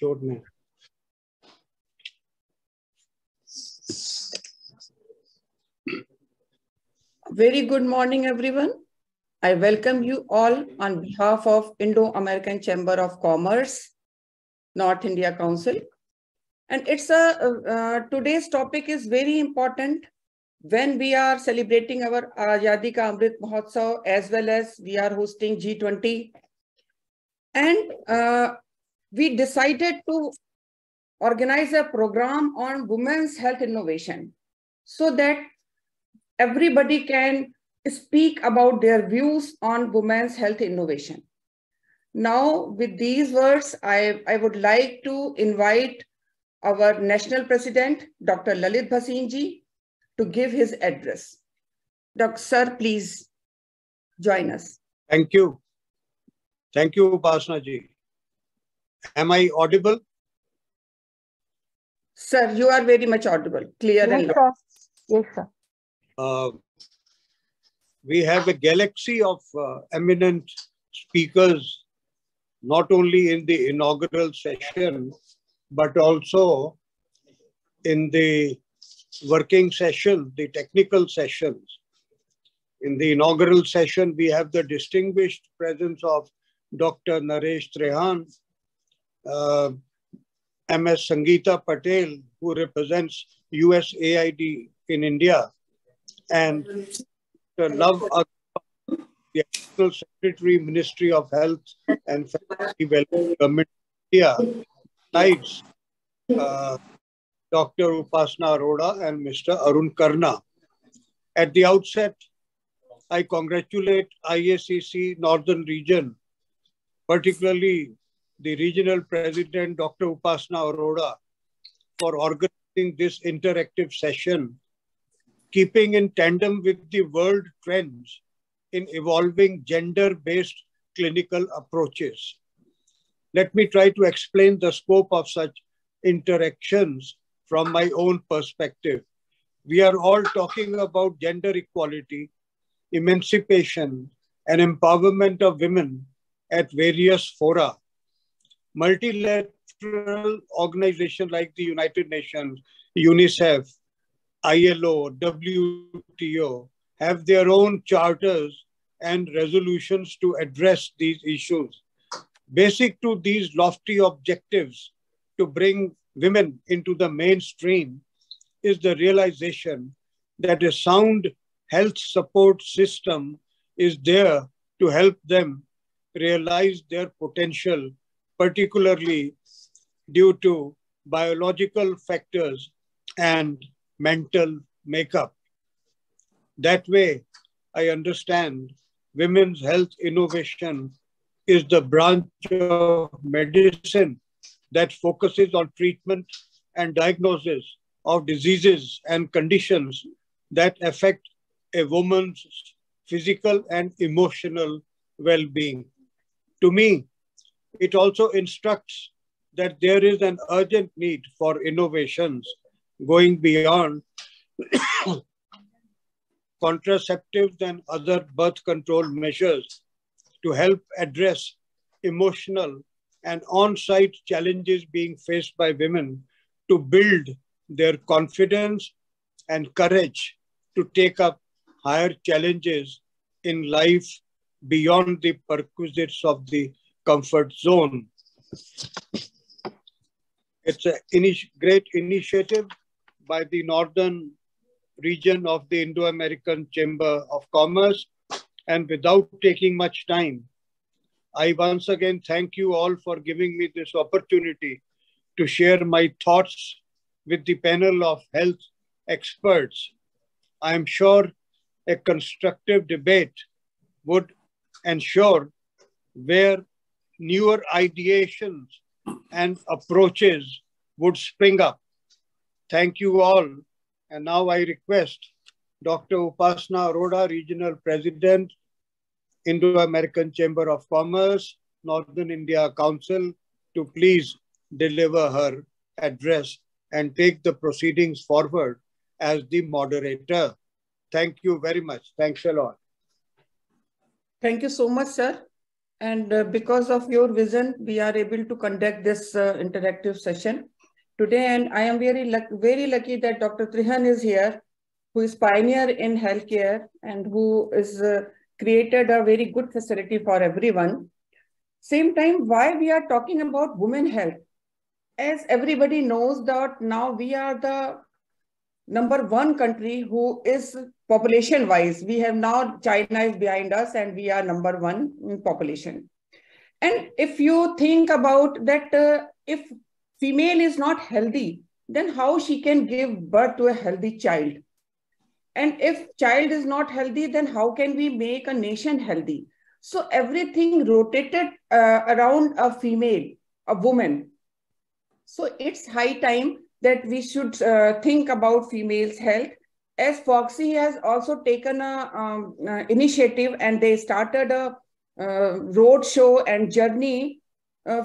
Short में। Very good morning, everyone. I welcome you all on behalf of Indo-American Chamber of Commerce, North India Council. And it's today's topic is very important when we are celebrating our Azadi ka Amrit Mahotsav, as well as we are hosting G20. And we decided to organize a program on women's health innovation so that everybody can speak about their views on women's health innovation. Now, with these words, I would like to invite our national president, Dr. Lalit Bhasin ji, to give his address. Dr. Sir, please join us. Thank you. Thank you, Pasna ji. Am I audible? Sir, you are very much audible, clear and loud. Yes, sir. We have a galaxy of eminent speakers, not only in the inaugural session, but also in the working session, the technical sessions. In the inaugural session, we have the distinguished presence of Dr. Naresh Trehan, Ms. Sangeeta Patel, who represents USAID in India, and Dr. Love Agha, the External Secretary, Ministry of Health and Federal Government of India, besides Dr. Upasna Aroda and Mr. Arun Karna. At the outset, I congratulate IACC Northern Region, particularly the Regional President, Dr. Upasna Aroda, for organizing this interactive session, keeping in tandem with the world trends in evolving gender-based clinical approaches. Let me try to explain the scope of such interactions from my own perspective. We are all talking about gender equality, emancipation, and empowerment of women at various fora. Multilateral organizations like the United Nations, UNICEF, ILO, WTO have their own charters and resolutions to address these issues. Basic to these lofty objectives to bring women into the mainstream is the realization that a sound health support system is there to help them realize their potential, particularly due to biological factors and mental makeup. That way, I understand women's health innovation is the branch of medicine that focuses on treatment and diagnosis of diseases and conditions that affect a woman's physical and emotional well-being. To me, it also instructs that there is an urgent need for innovations going beyond contraceptives and other birth control measures to help address emotional and on-site challenges being faced by women to build their confidence and courage to take up higher challenges in life beyond the perquisites of the comfort zone. It's a great initiative by the Northern Region of the Indo-American Chamber of Commerce. And without taking much time, I once again thank you all for giving me this opportunity to share my thoughts with the panel of health experts. I am sure a constructive debate would ensure where newer ideations and approaches would spring up. Thank you all. And now I request Dr. Upasna Roda, Regional President, Indo-American Chamber of Commerce, Northern India Council, to please deliver her address and take the proceedings forward as the moderator. Thank you very much. Thanks a lot. Thank you so much, sir. And because of your vision, we are able to conduct this interactive session today. And I am very lucky that Dr. Trehan is here, who is pioneer in healthcare and who is created a very good facility for everyone. Same time, why we are talking about women health? As everybody knows that now we are the #1 country who is population wise. We have now, China is behind us and we are #1 in population. And if you think about that, if female is not healthy, then how she can give birth to a healthy child? And if child is not healthy, then how can we make a nation healthy? So everything rotated around a female, a woman. So it's high time that we should think about females' health, as Foxy has also taken an initiative, and they started a roadshow and journey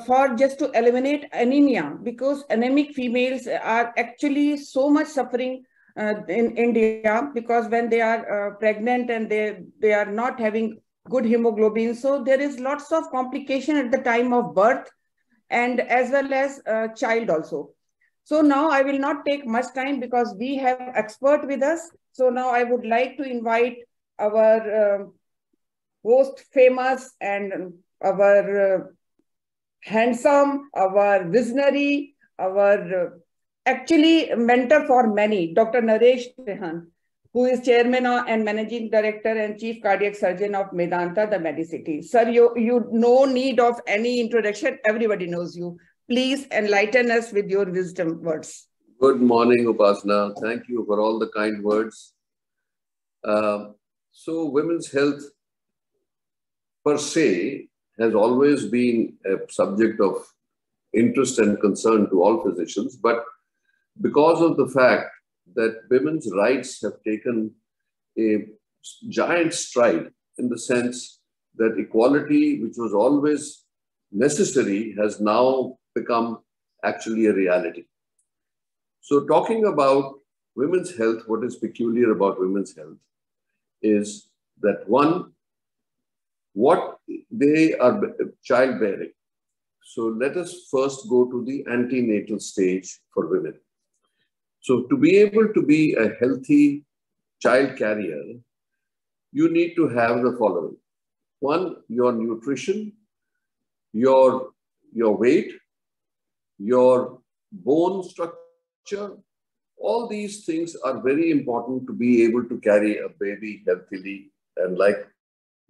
for just to eliminate anemia, because anemic females are actually so much suffering in India, because when they are pregnant and they are not having good hemoglobin, so there is lots of complication at the time of birth and as well as child also. So now I will not take much time because we have expert with us. So now I would like to invite our most famous and our handsome, our visionary, our actually mentor for many, Dr. Naresh Trehan, who is chairman and managing director and chief cardiac surgeon of Medanta, the Medicity. Sir, you no need of any introduction. Everybody knows you. Please enlighten us with your wisdom words. Good morning, Upasna. Thank you for all the kind words. So women's health per se has always been a subject of interest and concern to all physicians. But because of the fact that women's rights have taken a giant stride in the sense that equality, which was always necessary, has now become actually a reality. So talking about women's health, what is peculiar about women's health is that one, what they are childbearing. So let us first go to the antenatal stage for women. So to be able to be a healthy child carrier, you need to have the following. One, your nutrition, your weight, your bone structure, all these things are very important to be able to carry a baby healthily. And like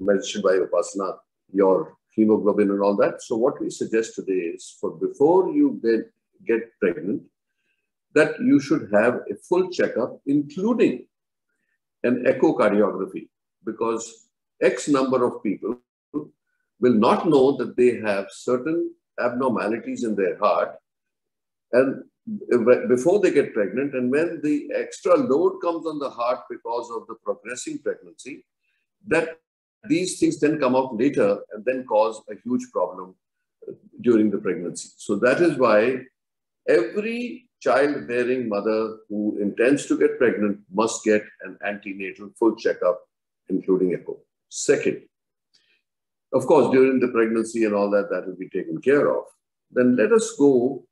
mentioned by Upasna, your hemoglobin and all that. So what we suggest today is for before you get pregnant, that you should have a full checkup, including an echocardiography, because X number of people will not know that they have certain abnormalities in their heart and before they get pregnant, and when the extra load comes on the heart because of the progressing pregnancy, that these things then come up later and then cause a huge problem during the pregnancy. So that is why every child-bearing mother who intends to get pregnant must get an antenatal full checkup, including echo. Second, of course, during the pregnancy and all that, that will be taken care of. Then let us go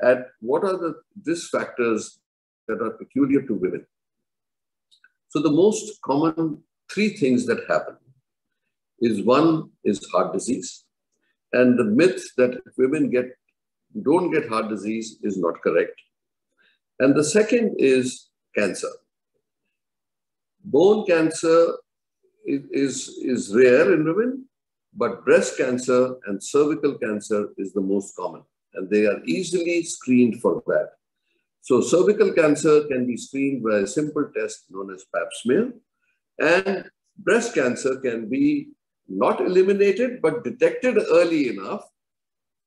at what are the risk factors that are peculiar to women. So the most common three things that happen is one is heart disease. And the myth that women don't get heart disease is not correct. And the second is cancer. Bone cancer is rare in women, but breast cancer and cervical cancer is the most common, and they are easily screened for that. So cervical cancer can be screened by a simple test known as Pap smear, and breast cancer can be not eliminated, but detected early enough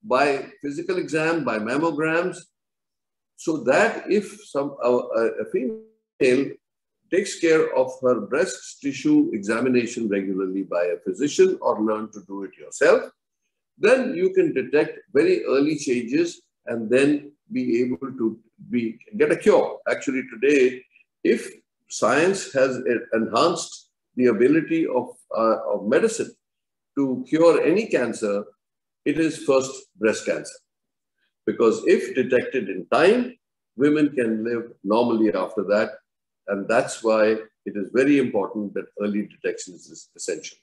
by physical exam, by mammograms, so that if a female takes care of her breast tissue examination regularly by a physician or learn to do it yourself, then you can detect very early changes and then be able to get a cure. Actually today, if science has enhanced the ability of medicine to cure any cancer, it is first breast cancer. Because if detected in time, women can live normally after that. And that's why it is very important that early detection is essential.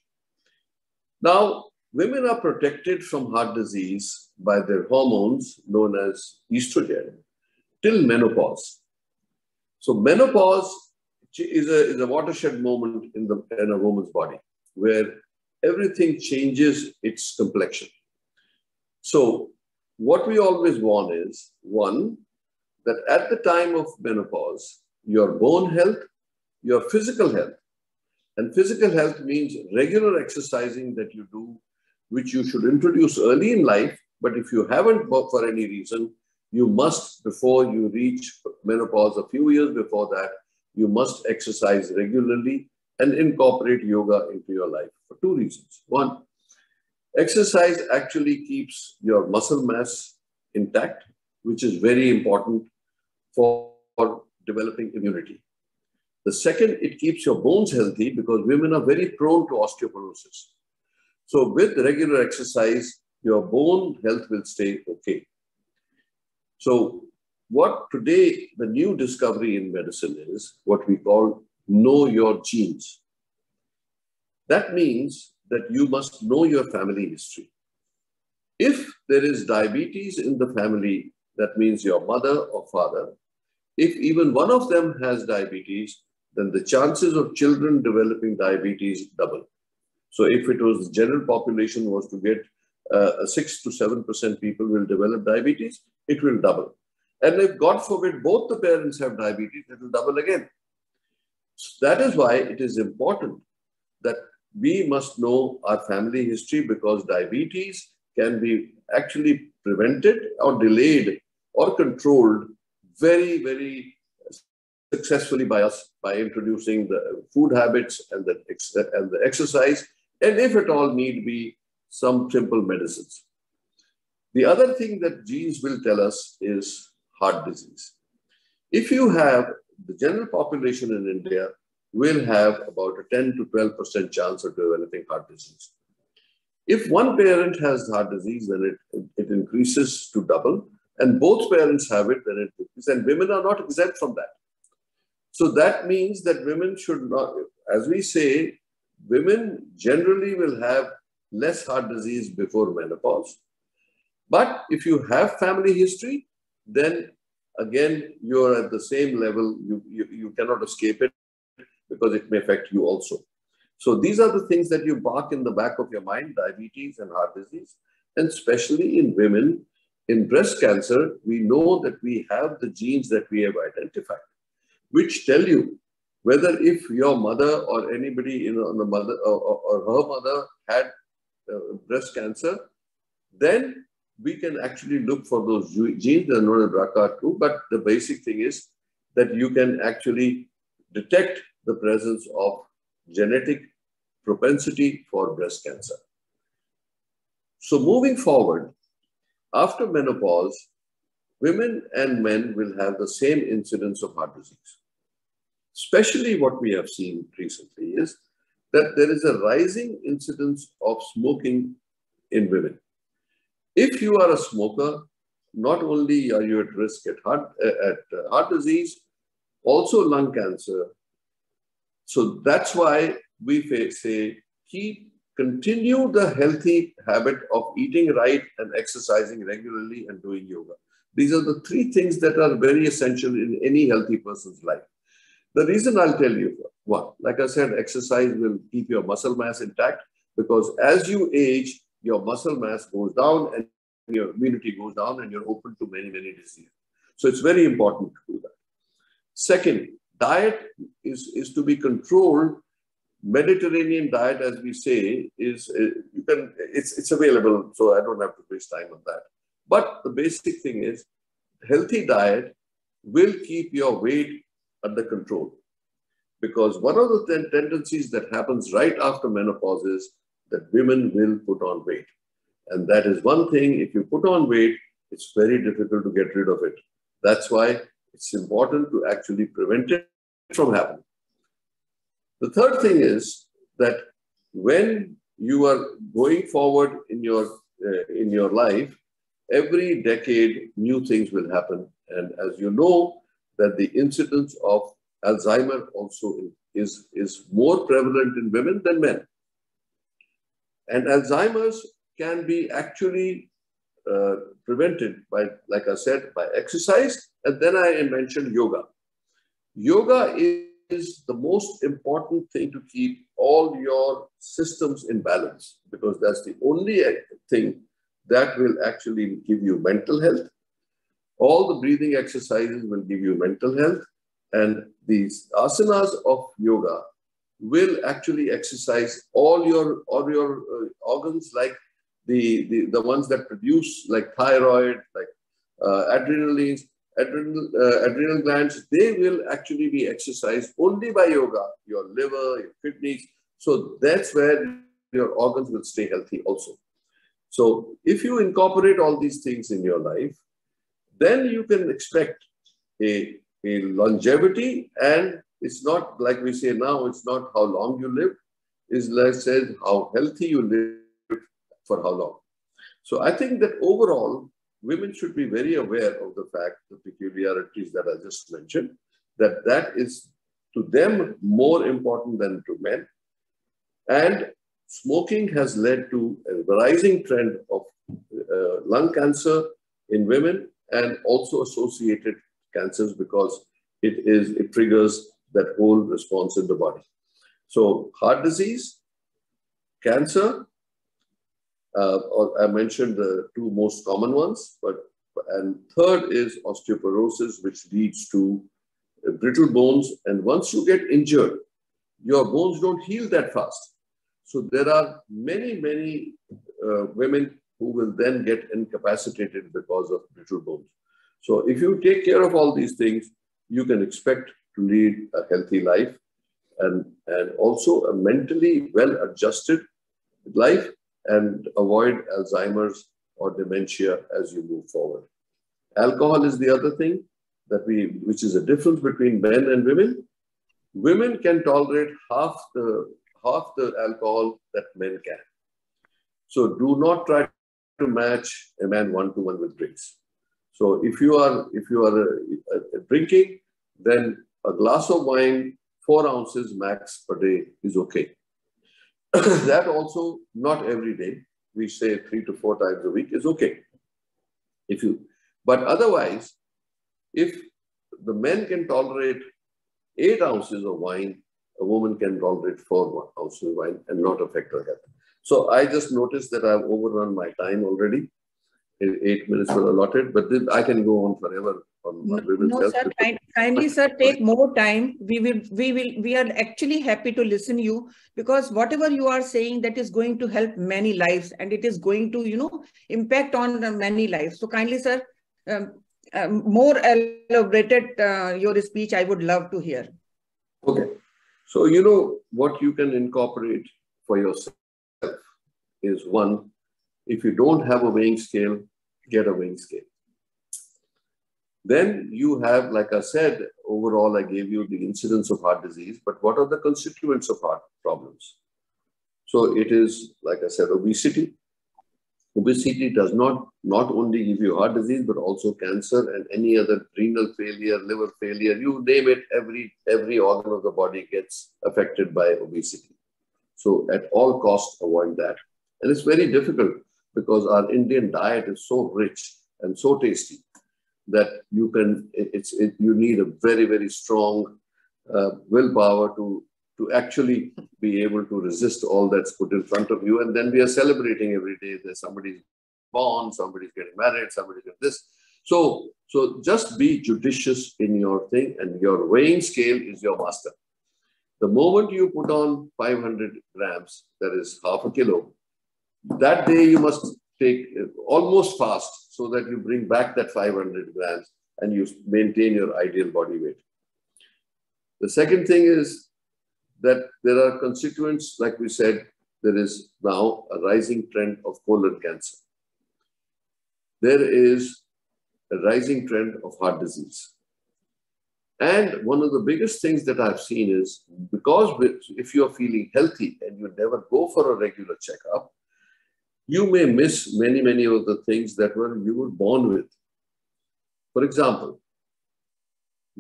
Now, women are protected from heart disease by their hormones known as estrogen till menopause. So menopause is a watershed moment in a woman's body where everything changes its complexion. So what we always want is, one, that at the time of menopause, your bone health, your physical health, and physical health means regular exercising that you do, which you should introduce early in life, but if you haven't for any reason, you must, before you reach menopause, a few years before that, you must exercise regularly and incorporate yoga into your life for two reasons. One, exercise actually keeps your muscle mass intact, which is very important for developing immunity. The second, it keeps your bones healthy because women are very prone to osteoporosis. So with regular exercise, your bone health will stay okay. So what today, the new discovery in medicine is what we call know your genes. That means that you must know your family history. If there is diabetes in the family, that means your mother or father, if even one of them has diabetes, then the chances of children developing diabetes double. So if it was the general population was to get 6 to 7% people will develop diabetes, it will double. And if God forbid both the parents have diabetes, it will double again. So that is why it is important that we must know our family history because diabetes can be actually prevented or delayed or controlled very, very successfully by us by introducing the food habits and the exercise, and if at all need be, some simple medicines. The other thing that genes will tell us is heart disease. If you have the general population in India will have about a 10 to 12% chance of developing heart disease. If one parent has heart disease, then it increases to double, and both parents have it, then it increases, and women are not exempt from that. So that means that women should not, as we say, women generally will have less heart disease before menopause. But if you have family history, then again, you're at the same level, you cannot escape it because it may affect you also. So these are the things that you bark in the back of your mind, diabetes and heart disease, and especially in women, in breast cancer, we know that we have the genes that we have identified, which tell you whether if your mother or anybody on the mother or her mother had breast cancer, then we can actually look for those genes that are known as BRCA 2, but the basic thing is that you can actually detect the presence of genetic propensity for breast cancer. So moving forward, after menopause, women and men will have the same incidence of heart disease. Especially what we have seen recently is that there is a rising incidence of smoking in women. If you are a smoker, not only are you at risk at heart disease, also lung cancer. So that's why we say continue the healthy habit of eating right and exercising regularly and doing yoga. These are the three things that are very essential in any healthy person's life. The reason I'll tell you, one, like I said, exercise will keep your muscle mass intact because as you age, your muscle mass goes down and your immunity goes down and you're open to many, many diseases. So it's very important to do that. Second, diet is to be controlled. Mediterranean diet, as we say, it's available, so I don't have to waste time on that. But the basic thing is, healthy diet will keep your weight under control. Because one of the tendencies that happens right after menopause is that women will put on weight. And that is one thing, if you put on weight, it's very difficult to get rid of it. That's why it's important to actually prevent it from happening. The third thing is that when you are going forward in your life, every decade new things will happen. And as you know, that the incidence of Alzheimer also is more prevalent in women than men. And Alzheimer's can be actually prevented by, like I said, by exercise. And then I mentioned yoga. Yoga is the most important thing to keep all your systems in balance, because that's the only thing that will actually give you mental health. All the breathing exercises will give you mental health, and these asanas of yoga will actually exercise all your organs, like the ones that produce, like thyroid, like adrenal glands. They will actually be exercised only by yoga, your liver, your kidneys. So that's where your organs will stay healthy also. So if you incorporate all these things in your life, then you can expect a longevity. And it's not like we say now, it's not how long you live, it's like says how healthy you live for how long. So I think that overall, women should be very aware of the fact, the peculiarities that I just mentioned, that that is to them more important than to men. And smoking has led to a rising trend of lung cancer in women, and also associated cancers, because it triggers that whole response in the body. So heart disease, cancer, I mentioned the two most common ones, and third is osteoporosis, which leads to brittle bones. And once you get injured, your bones don't heal that fast. So there are many women who will then get incapacitated because of brittle bones. So if you take care of all these things, you can expect to lead a healthy life, and also a mentally well-adjusted life, and avoid Alzheimer's or dementia as you move forward. Alcohol is the other thing that which is a difference between men and women. Women can tolerate half the alcohol that men can. So do not try to match a man one-to-one with drinks. So if you are drinking, then a glass of wine, 4 ounces max per day is okay. That also, not every day, we say 3 to 4 times a week is okay. But otherwise, if the men can tolerate 8 ounces of wine, a woman can tolerate 4 ounces of wine and not affect her health. So I just noticed that I've overrun my time already. 8 minutes were allotted, but this, I can go on forever on my women's health. No, sir, kindly, sir, take more time. We are actually happy to listen to you, because whatever you are saying, that is going to help many lives, and it is going to, you know, impact on many lives. So kindly, sir, more elaborated your speech, I would love to hear. Okay. So, you know, what you can incorporate for yourself is one, if you don't have a weighing scale, get a weighing scale. Then you have, like I said, overall, I gave you the incidence of heart disease, but what are the constituents of heart problems? So it is, like I said, obesity. Obesity does not only give you heart disease, but also cancer and any other renal failure, liver failure, you name it, every organ of the body gets affected by obesity. So at all costs, avoid that. And it's very difficult, because our Indian diet is so rich and so tasty that you can, you need a very strong willpower to actually be able to resist all that's put in front of you. And then we are celebrating every day. There's somebody's born, somebody's getting married, somebody's getting this. So just be judicious in your thing, and your weighing scale is your master. The moment you put on 500 grams, that is half a kilo, that day you must take almost fast, so that you bring back that 500 grams and you maintain your ideal body weight. The second thing is that there are constituents, like we said, there is now a rising trend of colon cancer. There is a rising trend of heart disease. And one of the biggest things that I've seen is, because if you're feeling healthy and you never go for a regular checkup, you may miss many, many of the things that you were born with. For example,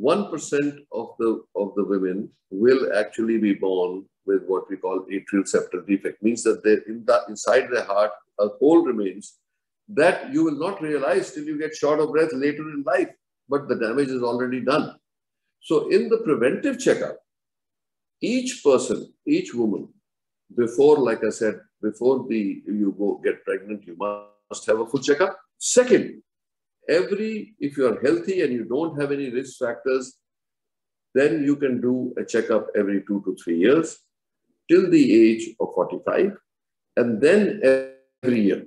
1% of the women will actually be born with what we call atrial septal defect. Means that inside their heart, a hole remains that you will not realize till you get short of breath later in life, but the damage is already done. So in the preventive checkup, each person, each woman, before, like I said, before you go get pregnant, you must have a full checkup. Second, if you are healthy and you don't have any risk factors, then you can do a checkup every 2 to 3 years till the age of 45, and then every year.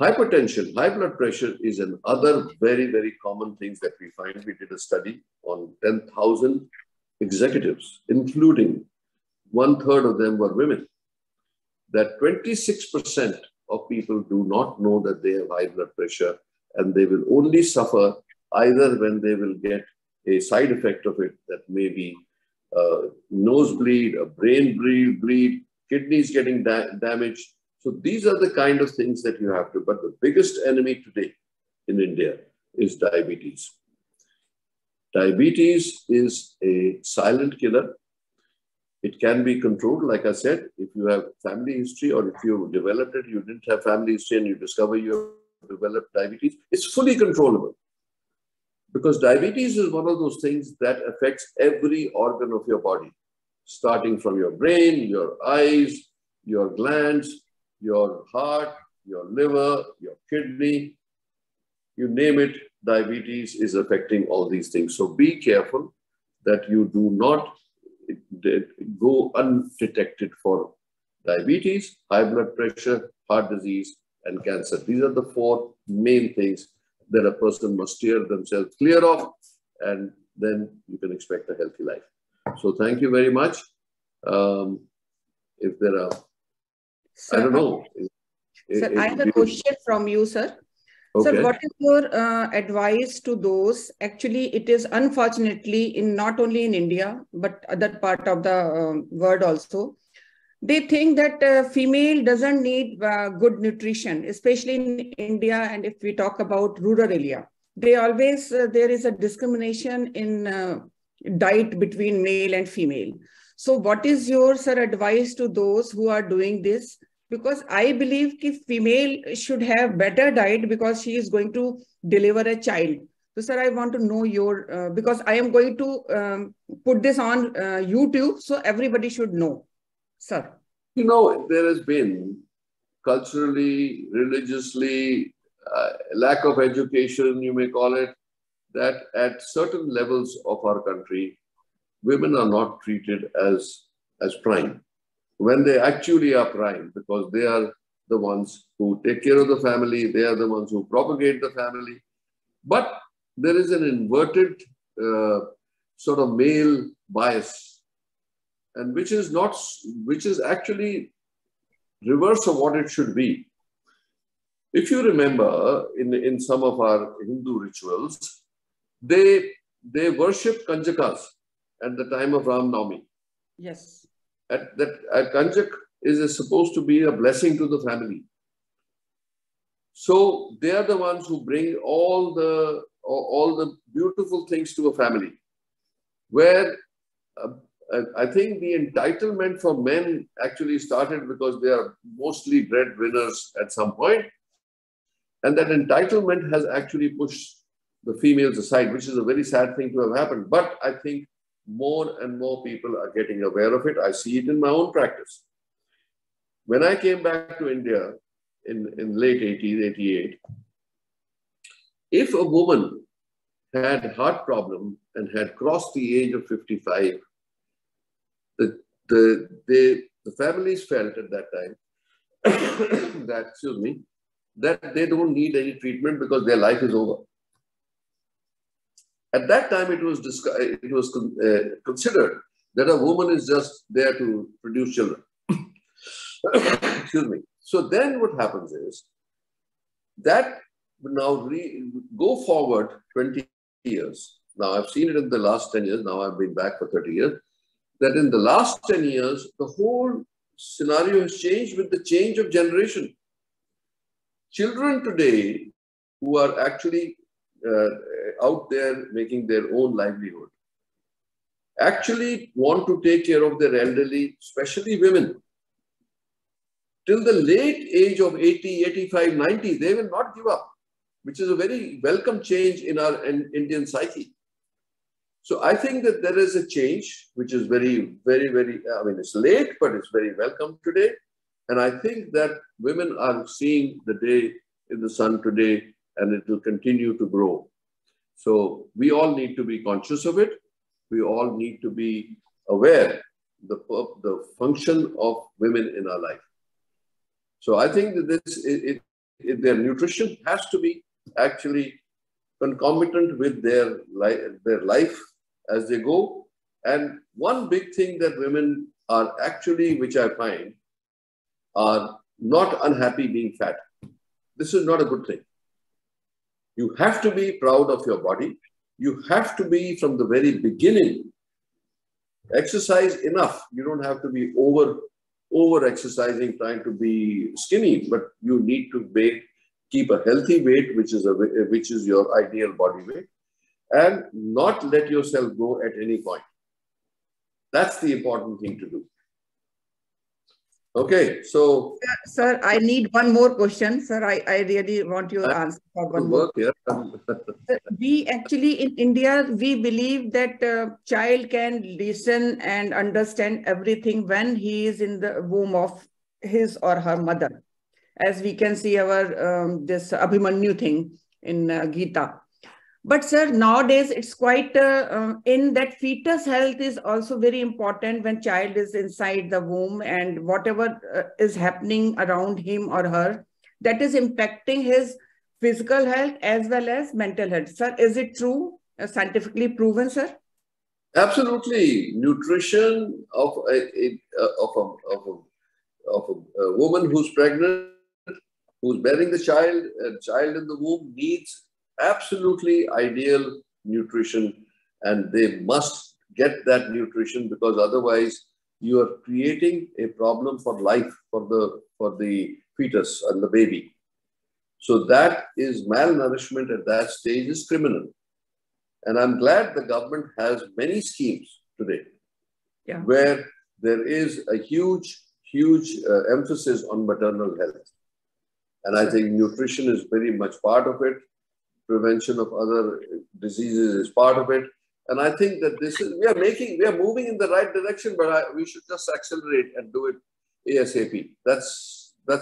Hypertension, high blood pressure is another very, very common thing that we find. We did a study on 10,000 executives, including 1/3 of them were women, that 26% of people do not know that they have high blood pressure, and they will only suffer either when they will get a side effect of it that may be nosebleed, a brain bleed, kidneys getting damaged. So these are the kind of things that you have to, but the biggest enemy today in India is diabetes. Diabetes is a silent killer. It can be controlled, like I said, if you have family history, or if you developed it, you didn't have family history and you discover you have developed diabetes, it's fully controllable. Because diabetes is one of those things that affects every organ of your body, starting from your brain, your eyes, your glands, your heart, your liver, your kidney, you name it, diabetes is affecting all these things. So be careful that you do not go undetected for diabetes, high blood pressure, heart disease, and cancer. These are the 4 main things that a person must steer themselves clear of, and then you can expect a healthy life. So thank you very much. If there are... Sir, I don't know. Sir, I have a question from you, sir. Okay. Sir, what is your advice to those? Actually, it is unfortunately not only in India, but other part of the world also. They think that female doesn't need good nutrition, especially in India. And if we talk about rural area, they always, there is a discrimination in diet between male and female. So what is your, sir, advice to those who are doing this? Because I believe that female should have better diet because she is going to deliver a child. So, sir, I want to know your, because I am going to put this on YouTube, so everybody should know, sir. You know, there has been culturally, religiously, lack of education, you may call it, that at certain levels of our country, women are not treated as prime, when they actually are prime, because they are the ones who take care of the family, they are the ones who propagate the family. But there is an inverted sort of male bias, and which is actually reverse of what it should be. If you remember, in some of our Hindu rituals, they worship Kanjakas at the time of Ram Navami. Yes. Kanjak is supposed to be a blessing to the family. So they are the ones who bring all the beautiful things to a family. Where I think the entitlement for men actually started because they are mostly breadwinners at some point. And that entitlement has actually pushed the females aside, which is a very sad thing to have happened. But I think more and more people are getting aware of it. I see it in my own practice. When I came back to India in late 80s, 88, if a woman had heart problem and had crossed the age of 55, the families felt at that time that, excuse me, that they don't need any treatment because their life is over. At that time, it was considered that a woman is just there to produce children. Excuse me. So then what happens is that now go forward 20 years Now, I've seen it in the last 10 years. Now, I've been back for 30 years. That in the last 10 years, the whole scenario has changed with the change of generation. Children today who are actually out there making their own livelihood actually want to take care of their elderly, especially women. Till the late age of 80, 85, 90, they will not give up, which is a very welcome change in our Indian psyche. So I think that there is a change, which is very, very, very, I mean, it's late, but it's very welcome today. And I think that women are seeing the day in the sun today, and it will continue to grow. So we all need to be conscious of it. We all need to be aware of the function of women in our life. So I think that their nutrition has to be actually concomitant with their life as they go. And one big thing that women are actually, which I find, are not unhappy being fat. This is not a good thing. You have to be proud of your body. You have to be, from the very beginning, exercise enough. You don't have to be over-exercising, trying to be skinny, but you need to keep a healthy weight, which is your ideal body weight, and not let yourself go at any point. That's the important thing to do. Okay, so... Sir, I need one more question. Sir, I really want your answer for one more. Yeah. We actually, in India, we believe that a child can listen and understand everything when he is in the womb of his or her mother. As we can see our this Abhimanyu thing in Gita. But sir, nowadays it's quite in that fetus health is also very important when child is inside the womb, and whatever is happening around him or her, that is impacting his physical health as well as mental health. Sir, is it true? Scientifically proven, sir? Absolutely. Nutrition of a woman who's pregnant, who's bearing the child, a child in the womb needs absolutely ideal nutrition, and they must get that nutrition, because otherwise you are creating a problem for life, for the fetus and the baby. So that is malnourishment at that stage is criminal. And I'm glad the government has many schemes today, yeah, where there is a huge emphasis on maternal health. And I think nutrition is very much part of it. Prevention of other diseases is part of it. And I think that we are moving in the right direction, but we should just accelerate and do it ASAP. That's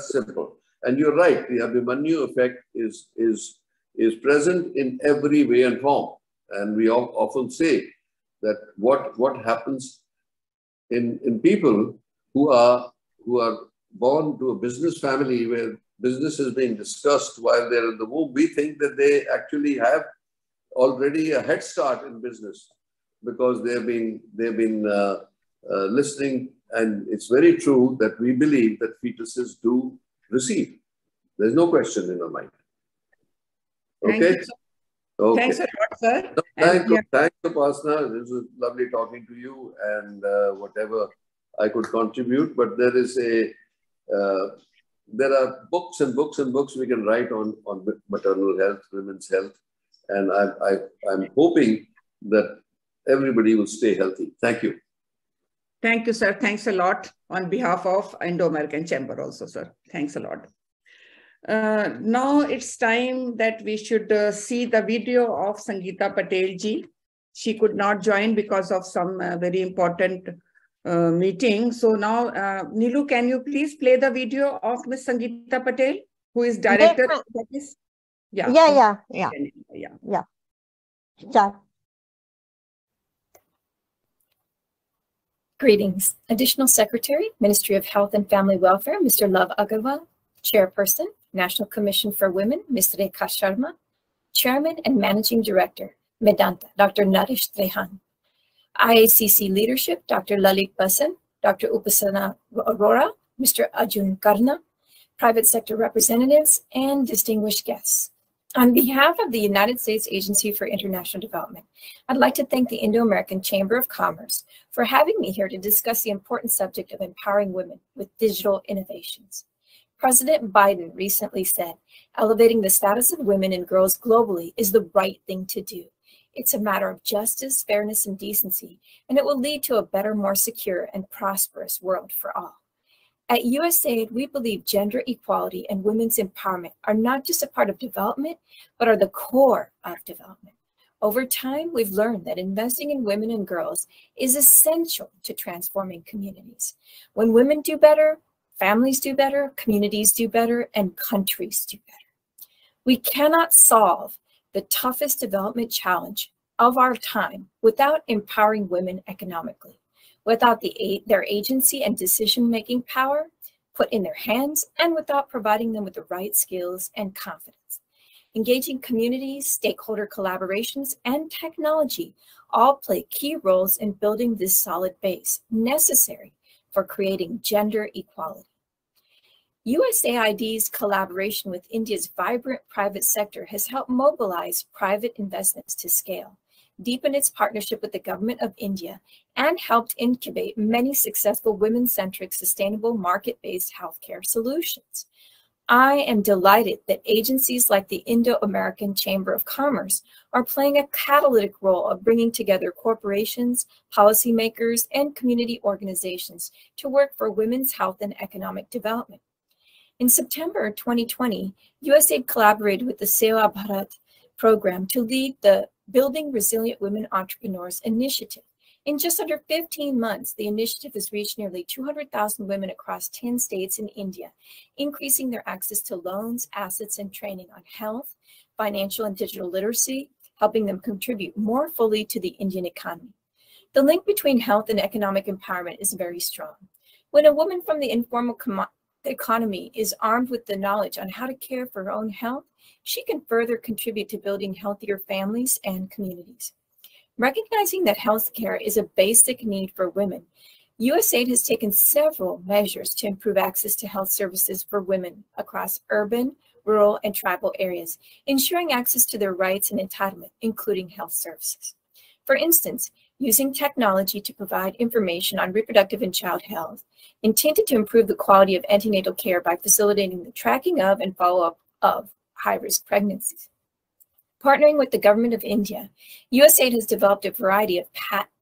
simple. And you're right, the Abhimanyu effect is present in every way and form. And we often say that what happens in people who are born to a business family where business is being discussed while they're in the womb, we think that they actually have already a head start in business because they've been listening. And it's very true that we believe that fetuses do receive. There's no question in our mind. Okay? Okay. Thanks a lot, sir. No, thanks, Upasna. This was lovely talking to you, and whatever I could contribute, but there is there are books and books and books we can write on maternal health, women's health, and I'm hoping that everybody will stay healthy. Thank you. Thank you, sir. Thanks a lot on behalf of Indo-American Chamber also, sir. Thanks a lot. Now it's time that we should see the video of Sangeeta Patel ji. She could not join because of some very important meeting. So now, Neelu, can you please play the video of Ms. Sangeeta Patel, who is director? Yeah. Greetings. Additional Secretary, Ministry of Health and Family Welfare, Mr. Love Agha, Chairperson, National Commission for Women, Ms. Rekha Sharma, Chairman and Managing Director, Medanta, Dr. Naresh Trehan, IACC leadership, Dr. Lalit Bhasin, Dr. Upasna Aroda, Mr. Arun Karna, private sector representatives, and distinguished guests. On behalf of the United States Agency for International Development, I'd like to thank the Indo-American Chamber of Commerce for having me here to discuss the important subject of empowering women with digital innovations. President Biden recently said, elevating the status of women and girls globally is the right thing to do. It's a matter of justice, fairness, and decency, and it will lead to a better, more secure, and prosperous world for all. At USAID, we believe gender equality and women's empowerment are not just a part of development, but are the core of development. Over time, we've learned that investing in women and girls is essential to transforming communities. When women do better, families do better, communities do better, and countries do better. We cannot solve the toughest development challenge of our time without empowering women economically. Without their agency and decision-making power put in their hands, and without providing them with the right skills and confidence. Engaging communities, stakeholder collaborations, and technology all play key roles in building this solid base necessary for creating gender equality. USAID's collaboration with India's vibrant private sector has helped mobilize private investments to scale, deepen its partnership with the government of India, and helped incubate many successful women-centric, sustainable, market-based healthcare solutions. I am delighted that agencies like the Indo-American Chamber of Commerce are playing a catalytic role of bringing together corporations, policymakers, and community organizations to work for women's health and economic development. In September 2020, USAID collaborated with the Seva Bharat program to lead the Building Resilient Women Entrepreneurs Initiative. In just under 15 months, the initiative has reached nearly 200,000 women across 10 states in India, increasing their access to loans, assets, and training on health, financial and digital literacy, helping them contribute more fully to the Indian economy. The link between health and economic empowerment is very strong. When a woman from the informal economy is armed with the knowledge on how to care for her own health, she can further contribute to building healthier families and communities. Recognizing that healthcare is a basic need for women, USAID has taken several measures to improve access to health services for women across urban, rural, and tribal areas, ensuring access to their rights and entitlement, including health services. For instance, using technology to provide information on reproductive and child health, intended to improve the quality of antenatal care by facilitating the tracking of and follow-up of high-risk pregnancies. Partnering with the government of India, USAID has developed a variety of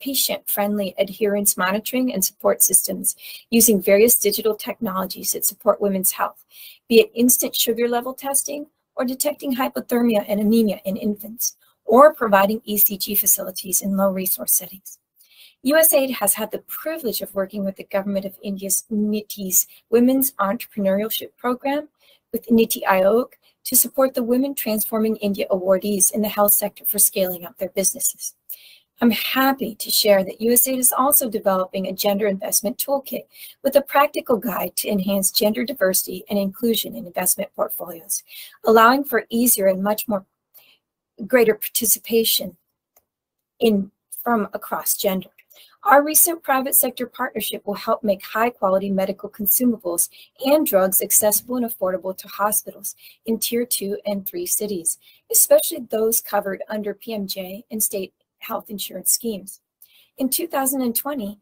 patient-friendly adherence monitoring and support systems using various digital technologies that support women's health, be it instant sugar level testing or detecting hypothermia and anemia in infants, or providing ECG facilities in low-resource settings. USAID has had the privilege of working with the government of India's NITI's Women's Entrepreneurship Program with NITI Aayog, to support the Women Transforming India awardees in the health sector for scaling up their businesses. I'm happy to share that USAID is also developing a gender investment toolkit with a practical guide to enhance gender diversity and inclusion in investment portfolios, allowing for easier and much more greater participation from across gender. Our recent private sector partnership will help make high-quality medical consumables and drugs accessible and affordable to hospitals in Tier 2 and 3 cities, especially those covered under PMJ and state health insurance schemes. In 2020,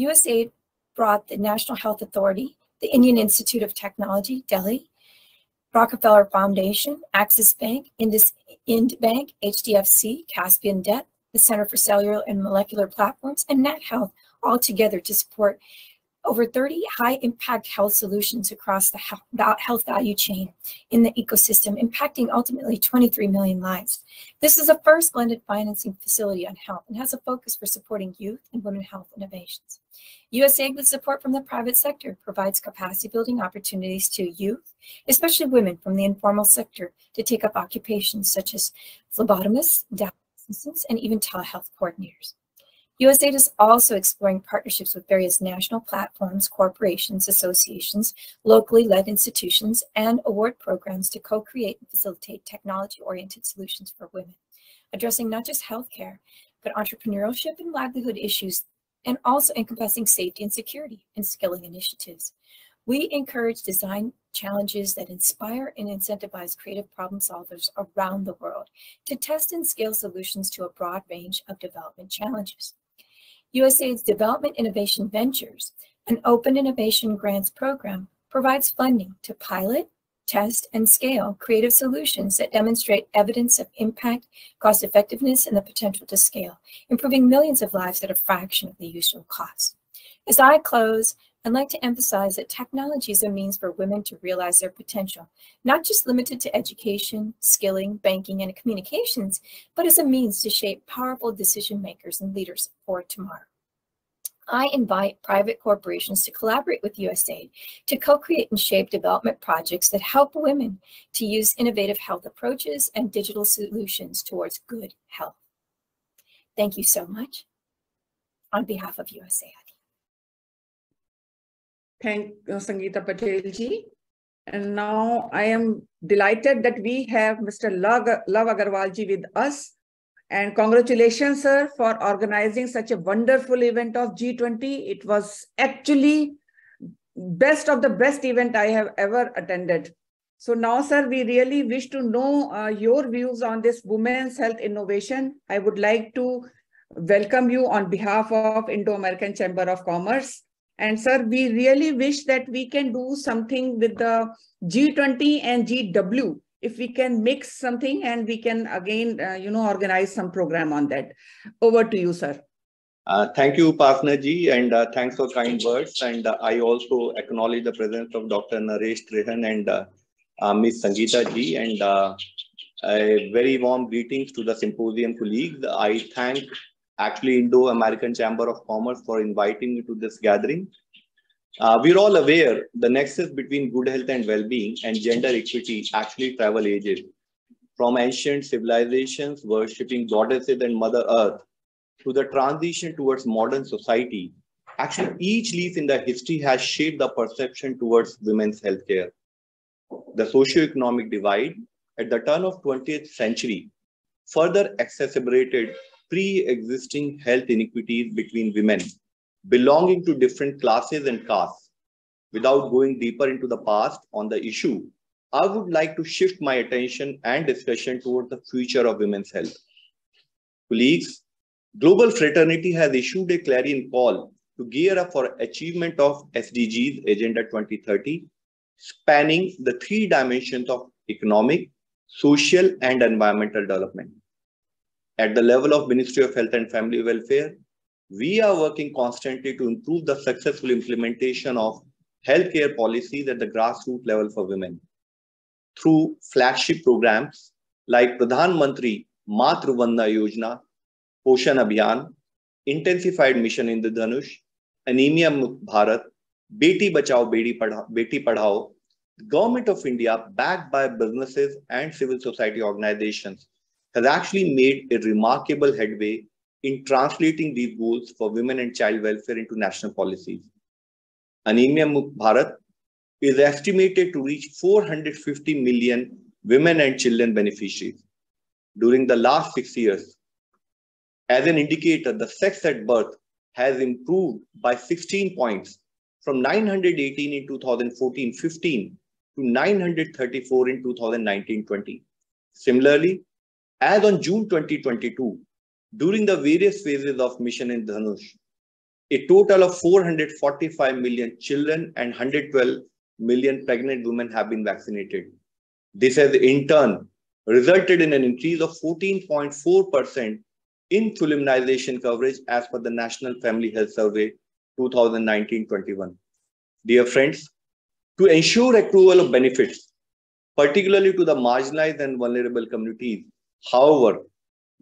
USAID brought the National Health Authority, the Indian Institute of Technology, Delhi, Rockefeller Foundation, Axis Bank, IndBank, HDFC, Caspian Debt, the Center for Cellular and Molecular Platforms, and NatHealth all together to support over 30 high-impact health solutions across the health value chain in the ecosystem, impacting ultimately 23 million lives. This is a first blended financing facility on health and has a focus for supporting youth and women health innovations. USAID, with support from the private sector, provides capacity-building opportunities to youth, especially women from the informal sector, to take up occupations such as phlebotomists, and even telehealth coordinators. USAID is also exploring partnerships with various national platforms, corporations, associations, locally led institutions, and award programs to co-create and facilitate technology-oriented solutions for women, addressing not just healthcare, but entrepreneurship and livelihood issues, and also encompassing safety and security and skilling initiatives. We encourage design challenges that inspire and incentivize creative problem solvers around the world to test and scale solutions to a broad range of development challenges. USAID's Development Innovation Ventures, an open innovation grants program, provides funding to pilot, test, and scale creative solutions that demonstrate evidence of impact, cost effectiveness, and the potential to scale, improving millions of lives at a fraction of the usual cost. As I close, I'd like to emphasize that technology is a means for women to realize their potential, not just limited to education, skilling, banking, and communications, but as a means to shape powerful decision makers and leaders for tomorrow. I invite private corporations to collaborate with USAID to co-create and shape development projects that help women to use innovative health approaches and digital solutions towards good health. Thank you so much on behalf of USAID. Thank you, Sangeeta Patel ji. And now I am delighted that we have Mr. Love Agarwal ji with us. And congratulations, sir, for organizing such a wonderful event of G20. It was actually best of the best event I have ever attended. So now, sir, we really wish to know your views on this women's health innovation. I would like to welcome you on behalf of Indo-American Chamber of Commerce. And sir, we really wish that we can do something with the G20 and GW. If we can mix something and we can again, organize some program on that. Over to you, sir. Thank you, Pasna ji, and thanks for kind words. And I also acknowledge the presence of Dr. Naresh Trehan and Ms. Sangeeta ji, and a very warm greetings to the symposium colleagues. I thank actually Indo-American Chamber of Commerce for inviting me to this gathering. We're all aware the nexus between good health and well-being and gender equity actually travel ages. From ancient civilizations worshipping goddesses and Mother Earth to the transition towards modern society, actually each leap in the history has shaped the perception towards women's healthcare. The socio-economic divide at the turn of 20th century further exacerbated pre-existing health inequities between women belonging to different classes and castes. Without going deeper into the past on the issue, I would like to shift my attention and discussion towards the future of women's health. Colleagues, global fraternity has issued a clarion call to gear up for achievement of SDGs Agenda 2030, spanning the three dimensions of economic, social, and environmental development. At the level of Ministry of Health and Family Welfare, we are working constantly to improve the successful implementation of healthcare policies at the grassroots level for women. Through flagship programs like Pradhan Mantri Matru Vandana Yojana, Poshan Abhiyan, Intensified Mission Indradhanush, Anemia Mukt Bharat, Beti Bachao Beti Padhao, the Government of India, backed by businesses and civil society organizations, has actually made a remarkable headway in translating these goals for women and child welfare into national policies. Anemia Mukt Bharat is estimated to reach 450 million women and children beneficiaries during the last 6 years. As an indicator, the sex at birth has improved by 16 points from 918 in 2014-15 to 934 in 2019-20. Similarly, as on June 2022, during the various phases of Mission in Dhanush, a total of 445 million children and 112 million pregnant women have been vaccinated. This has in turn resulted in an increase of 14.4% in full immunization coverage as per the National Family Health Survey 2019-21. Dear friends, to ensure accrual of benefits, particularly to the marginalized and vulnerable communities, however,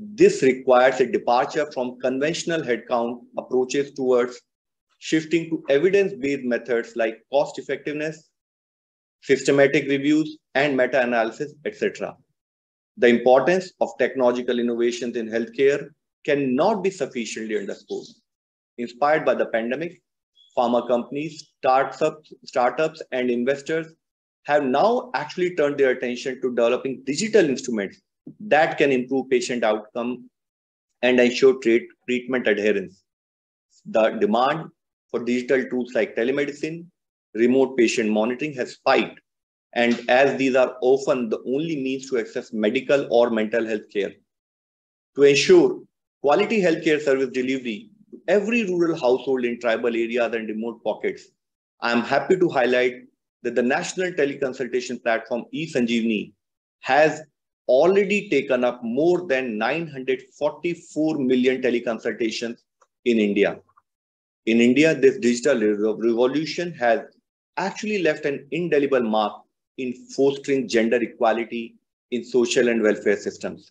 this requires a departure from conventional headcount approaches towards shifting to evidence-based methods like cost-effectiveness, systematic reviews, and meta-analysis, etc. The importance of technological innovations in healthcare cannot be sufficiently underscored. Inspired by the pandemic, pharma companies, startups, and investors have now actually turned their attention to developing digital instruments that can improve patient outcome and ensure treatment adherence. The demand for digital tools like telemedicine, remote patient monitoring has spiked and as these are often the only means to access medical or mental health care. To ensure quality healthcare service delivery to every rural household in tribal areas and remote pockets, I am happy to highlight that the national teleconsultation platform e-Sanjeevani has already taken up more than 944 million teleconsultations in India. In India, this digital revolution has actually left an indelible mark in fostering gender equality in social and welfare systems.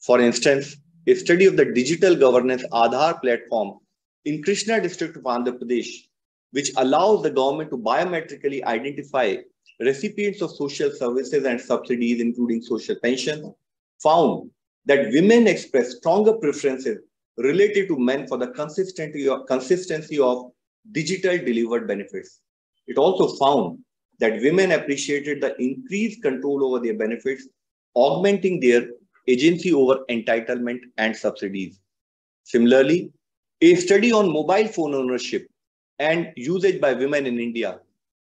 For instance, a study of the digital governance Aadhaar platform in Krishna district of Andhra Pradesh, which allows the government to biometrically identify recipients of social services and subsidies, including social pension, found that women express stronger preferences related to men for the consistency of digital delivered benefits. It also found that women appreciated the increased control over their benefits, augmenting their agency over entitlement and subsidies. Similarly, a study on mobile phone ownership and usage by women in India,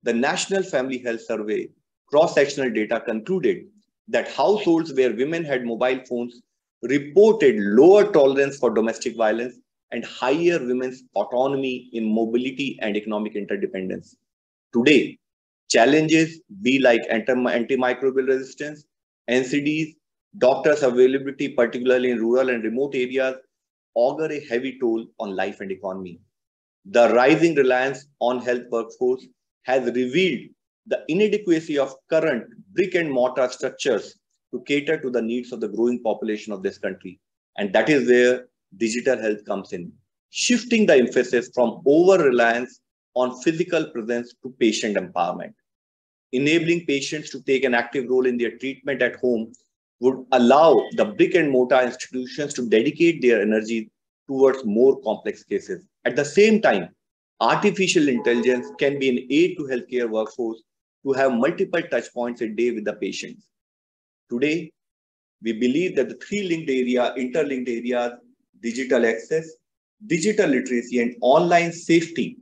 the National Family Health Survey cross-sectional data concluded that households where women had mobile phones reported lower tolerance for domestic violence and higher women's autonomy in mobility and economic interdependence. Today, challenges be like antimicrobial resistance, NCDs, doctors' availability, particularly in rural and remote areas, augur a heavy toll on life and economy. The rising reliance on health workforce has revealed the inadequacy of current brick and mortar structures to cater to the needs of the growing population of this country. And that is where digital health comes in, shifting the emphasis from over-reliance on physical presence to patient empowerment. Enabling patients to take an active role in their treatment at home would allow the brick and mortar institutions to dedicate their energy towards more complex cases. At the same time, artificial intelligence can be an aid to healthcare workforce to have multiple touch points a day with the patients. Today, we believe that the three interlinked areas, digital access, digital literacy, and online safety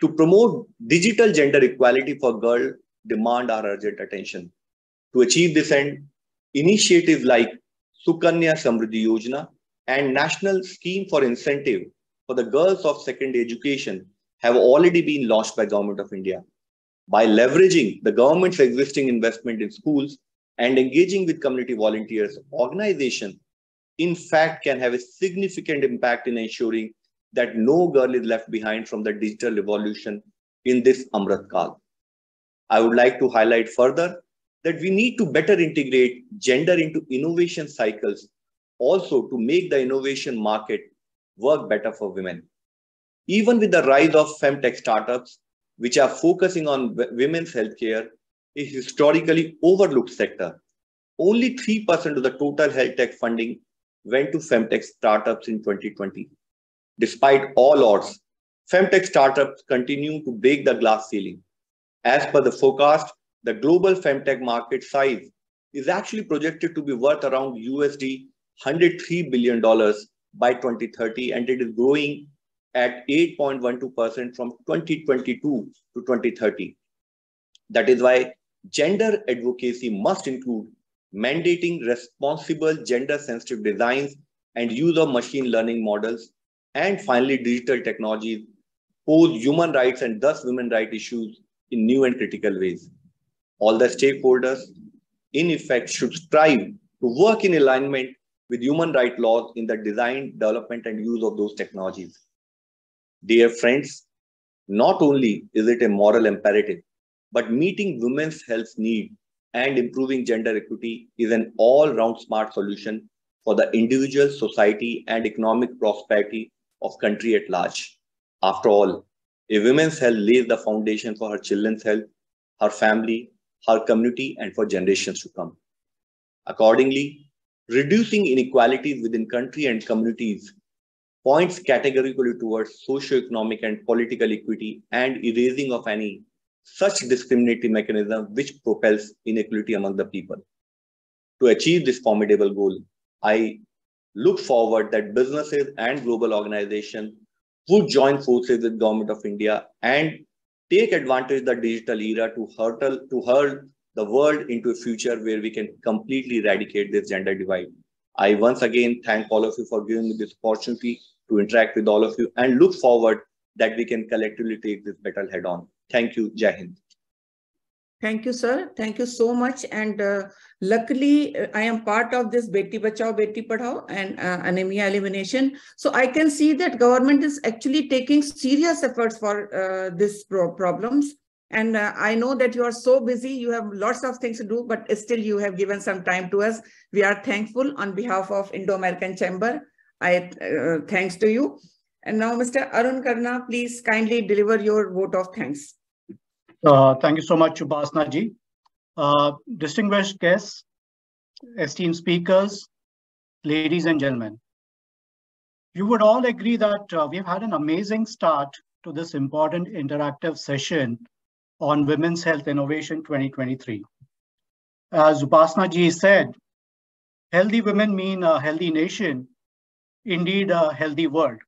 to promote digital gender equality for girls demand our urgent attention. To achieve this end, initiatives like Sukanya Samruddhi Yojana and National Scheme for Incentive for the Girls of Secondary Education have already been launched by Government of India. By leveraging the government's existing investment in schools and engaging with community volunteers, organizations, in fact, can have a significant impact in ensuring that no girl is left behind from the digital revolution in this Amrit Kaal. I would like to highlight further that we need to better integrate gender into innovation cycles, also to make the innovation market work better for women. Even with the rise of femtech startups, which are focusing on women's healthcare, a historically overlooked sector, only 3% of the total health tech funding went to femtech startups in 2020. Despite all odds, femtech startups continue to break the glass ceiling. As per the forecast, the global femtech market size is actually projected to be worth around USD $103 billion by 2030, and it is growing at 8.12% from 2022 to 2030. That is why gender advocacy must include mandating responsible gender-sensitive designs and use of machine learning models. And finally, digital technologies pose human rights and thus women rights issues in new and critical ways. All the stakeholders, in effect, should strive to work in alignment with human rights laws in the design, development, and use of those technologies. Dear friends, not only is it a moral imperative, but meeting women's health needs and improving gender equity is an all-round smart solution for the individual, society, and economic prosperity of country at large. After all, a woman's health lays the foundation for her children's health, her family, her community, and for generations to come. Accordingly, reducing inequalities within country and communities points categorically towards socio-economic and political equity and erasing of any such discriminatory mechanism which propels inequality among the people. To achieve this formidable goal, I look forward that businesses and global organizations would join forces with Government of India and take advantage of the digital era to hurl the world into a future where we can completely eradicate this gender divide. I once again thank all of you for giving me this opportunity to interact with all of you and look forward that we can collectively take this battle head on. Thank you. Jai Hind. Thank you, sir. Thank you so much. And luckily, I am part of this Beti Bachao Beti Padhao and anemia elimination. So I can see that government is actually taking serious efforts for this problems. And I know that you are so busy, you have lots of things to do, but still you have given some time to us. We are thankful on behalf of Indo-American Chamber. Thanks to you. And now, Mr. Arun Karna, please kindly deliver your vote of thanks. Thank you so much, Upasna ji. Distinguished guests, esteemed speakers, ladies and gentlemen, you would all agree that we've had an amazing start to this important interactive session on Women's Health Innovation 2023. As Upasna ji said, healthy women mean a healthy nation, indeed a healthy world.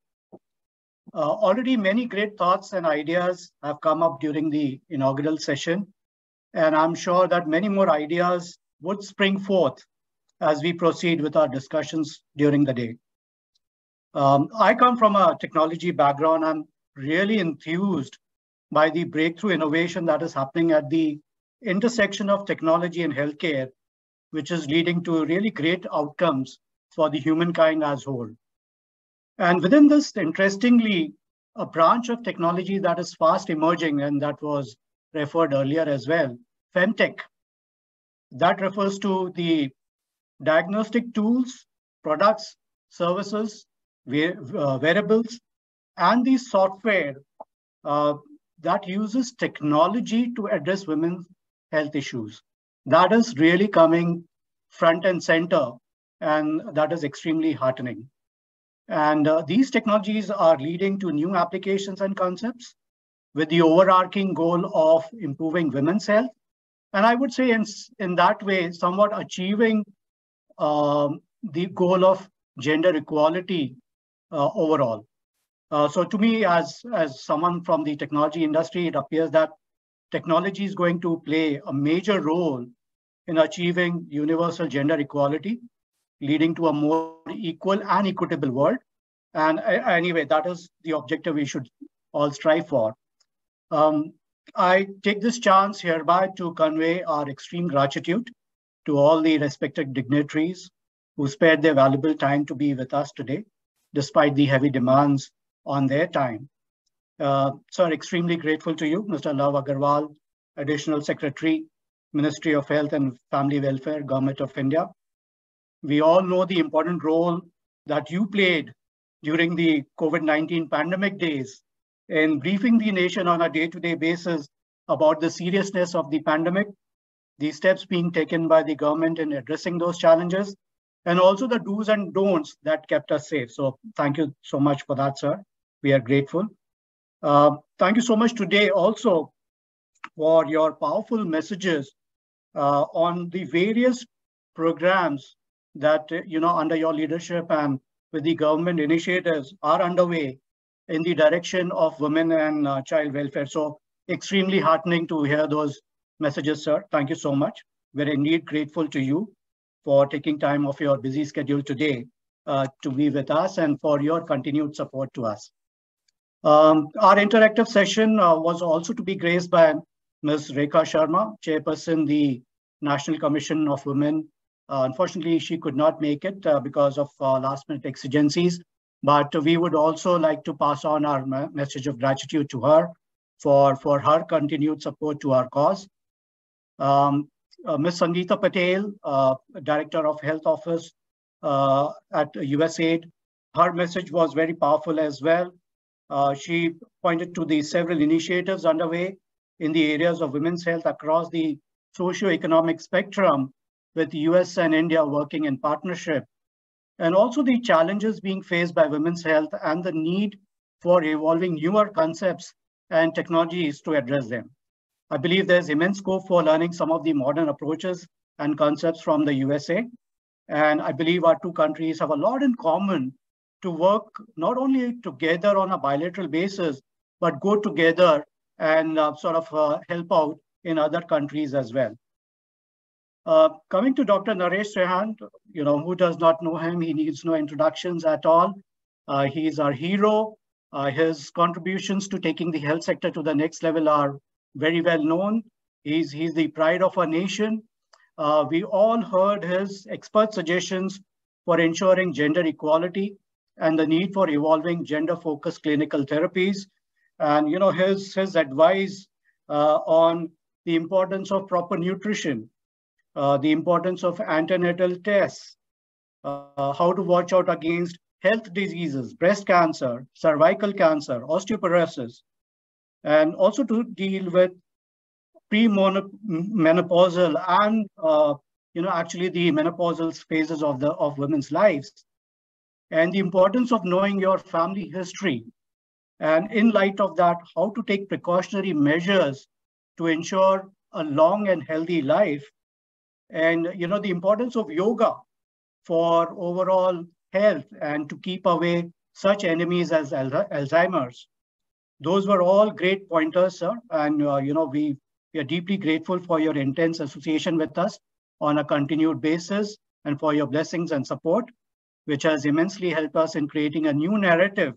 Already many great thoughts and ideas have come up during the inaugural session, and I'm sure that many more ideas would spring forth as we proceed with our discussions during the day. I come from a technology background. I'm really enthused by the breakthrough innovation that is happening at the intersection of technology and healthcare, which is leading to really great outcomes for the humankind as whole. And within this, interestingly, a branch of technology that is fast emerging, and that was referred earlier as well, femtech, that refers to the diagnostic tools, products, services, wearables, and the software that uses technology to address women's health issues. That is really coming front and center, and that is extremely heartening. And these technologies are leading to new applications and concepts with the overarching goal of improving women's health. And I would say in that way, somewhat achieving the goal of gender equality overall. So to me, as someone from the technology industry, it appears that technology is going to play a major role in achieving universal gender equality, leading to a more equal and equitable world. And anyway, that is the objective we should all strive for. I take this chance hereby to convey our extreme gratitude to all the respected dignitaries who spared their valuable time to be with us today, despite the heavy demands on their time. Sir, extremely grateful to you, Mr. Love Agha, Additional Secretary, Ministry of Health and Family Welfare, Government of India. We all know the important role that you played during the COVID-19 pandemic days in briefing the nation on a day-to-day basis about the seriousness of the pandemic, the steps being taken by the government in addressing those challenges, and also the do's and don'ts that kept us safe. So thank you so much for that, sir. We are grateful. Thank you so much today also for your powerful messages on the various programs that, you know, under your leadership and with the government initiatives are underway in the direction of women and child welfare. So extremely heartening to hear those messages, sir. Thank you so much. We're indeed grateful to you for taking time off your busy schedule today to be with us and for your continued support to us. Our interactive session was also to be graced by Ms. Rekha Sharma, Chairperson, the National Commission of Women. Unfortunately, she could not make it because of last-minute exigencies, but we would also like to pass on our message of gratitude to her for her continued support to our cause. Ms. Sangeeta Patel, Director of Health Office at USAID, her message was very powerful as well. She pointed to the several initiatives underway in the areas of women's health across the socio-economic spectrum, with the US and India working in partnership, and also the challenges being faced by women's health and the need for evolving newer concepts and technologies to address them. I believe there's immense scope for learning some of the modern approaches and concepts from the USA. And I believe our two countries have a lot in common to work not only together on a bilateral basis, but go together and help out in other countries as well. Coming to Dr. Naresh Trehan, you know, who does not know him? He needs no introductions at all. He is our hero. His contributions to taking the health sector to the next level are very well known. He's the pride of our nation. We all heard his expert suggestions for ensuring gender equality and the need for evolving gender-focused clinical therapies. And you know, his advice on the importance of proper nutrition, the importance of antenatal tests, how to watch out against health diseases, breast cancer, cervical cancer, osteoporosis, and also to deal with premenopausal and actually the menopausal phases of women's lives, and the importance of knowing your family history. And in light of that, how to take precautionary measures to ensure a long and healthy life. And, you know, the importance of yoga for overall health and to keep away such enemies as Alzheimer's. Those were all great pointers, sir. And, you know, we are deeply grateful for your intense association with us on a continued basis and for your blessings and support, which has immensely helped us in creating a new narrative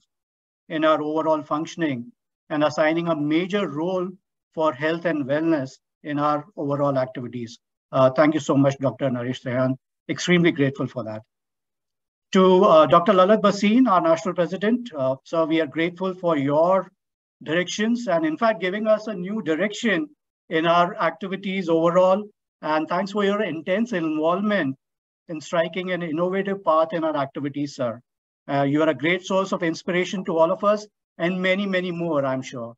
in our overall functioning and assigning a major role for health and wellness in our overall activities. Thank you so much, Dr. Naresh Trehan. Extremely grateful for that. To Dr. Lalit Bhasin, our national president, sir, we are grateful for your directions and in fact, giving us a new direction in our activities overall. And thanks for your intense involvement in striking an innovative path in our activities, sir. You are a great source of inspiration to all of us and many, many more, I'm sure.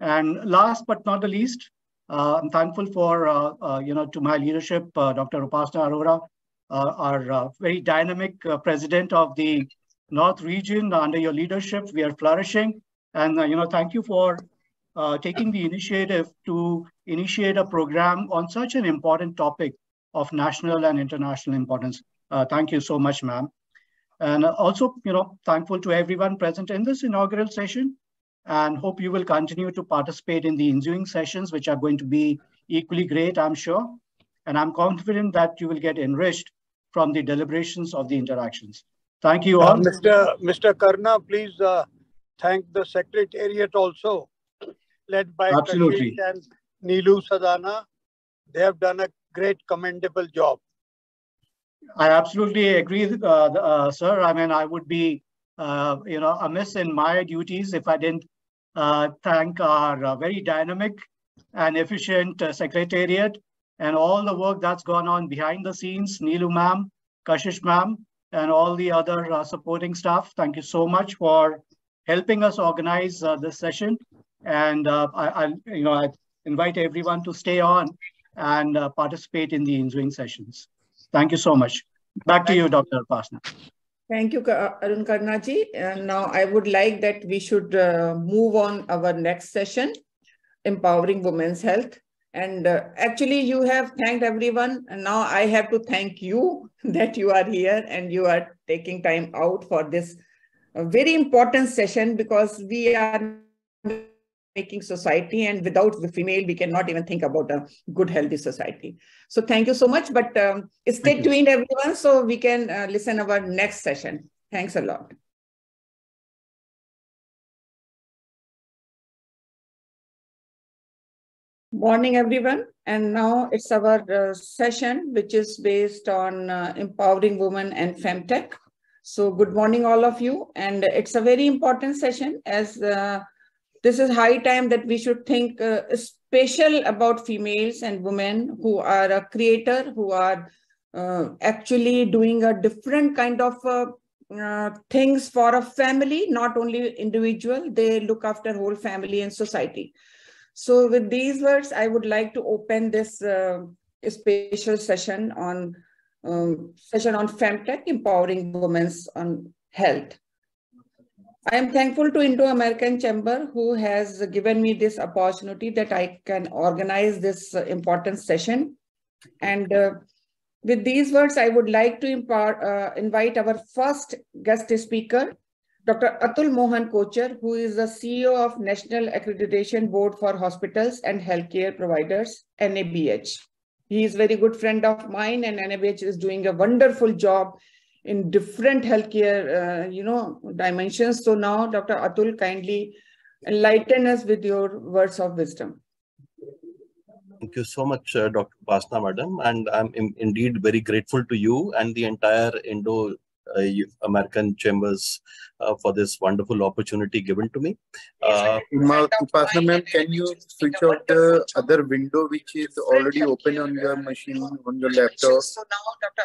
And last but not the least, I'm thankful for, to my leadership, Dr. Upasna Aroda, our very dynamic president of the North region. Under your leadership, we are flourishing. And, thank you for taking the initiative to initiate a program on such an important topic of national and international importance. Thank you so much, ma'am. And also, thankful to everyone present in this inaugural session, and hope you will continue to participate in the ensuing sessions, which are going to be equally great, I'm sure. And I'm confident that you will get enriched from the deliberations of the interactions. Thank you all. Mr. Karna, please thank the Secretariat also, led by Absolutely. Karshit and Neelu Sadhana. They have done a great, commendable job. I absolutely agree, sir. I mean, I would be, amiss in my duties if I didn't thank our very dynamic and efficient secretariat and all the work that's gone on behind the scenes, Neelu ma'am, Kashish ma'am, and all the other supporting staff. Thank you so much for helping us organize this session. And I invite everyone to stay on and participate in the ensuing sessions. Thank you so much. Back to you, Dr. Pasna. Thank you, Arun Karna ji. And now I would like that we should move on our next session, Empowering Women's Health. And actually, you have thanked everyone. And now I have to thank you that you are here and you are taking time out for this very important session, because we are making society, and without the female, we cannot even think about a good, healthy society. So thank you so much, but stay tuned everyone, so we can listen our next session. Thanks a lot. Morning everyone, and now it's our session, which is based on empowering women and femtech. So good morning all of you, and it's a very important session, as this is high time that we should think special about females and women who are a creator, who are actually doing a different kind of things for a family, not only individual, they look after whole family and society. So with these words, I would like to open this special session on femtech, empowering women's on health. I am thankful to Indo-American Chamber, who has given me this opportunity that I can organize this important session. And with these words, I would like to invite our first guest speaker, Dr. Atul Mohan Kochhar, who is the CEO of National Accreditation Board for Hospitals and Healthcare Providers, NABH. He is a very good friend of mine, and NABH is doing a wonderful job in different healthcare, dimensions. So now, Dr. Atul, kindly enlighten us with your words of wisdom. Thank you so much, Dr. Pasna, madam. And I'm indeed very grateful to you and the entire Indo-American Chambers for this wonderful opportunity given to me. Upasna ma'am, can you switch out the other window which is already open on your machine, on your laptop? So now, Dr.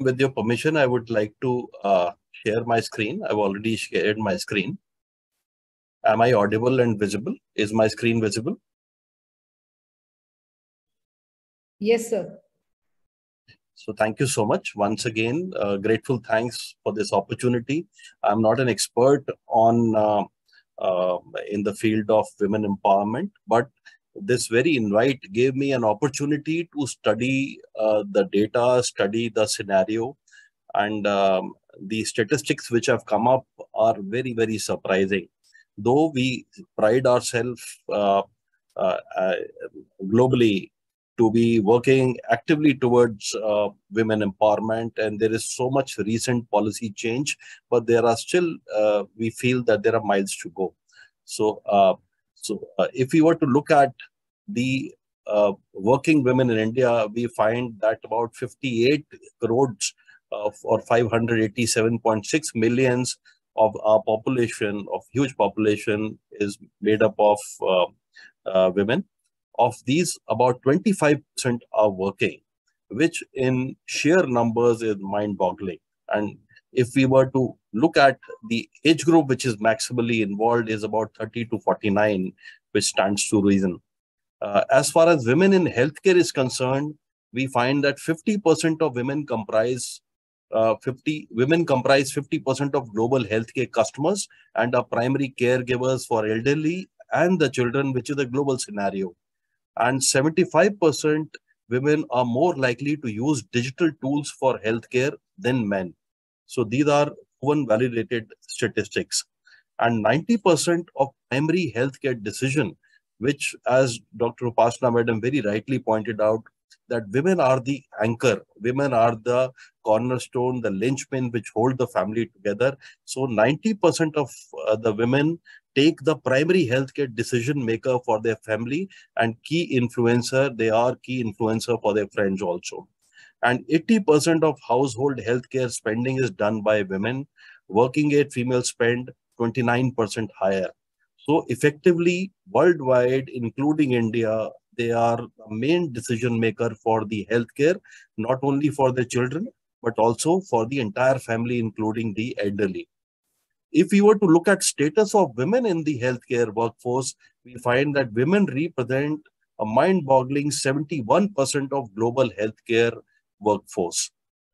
With your permission, I would like to share my screen. I've already shared my screen. Am I audible and visible? Is my screen visible? Yes, sir. So thank you so much. Once again, grateful thanks for this opportunity. I'm not an expert on in the field of women empowerment, but this very invite gave me an opportunity to study the data, study the scenario, and the statistics which have come up are very, very surprising. Though we pride ourselves globally to be working actively towards women empowerment, and there is so much recent policy change, but there are still, we feel that there are miles to go. So, if we were to look at the working women in India, we find that about 58 crores or 587.6 millions of our population, of huge population, is made up of women. Of these, about 25% are working, which in sheer numbers is mind-boggling. And if we were to look at the age group which is maximally involved is about 30 to 49, which stands to reason. As far as women in healthcare is concerned, we find that 50% of women comprise 50% of global healthcare customers and are primary caregivers for elderly and the children, which is a global scenario. And 75% women are more likely to use digital tools for healthcare than men. So these are proven validated statistics. And 90% of primary healthcare decision, which, as Dr. Upasna madam very rightly pointed out, that women are the anchor, women are the cornerstone, the linchpin which hold the family together. So 90% of the women take the primary healthcare decision maker for their family, and key influencer, they are key influencer for their friends also. And 80% of household healthcare spending is done by women. Working age females spend 29% higher. So effectively, worldwide, including India, they are the main decision maker for the healthcare, not only for the children, but also for the entire family, including the elderly. If we were to look at status of women in the healthcare workforce, we find that women represent a mind-boggling 71% of global healthcare workforce,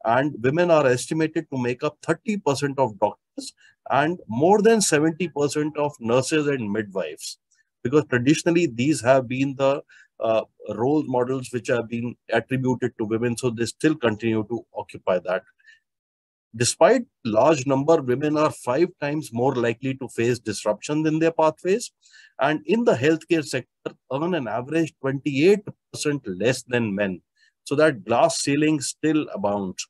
and women are estimated to make up 30% of doctors and more than 70% of nurses and midwives, because traditionally these have been the role models which have been attributed to women, so they still continue to occupy that. Despite large number, women are 5 times more likely to face disruptions in their pathways, and in the healthcare sector earn an average 28% less than men. So that glass ceiling still abounds.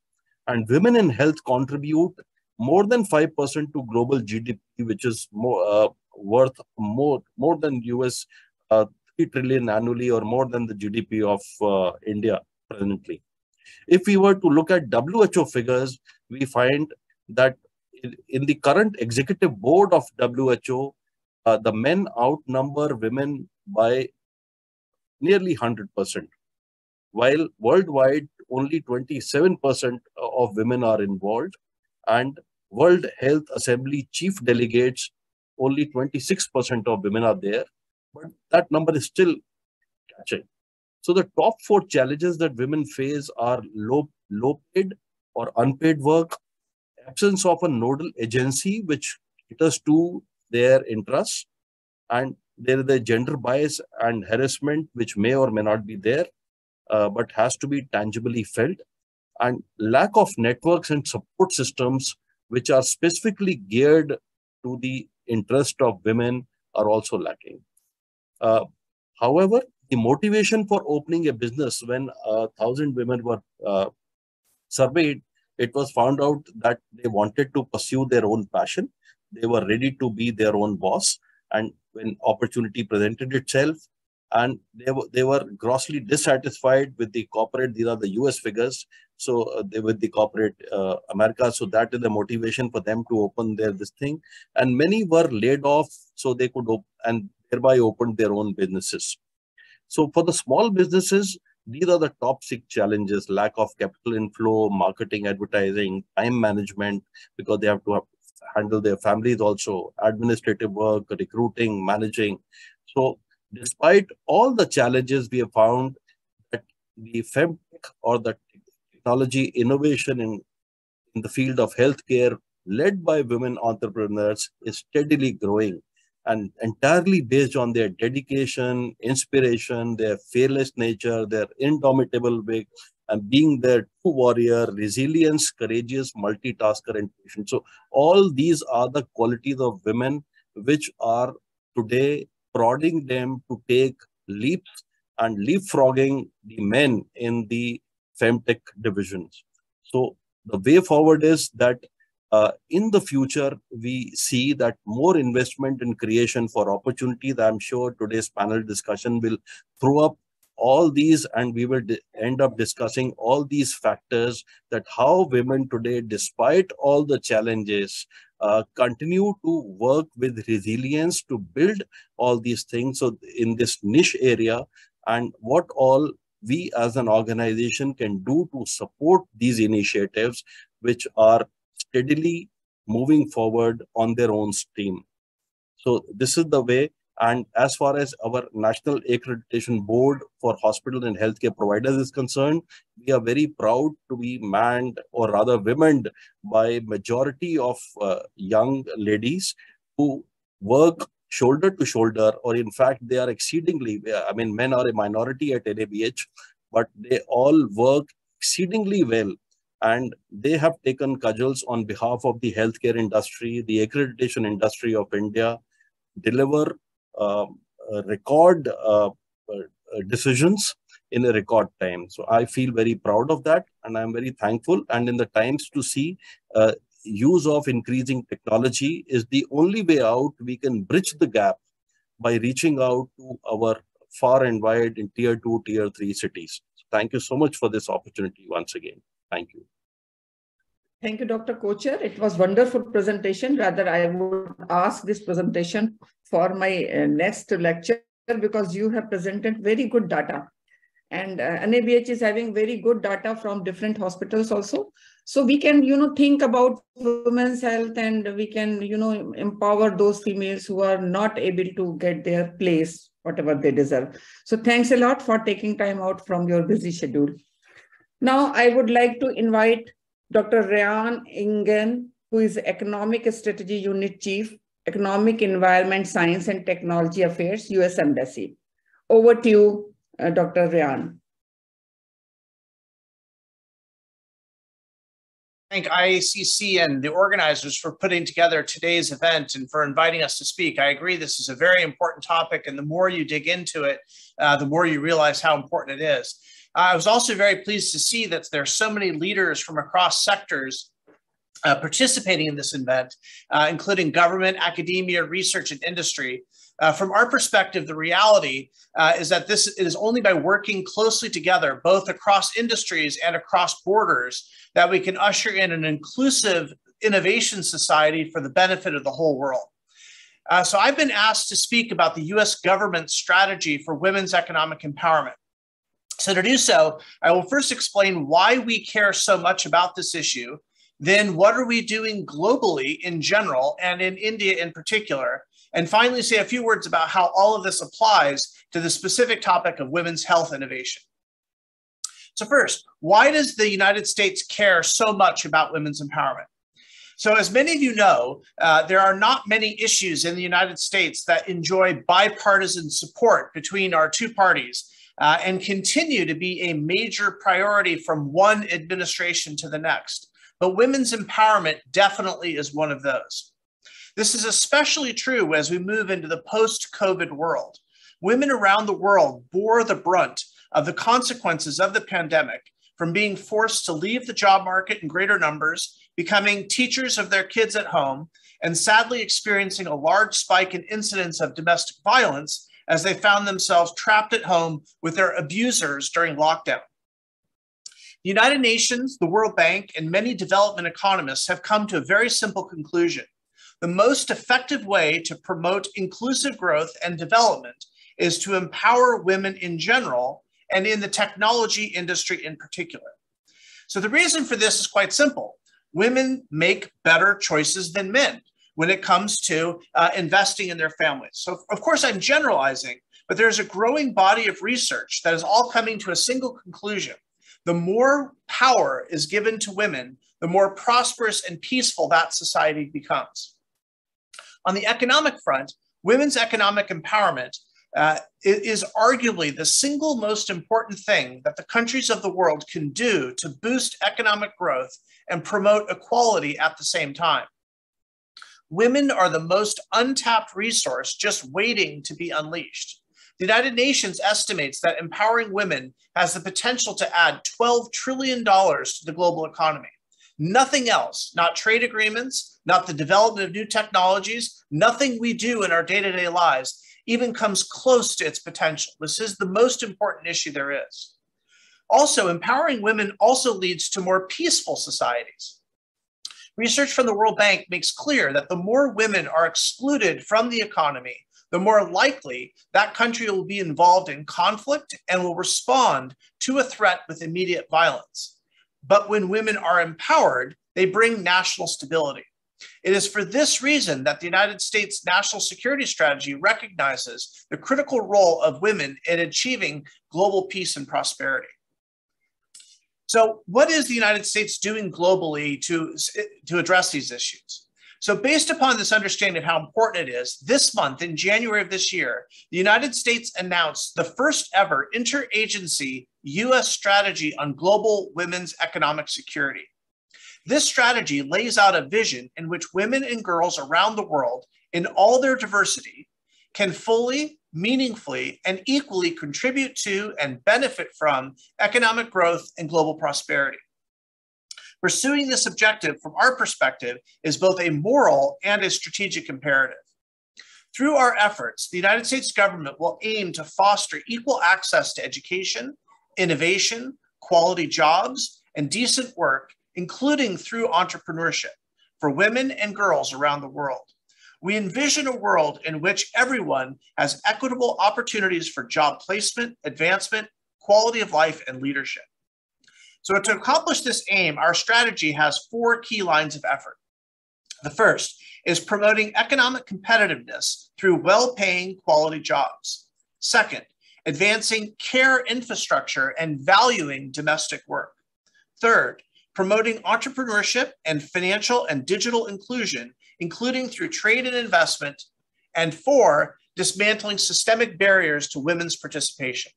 And women in health contribute more than 5% to global GDP, which is more, worth more than US $3 trillion annually, or more than the GDP of India presently. If we were to look at WHO figures, we find that in the current executive board of WHO, the men outnumber women by nearly 100%. While worldwide, only 27% of women are involved, and World Health Assembly chief delegates, only 26% of women are there, but that number is still catching. So the top 4 challenges that women face are low paid or unpaid work, absence of a nodal agency which caters to their interests, and there is the gender bias and harassment which may or may not be there, but has to be tangibly felt, and lack of networks and support systems which are specifically geared to the interest of women are also lacking. However, the motivation for opening a business, when 1,000 women were surveyed, it was found out that they wanted to pursue their own passion. They were ready to be their own boss. And when opportunity presented itself, and they were grossly dissatisfied with the corporate, these are the US figures, so with the corporate America, so that is the motivation for them to open this thing. And many were laid off, so they could and thereby opened their own businesses. So for the small businesses, these are the top 6 challenges: lack of capital inflow, marketing, advertising, time management, because they have to handle their families also, administrative work, recruiting, managing. So despite all the challenges, we have found that the femtech, or the technology innovation in the field of healthcare led by women entrepreneurs, is steadily growing, and entirely based on their dedication, inspiration, their fearless nature, their indomitable will, and being their true warrior, resilience, courageous, multitasker, and patient. So all these are the qualities of women which are today prodding them to take leaps and leapfrogging the men in the femtech divisions. So the way forward is that in the future, we see that more investment in creation for opportunities. I'm sure today's panel discussion will throw up all these, and we will end up discussing all these factors, that how women today, despite all the challenges, continue to work with resilience to build all these things. So in this niche area, and what all we as an organization can do to support these initiatives, which are steadily moving forward on their own steam. So this is the way. And as far as our National Accreditation Board for Hospital and Healthcare Providers is concerned, we are very proud to be manned, or rather womened, by majority of young ladies who work shoulder to shoulder, or in fact, they are exceedingly, I mean, men are a minority at NABH, but they all work exceedingly well. And they have taken cudgels on behalf of the healthcare industry, the accreditation industry of India, deliver record decisions in a record time. So I feel very proud of that, and I'm very thankful. And in the times to see, use of increasing technology is the only way out. We can bridge the gap by reaching out to our far and wide in tier 2, tier 3 cities. So thank you so much for this opportunity once again. Thank you. Thank you, Dr. Kochhar. It was a wonderful presentation. Rather, I would ask this presentation for my next lecture, because you have presented very good data. And NABH is having very good data from different hospitals also. So we can, you know, think about women's health, and we can, you know, empower those females who are not able to get their place, whatever they deserve. So thanks a lot for taking time out from your busy schedule. Now, I would like to invite Dr. Ryan Ingen, who is Economic Strategy Unit Chief, Economic Environment Science and Technology Affairs, US Embassy. Over to you, Dr. Ryan. Thank IACC and the organizers for putting together today's event and for inviting us to speak. I agree this is a very important topic, and the more you dig into it, the more you realize how important it is. I was also very pleased to see that there are so many leaders from across sectors participating in this event, including government, academia, research, and industry. From our perspective, the reality is that this is only by working closely together, both across industries and across borders, that we can usher in an inclusive innovation society for the benefit of the whole world. So I've been asked to speak about the U.S. government's strategy for women's economic empowerment. So to do so, I will first explain why we care so much about this issue, then what are we doing globally in general and in India in particular, and finally say a few words about how all of this applies to the specific topic of women's health innovation. So first, why does the United States care so much about women's empowerment? So as many of you know, there are not many issues in the United States that enjoy bipartisan support between our two parties and continue to be a major priority from one administration to the next. But women's empowerment definitely is one of those. This is especially true as we move into the post-COVID world. Women around the world bore the brunt of the consequences of the pandemic, from being forced to leave the job market in greater numbers, becoming teachers of their kids at home, and sadly experiencing a large spike in incidents of domestic violence as they found themselves trapped at home with their abusers during lockdown. The United Nations, the World Bank, and many development economists have come to a very simple conclusion. The most effective way to promote inclusive growth and development is to empower women in general and in the technology industry in particular. So the reason for this is quite simple. Women make better choices than men when it comes to investing in their families. So of course I'm generalizing, but there's a growing body of research that is all coming to a single conclusion. The more power is given to women, the more prosperous and peaceful that society becomes. On the economic front, women's economic empowerment is arguably the single most important thing that the countries of the world can do to boost economic growth and promote equality at the same time. Women are the most untapped resource just waiting to be unleashed. The United Nations estimates that empowering women has the potential to add $12 trillion to the global economy. Nothing else, not trade agreements, not the development of new technologies, nothing we do in our day-to-day lives even comes close to its potential. This is the most important issue there is. Also, empowering women also leads to more peaceful societies. Research from the World Bank makes clear that the more women are excluded from the economy, the more likely that country will be involved in conflict and will respond to a threat with immediate violence. But when women are empowered, they bring national stability. It is for this reason that the United States National Security Strategy recognizes the critical role of women in achieving global peace and prosperity. So what is the United States doing globally to address these issues? So based upon this understanding of how important it is, this month in January of this year, the United States announced the first ever interagency U.S. strategy on global women's economic security. This strategy lays out a vision in which women and girls around the world, in all their diversity, can fully, meaningfully, and equally contribute to and benefit from economic growth and global prosperity. Pursuing this objective from our perspective is both a moral and a strategic imperative. Through our efforts, the United States government will aim to foster equal access to education, innovation, quality jobs, and decent work, including through entrepreneurship, for women and girls around the world. We envision a world in which everyone has equitable opportunities for job placement, advancement, quality of life, and leadership. So to accomplish this aim, our strategy has four key lines of effort. The first is promoting economic competitiveness through well-paying quality jobs. Second, advancing care infrastructure and valuing domestic work. Third, promoting entrepreneurship and financial and digital inclusion, including through trade and investment. And four, dismantling systemic barriers to women's participation.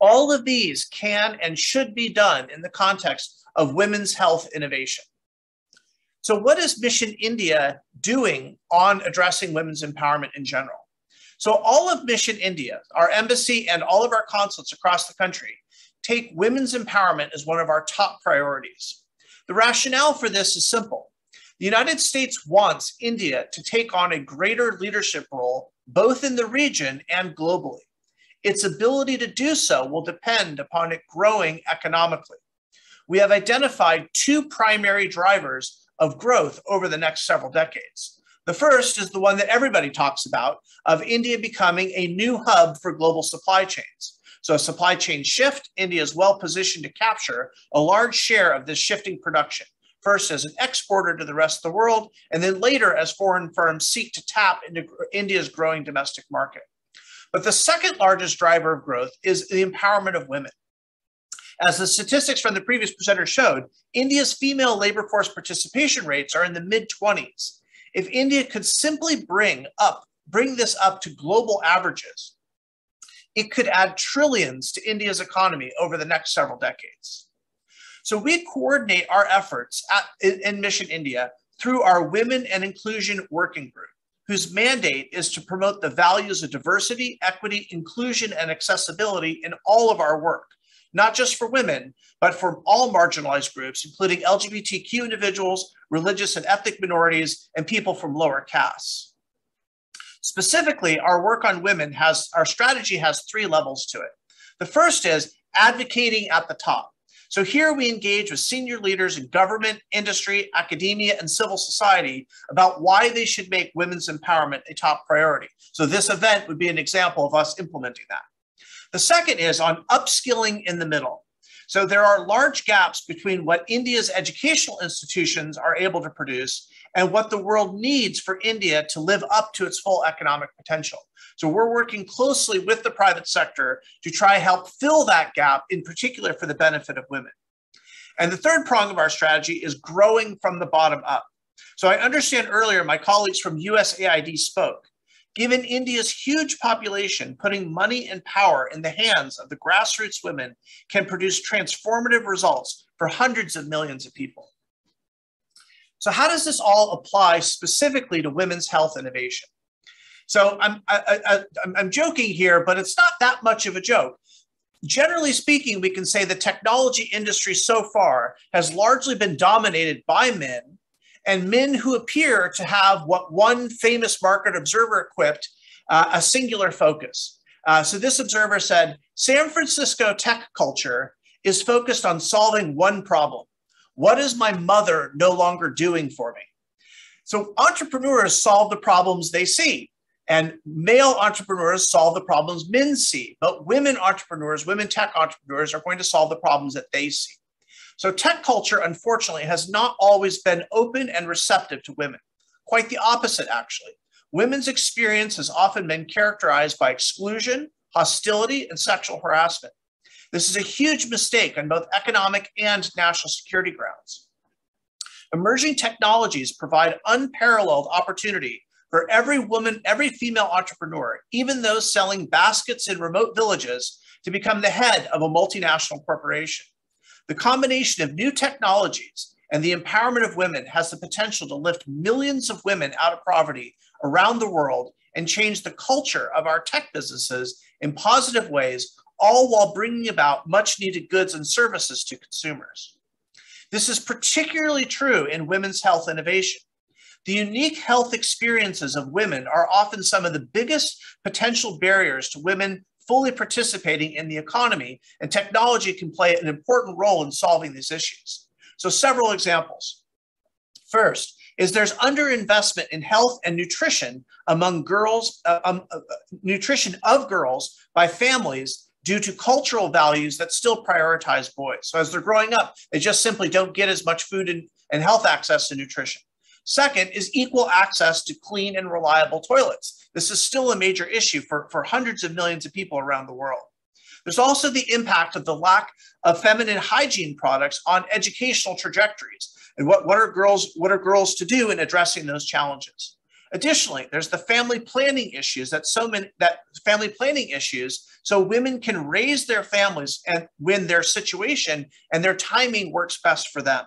All of these can and should be done in the context of women's health innovation. So what is Mission India doing on addressing women's empowerment in general? So all of Mission India, our embassy and all of our consulates across the country, take women's empowerment as one of our top priorities. The rationale for this is simple. The United States wants India to take on a greater leadership role, both in the region and globally. Its ability to do so will depend upon it growing economically. We have identified two primary drivers of growth over the next several decades. The first is the one that everybody talks about, of India becoming a new hub for global supply chains. So a supply chain shift, India is well positioned to capture a large share of this shifting production, first as an exporter to the rest of the world, and then later as foreign firms seek to tap into India's growing domestic market. But the second largest driver of growth is the empowerment of women. As the statistics from the previous presenter showed, India's female labor force participation rates are in the mid-20s. If India could simply bring this up to global averages, it could add trillions to India's economy over the next several decades. So we coordinate our efforts in Mission India through our Women and Inclusion Working Group, whose mandate is to promote the values of diversity, equity, inclusion, and accessibility in all of our work, not just for women, but for all marginalized groups, including LGBTQ individuals, religious and ethnic minorities, and people from lower castes. Specifically, our work on women our strategy has three levels to it. The first is advocating at the top. So here we engage with senior leaders in government, industry, academia, and civil society about why they should make women's empowerment a top priority. So this event would be an example of us implementing that. The second is on upskilling in the middle. So there are large gaps between what India's educational institutions are able to produce and what the world needs for India to live up to its full economic potential. So we're working closely with the private sector to try to help fill that gap, in particular for the benefit of women. And the third prong of our strategy is growing from the bottom up. So I understand earlier my colleagues from USAID spoke. Given India's huge population, putting money and power in the hands of the grassroots women can produce transformative results for hundreds of millions of people. So how does this all apply specifically to women's health innovation? So I'm joking here, but it's not that much of a joke. Generally speaking, we can say the technology industry so far has largely been dominated by men, and men who appear to have what one famous market observer equipped, a singular focus. So this observer said, San Francisco tech culture is focused on solving one problem. What is my mother no longer doing for me? So entrepreneurs solve the problems they see, and male entrepreneurs solve the problems men see, but women entrepreneurs, women tech entrepreneurs are going to solve the problems that they see. So tech culture, unfortunately, has not always been open and receptive to women. Quite the opposite, actually. Women's experience has often been characterized by exclusion, hostility, and sexual harassment. This is a huge mistake on both economic and national security grounds. Emerging technologies provide unparalleled opportunity for every woman, every female entrepreneur, even those selling baskets in remote villages, to become the head of a multinational corporation. The combination of new technologies and the empowerment of women has the potential to lift millions of women out of poverty around the world and change the culture of our tech businesses in positive ways, all while bringing about much needed goods and services to consumers. This is particularly true in women's health innovation. The unique health experiences of women are often some of the biggest potential barriers to women fully participating in the economy, and technology can play an important role in solving these issues. So several examples. First is there's underinvestment in health and nutrition among girls, nutrition of girls by families due to cultural values that still prioritize boys. So as they're growing up, they just simply don't get as much food and health access to nutrition. Second is equal access to clean and reliable toilets. This is still a major issue for hundreds of millions of people around the world. There's also the impact of the lack of feminine hygiene products on educational trajectories and what are girls to do in addressing those challenges. Additionally, there's the family planning issues so women can raise their families and when their situation and their timing works best for them.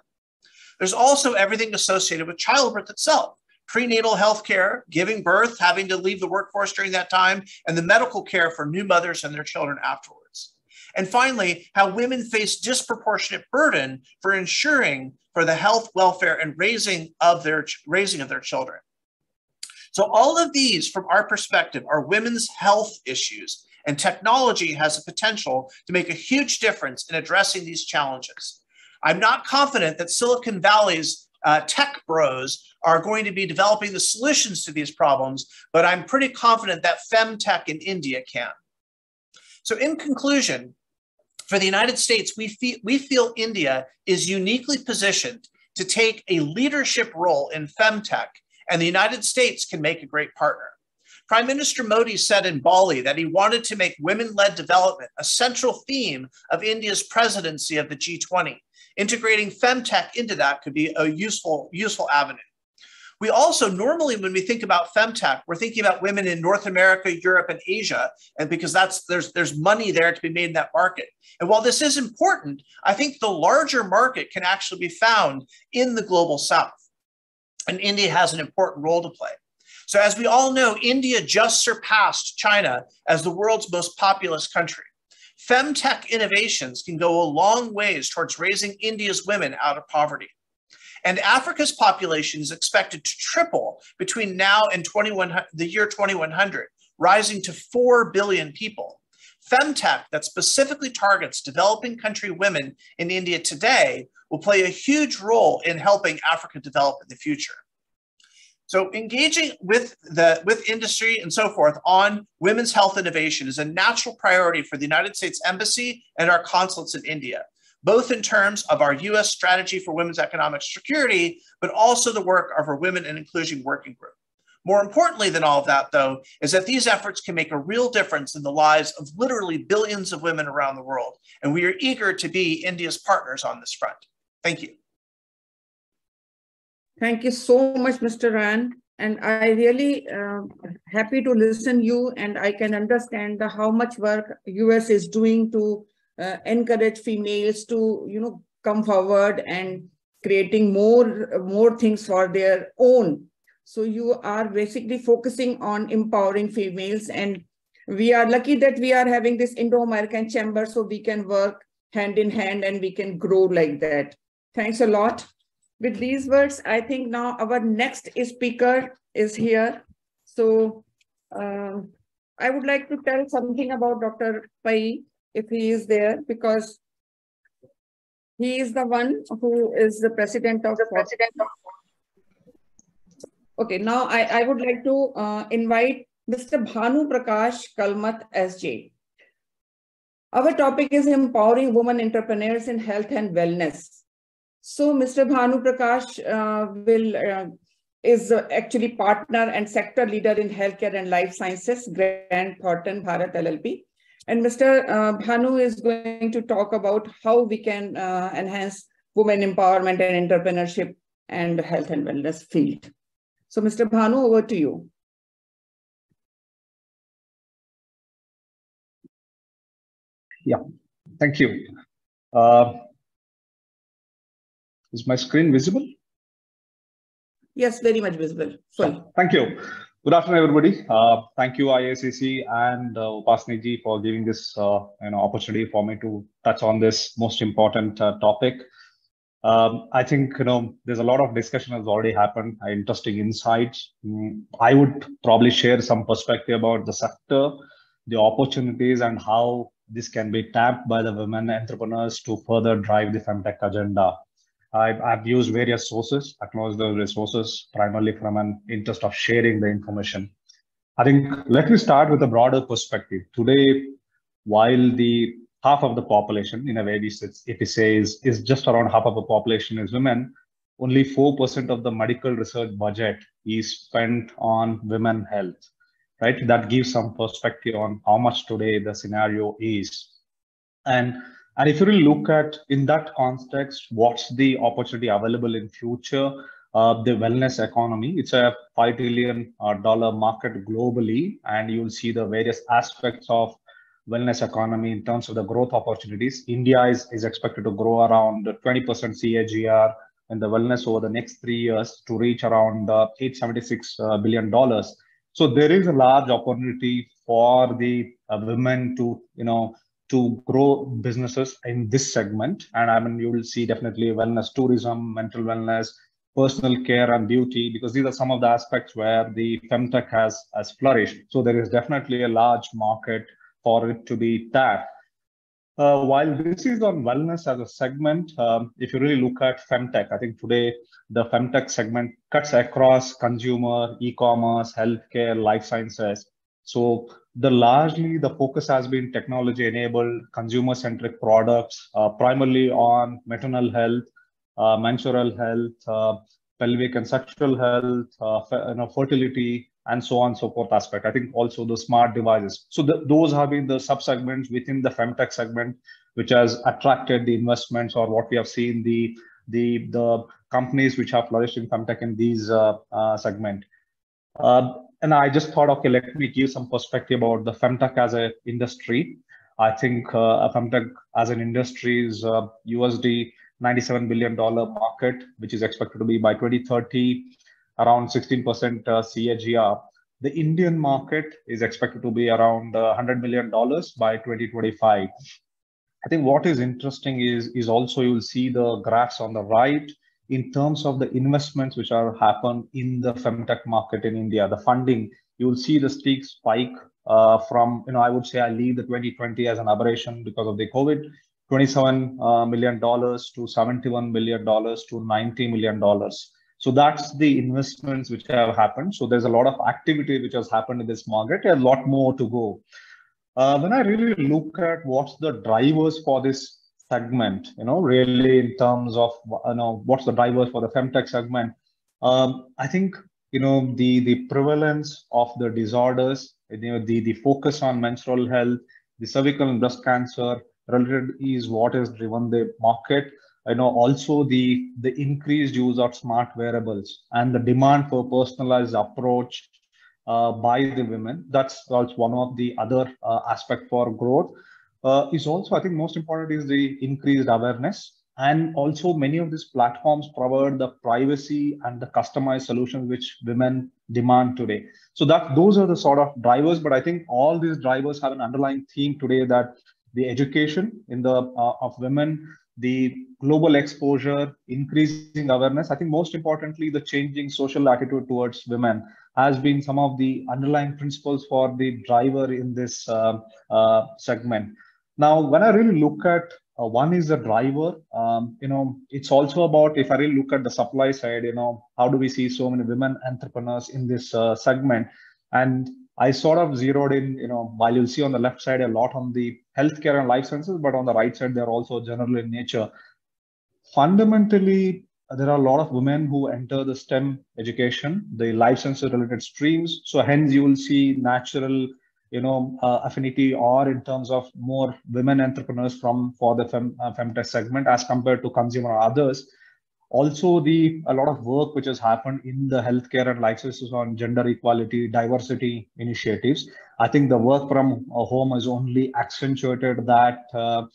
There's also everything associated with childbirth itself, prenatal health care, giving birth, having to leave the workforce during that time, and the medical care for new mothers and their children afterwards. And finally, how women face disproportionate burden for ensuring for the health, welfare, and raising of their children. So all of these, from our perspective, are women's health issues, and technology has the potential to make a huge difference in addressing these challenges. I'm not confident that Silicon Valley's tech bros are going to be developing the solutions to these problems, but I'm pretty confident that femtech in India can. So in conclusion, for the United States, we feel India is uniquely positioned to take a leadership role in femtech, and the United States can make a great partner. Prime Minister Modi said in Bali that he wanted to make women-led development a central theme of India's presidency of the G20. Integrating femtech into that could be a useful avenue. We also normally, when we think about femtech, we're thinking about women in North America, Europe, and Asia, and because there's money there to be made in that market. And while this is important, I think the larger market can actually be found in the global South, and India has an important role to play. So as we all know, India just surpassed China as the world's most populous country. Femtech innovations can go a long ways towards raising India's women out of poverty. And Africa's population is expected to triple between now and the year 2100, rising to 4 billion people. Femtech that specifically targets developing country women in India today will play a huge role in helping Africa develop in the future. So engaging with industry and so forth on women's health innovation is a natural priority for the United States Embassy and our consulates in India, both in terms of our U.S. strategy for women's economic security, but also the work of our Women and Inclusion Working Group. More importantly than all of that, though, is that these efforts can make a real difference in the lives of literally billions of women around the world, and we are eager to be India's partners on this front. Thank you. Thank you so much, Mr. Ryan. And I really happy to listen to you, and I can understand how much work US is doing to encourage females to, come forward and creating more things for their own. So you are basically focusing on empowering females, and we are lucky that we are having this Indo-American Chamber, so we can work hand in hand and we can grow like that. Thanks a lot. With these words, I think now our next speaker is here. So I would like to tell something about Dr. Pai, if he is there, because he is the one who is the president of Foxy. Okay, now I would like to invite Mr. Bhanu Prakash Kalmat, SJ. Our topic is empowering women entrepreneurs in health and wellness. So Mr. Bhanu Prakash is actually partner and sector leader in healthcare and life sciences, Grant Thornton Bharat LLP. And Mr. Bhanu is going to talk about how we can enhance women empowerment and entrepreneurship and health and wellness field. So Mr. Bhanu, over to you. Yeah, thank you. Is my screen visible? Yes, very much visible. Sorry. Thank you. Good afternoon, everybody. Thank you, IACC and Upasna ji, for giving this opportunity for me to touch on this most important topic. I think there's a lot of discussion has already happened. Interesting insights. I would probably share some perspective about the sector, the opportunities, and how this can be tapped by the women entrepreneurs to further drive the femtech agenda. I've used various sources, acknowledged those resources, primarily from an interest of sharing the information. I think, let me start with a broader perspective. Today, while the half of the population, in a way, if we say is just around half of the population is women, only 4% of the medical research budget is spent on women health, right? That gives some perspective on how much today the scenario is. And if you really look at, in that context, what's the opportunity available in future, the wellness economy, it's a $5 trillion market globally, and you'll see the various aspects of wellness economy in terms of the growth opportunities. India is expected to grow around 20% CAGR in the wellness over the next 3 years to reach around $876 billion. So there is a large opportunity for the women to, to grow businesses in this segment. And I mean, you will see definitely wellness, tourism, mental wellness, personal care and beauty, because these are some of the aspects where the femtech has flourished. So there is definitely a large market for it to be tapped. While this is on wellness as a segment, if you really look at femtech, I think today the femtech segment cuts across consumer, e-commerce, healthcare, life sciences. So largely the focus has been technology-enabled, consumer-centric products, primarily on maternal health, menstrual health, pelvic and sexual health, fertility, and so on and so forth aspect. I think also the smart devices. So those have been the sub-segments within the femtech segment, which has attracted the investments, or what we have seen the companies which have flourished in femtech in these segment. And I just thought, okay, let me give some perspective about the femtech as an industry. I think femtech as an industry is USD $97 billion market, which is expected to be by 2030, around 16% CAGR. The Indian market is expected to be around $100 million by 2025. I think what is interesting is also you will see the graphs on the right in terms of the investments which are happened in the femtech market in India. The funding, you will see the steep spike from, I would say I leave the 2020 as an aberration because of the COVID, $27 million to $71 million to $90 million. So that's the investments which have happened. So there's a lot of activity which has happened in this market, a lot more to go. When I really look at what's the drivers for this segment, really in terms of, what's the drivers for the femtech segment, I think, the prevalence of the disorders, the focus on menstrual health, the cervical and breast cancer related is what has driven the market. Also the increased use of smart wearables and the demand for personalized approach by the women. That's one of the other aspect for growth. Is also, I think most important is the increased awareness, and also many of these platforms provide the privacy and the customized solutions which women demand today. So those are the sort of drivers, but I think all these drivers have an underlying theme today, that the education in the of women, the global exposure, increasing awareness. I think most importantly, the changing social attitude towards women has been some of the underlying principles for the driver in this segment. Now, when I really look at one is the driver, it's also about, if I really look at the supply side, how do we see so many women entrepreneurs in this segment? And I sort of zeroed in, while you'll see on the left side a lot on the healthcare and life sciences, but on the right side, they're also general in nature. Fundamentally, there are a lot of women who enter the STEM education, the life sciences related streams. So hence you will see natural, affinity or in terms of more women entrepreneurs for the femtech segment as compared to consumer or others. Also, a lot of work which has happened in the healthcare and life sciences on gender equality, diversity initiatives. I think the work from home has only accentuated that the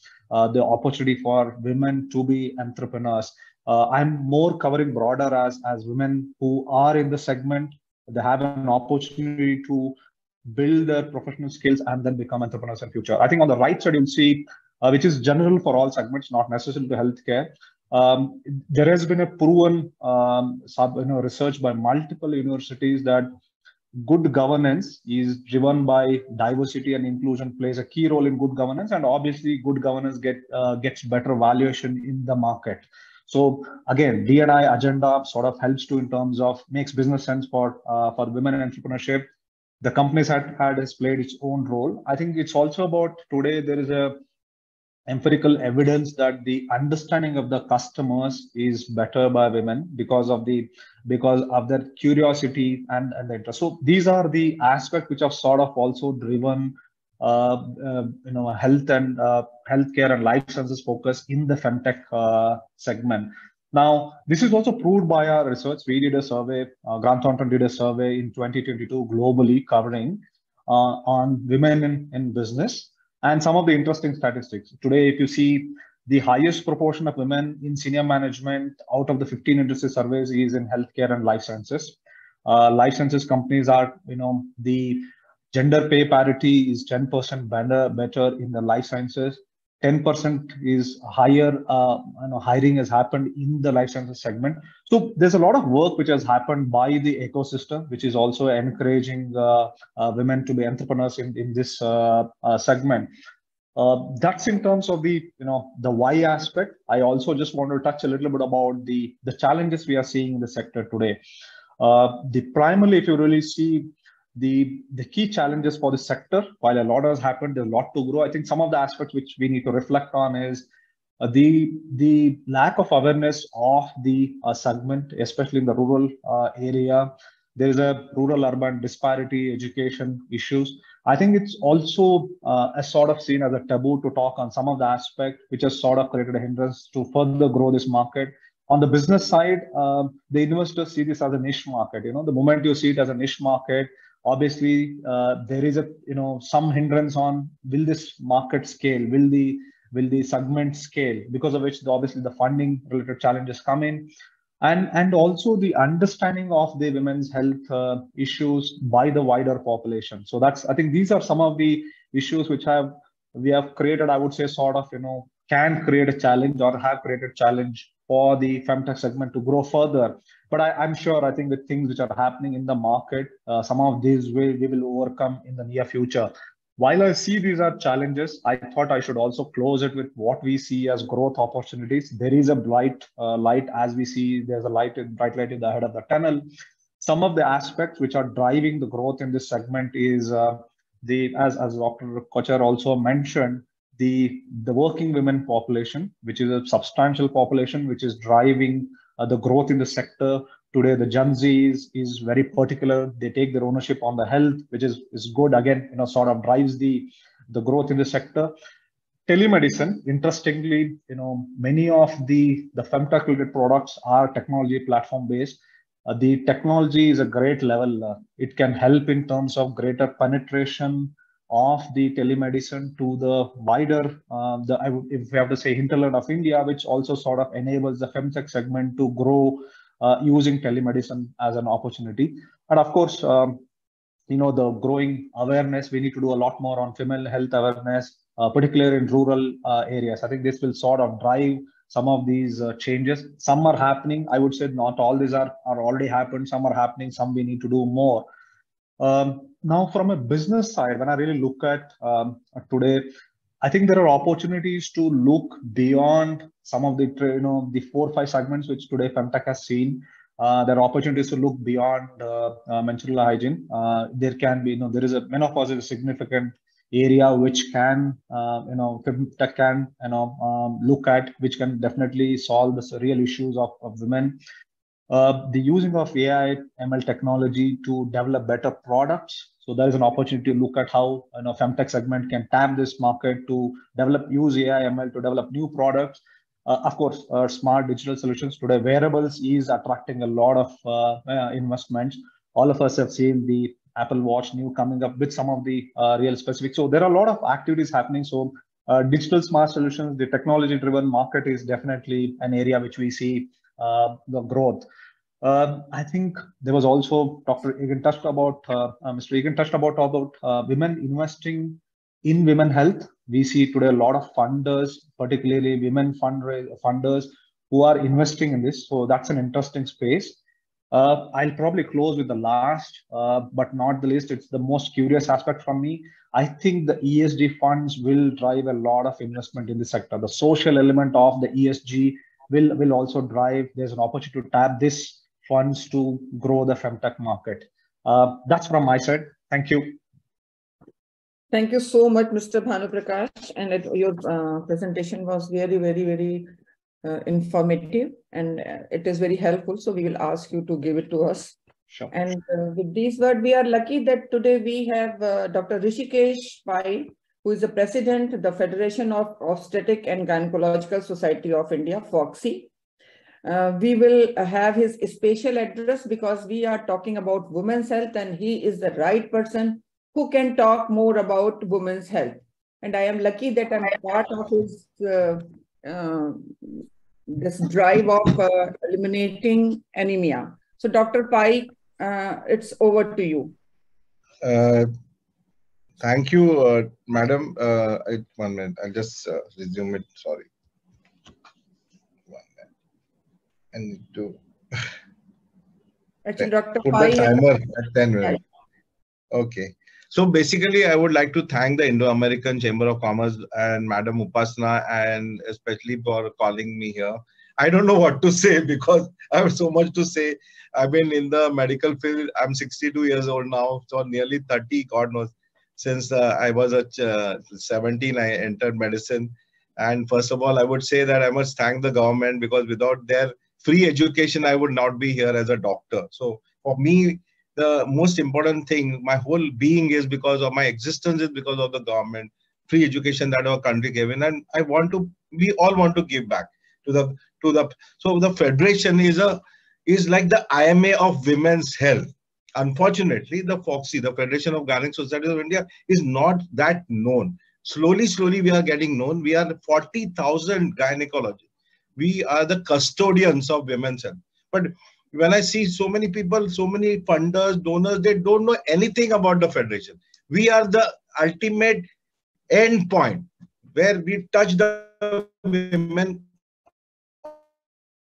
opportunity for women to be entrepreneurs. I'm more covering broader as women who are in the segment, they have an opportunity to build their professional skills and then become entrepreneurs in future. I think on the right side, you'll see, which is general for all segments, not necessarily to healthcare. There has been a proven research by multiple universities that good governance is driven by diversity, and inclusion plays a key role in good governance, and obviously good governance gets better valuation in the market. So again, D&I agenda sort of helps to in terms of makes business sense for women in entrepreneurship. The companies has played its own role. I think it's also about today there is a empirical evidence that the understanding of the customers is better by women because of their curiosity and the interest. So these are the aspects which have sort of also driven health and healthcare and life sciences focus in the femtech segment. Now, this is also proved by our research. We did a survey, Grant Thornton did a survey in 2022 globally covering on women in business. And some of the interesting statistics. Today, if you see the highest proportion of women in senior management out of the 15 industry surveys is in healthcare and life sciences. Life sciences companies are, the gender pay parity is 10% better in the life sciences. 10% is higher, hiring has happened in the life sciences segment. So there's a lot of work which has happened by the ecosystem, which is also encouraging women to be entrepreneurs in this segment. That's in terms of the, the why aspect. I also just want to touch a little bit about the challenges we are seeing in the sector today. Primarily, if you really see the key challenges for the sector, while a lot has happened, there's a lot to grow. I think some of the aspects which we need to reflect on is the lack of awareness of the segment, especially in the rural area, There is a rural-urban disparity, education issues. I think it's also a sort of seen as a taboo to talk on some of the aspects which has sort of created a hindrance to further grow this market. On the business side, the investors see this as a niche market. You know, the moment you see it as a niche market, obviously there is a some hindrance on will this market scale, will the segment scale, because of which obviously the funding related challenges come in. And also the understanding of the women's health issues by the wider population. So that's, I think these are some of the issues which we have created, I would say, sort of, can create a challenge or have created challenge for the femtech segment to grow further. But I'm sure, I think with things which are happening in the market, some of these we will overcome in the near future. While I see these are challenges, I thought I should also close it with what we see as growth opportunities. There is a light as we see, there's a bright light in the head of the tunnel. Some of the aspects which are driving the growth in this segment is as Dr. Kochhar also mentioned, the working women population, which is a substantial population, which is driving the growth in the sector. Today, the Gen Z is very particular. They take their ownership on the health, which is good. Again, sort of drives the growth in the sector. Telemedicine, interestingly, many of the femtech-related products are technology platform-based. The technology is a great level. It can help in terms of greater penetration of the telemedicine to the wider, if we have to say, hinterland of India, which also sort of enables the femtech segment to grow using telemedicine as an opportunity. And of course, the growing awareness, we need to do a lot more on female health awareness, particularly in rural areas. I think this will sort of drive some of these changes. Some are happening. I would say not all these are already happened. Some are happening. Some we need to do more. Now, from a business side, when I really look at today, I think there are opportunities to look beyond some of the the 4 or 5 segments which today femtech has seen. There are opportunities to look beyond menstrual hygiene. There can be menopause is a significant area which can femtech can look at, which can definitely solve the real issues of women. The using of AI ML technology to develop better products. So there is an opportunity to look at how femtech segment can tap this market to use AI ML to develop new products. Of course, smart digital solutions. Today, wearables is attracting a lot of investments. All of us have seen the Apple Watch new coming up with some of the real specifics. So there are a lot of activities happening. So digital smart solutions, the technology-driven market is definitely an area which we see the growth. I think there was also Dr. Ingen touched about Mr. Ingen touched about women investing in women health. We see today a lot of funders, particularly women funders, who are investing in this. So that's an interesting space. I'll probably close with the last, but not the least. It's the most curious aspect from me. I think the ESG funds will drive a lot of investment in the sector. The social element of the ESG will also drive. There's an opportunity to tap this funds to grow the femtech market. That's from my side. Thank you. Thank you so much, Mr. Bhanu Prakash. And your presentation was very, very, very informative, and it is very helpful. So we will ask you to give it to us. Sure. And with these words, we are lucky that today we have Dr. Hrishikesh Pai, who is the president of the Federation of Obstetric and Gynecological Society of India, FOGSI. We will have his special address because we are talking about women's health, and he is the right person who can talk more about women's health. And I am lucky that I'm part of his this drive of eliminating anemia. So, Dr. Pai, it's over to you. Thank you, madam. 1 minute, I'll just resume it. Sorry. 1 minute. I need to. Actually, Dr. Pai, put the timer at 10 minutes. Okay. So basically, I would like to thank the Indo-American Chamber of Commerce and Madam Upasna, and especially for calling me here. I don't know what to say because I have so much to say. I've been in the medical field. I'm 62 years old now, so nearly 30. God knows. Since I was at 17, I entered medicine. And first of all, I would say that I must thank the government, because without their free education, I would not be here as a doctor. So for me, the most important thing. My whole being is because of my existence is because of the government, free education that our country gave, and I want to. We all want to give back to the. So the federation is like the IMA of women's health. Unfortunately, the FOGSI, the Federation of Gynec Societies of India, is not that known. Slowly, we are getting known. We are 40,000 gynecologists. We are the custodians of women's health. But when I see so many people, so many funders, donors, they don't know anything about the federation. We are the ultimate end point where we touch the women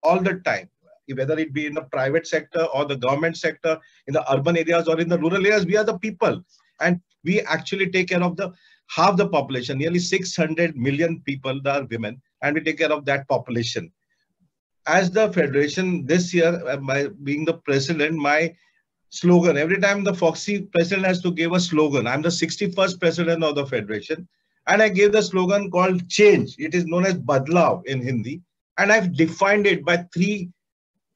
all the time, whether it be in the private sector or the government sector, in the urban areas or in the rural areas. We are the people, and we actually take care of the half the population, nearly 600 million people are women, and we take care of that population. As the federation this year, by being the president, my slogan, every time the FOGSI president has to give a slogan. I'm the 61st president of the federation, and I gave the slogan called change. It is known as Badlav in Hindi, and I've defined it by three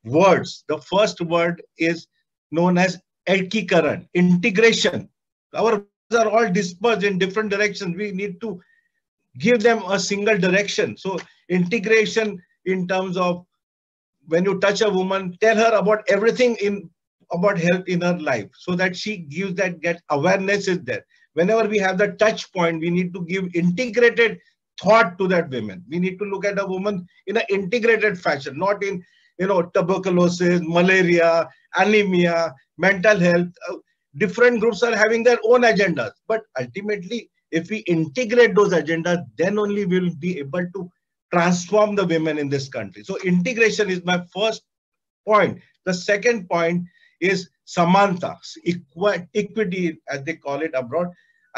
words. The first word is known as Ekikaran, integration. Our words are all dispersed in different directions. We need to give them a single direction. So integration in terms of when you touch a woman, tell her about everything in about health in her life, so that she gives that get awareness is there. Whenever we have the touch point, we need to give integrated thought to that woman. We need to look at a woman in an integrated fashion, not in tuberculosis, malaria, anemia, mental health. Different groups are having their own agendas. But ultimately, if we integrate those agendas, then only we'll be able to transform the women in this country. So integration is my first point. The second point is Samanta, equity, as they call it abroad.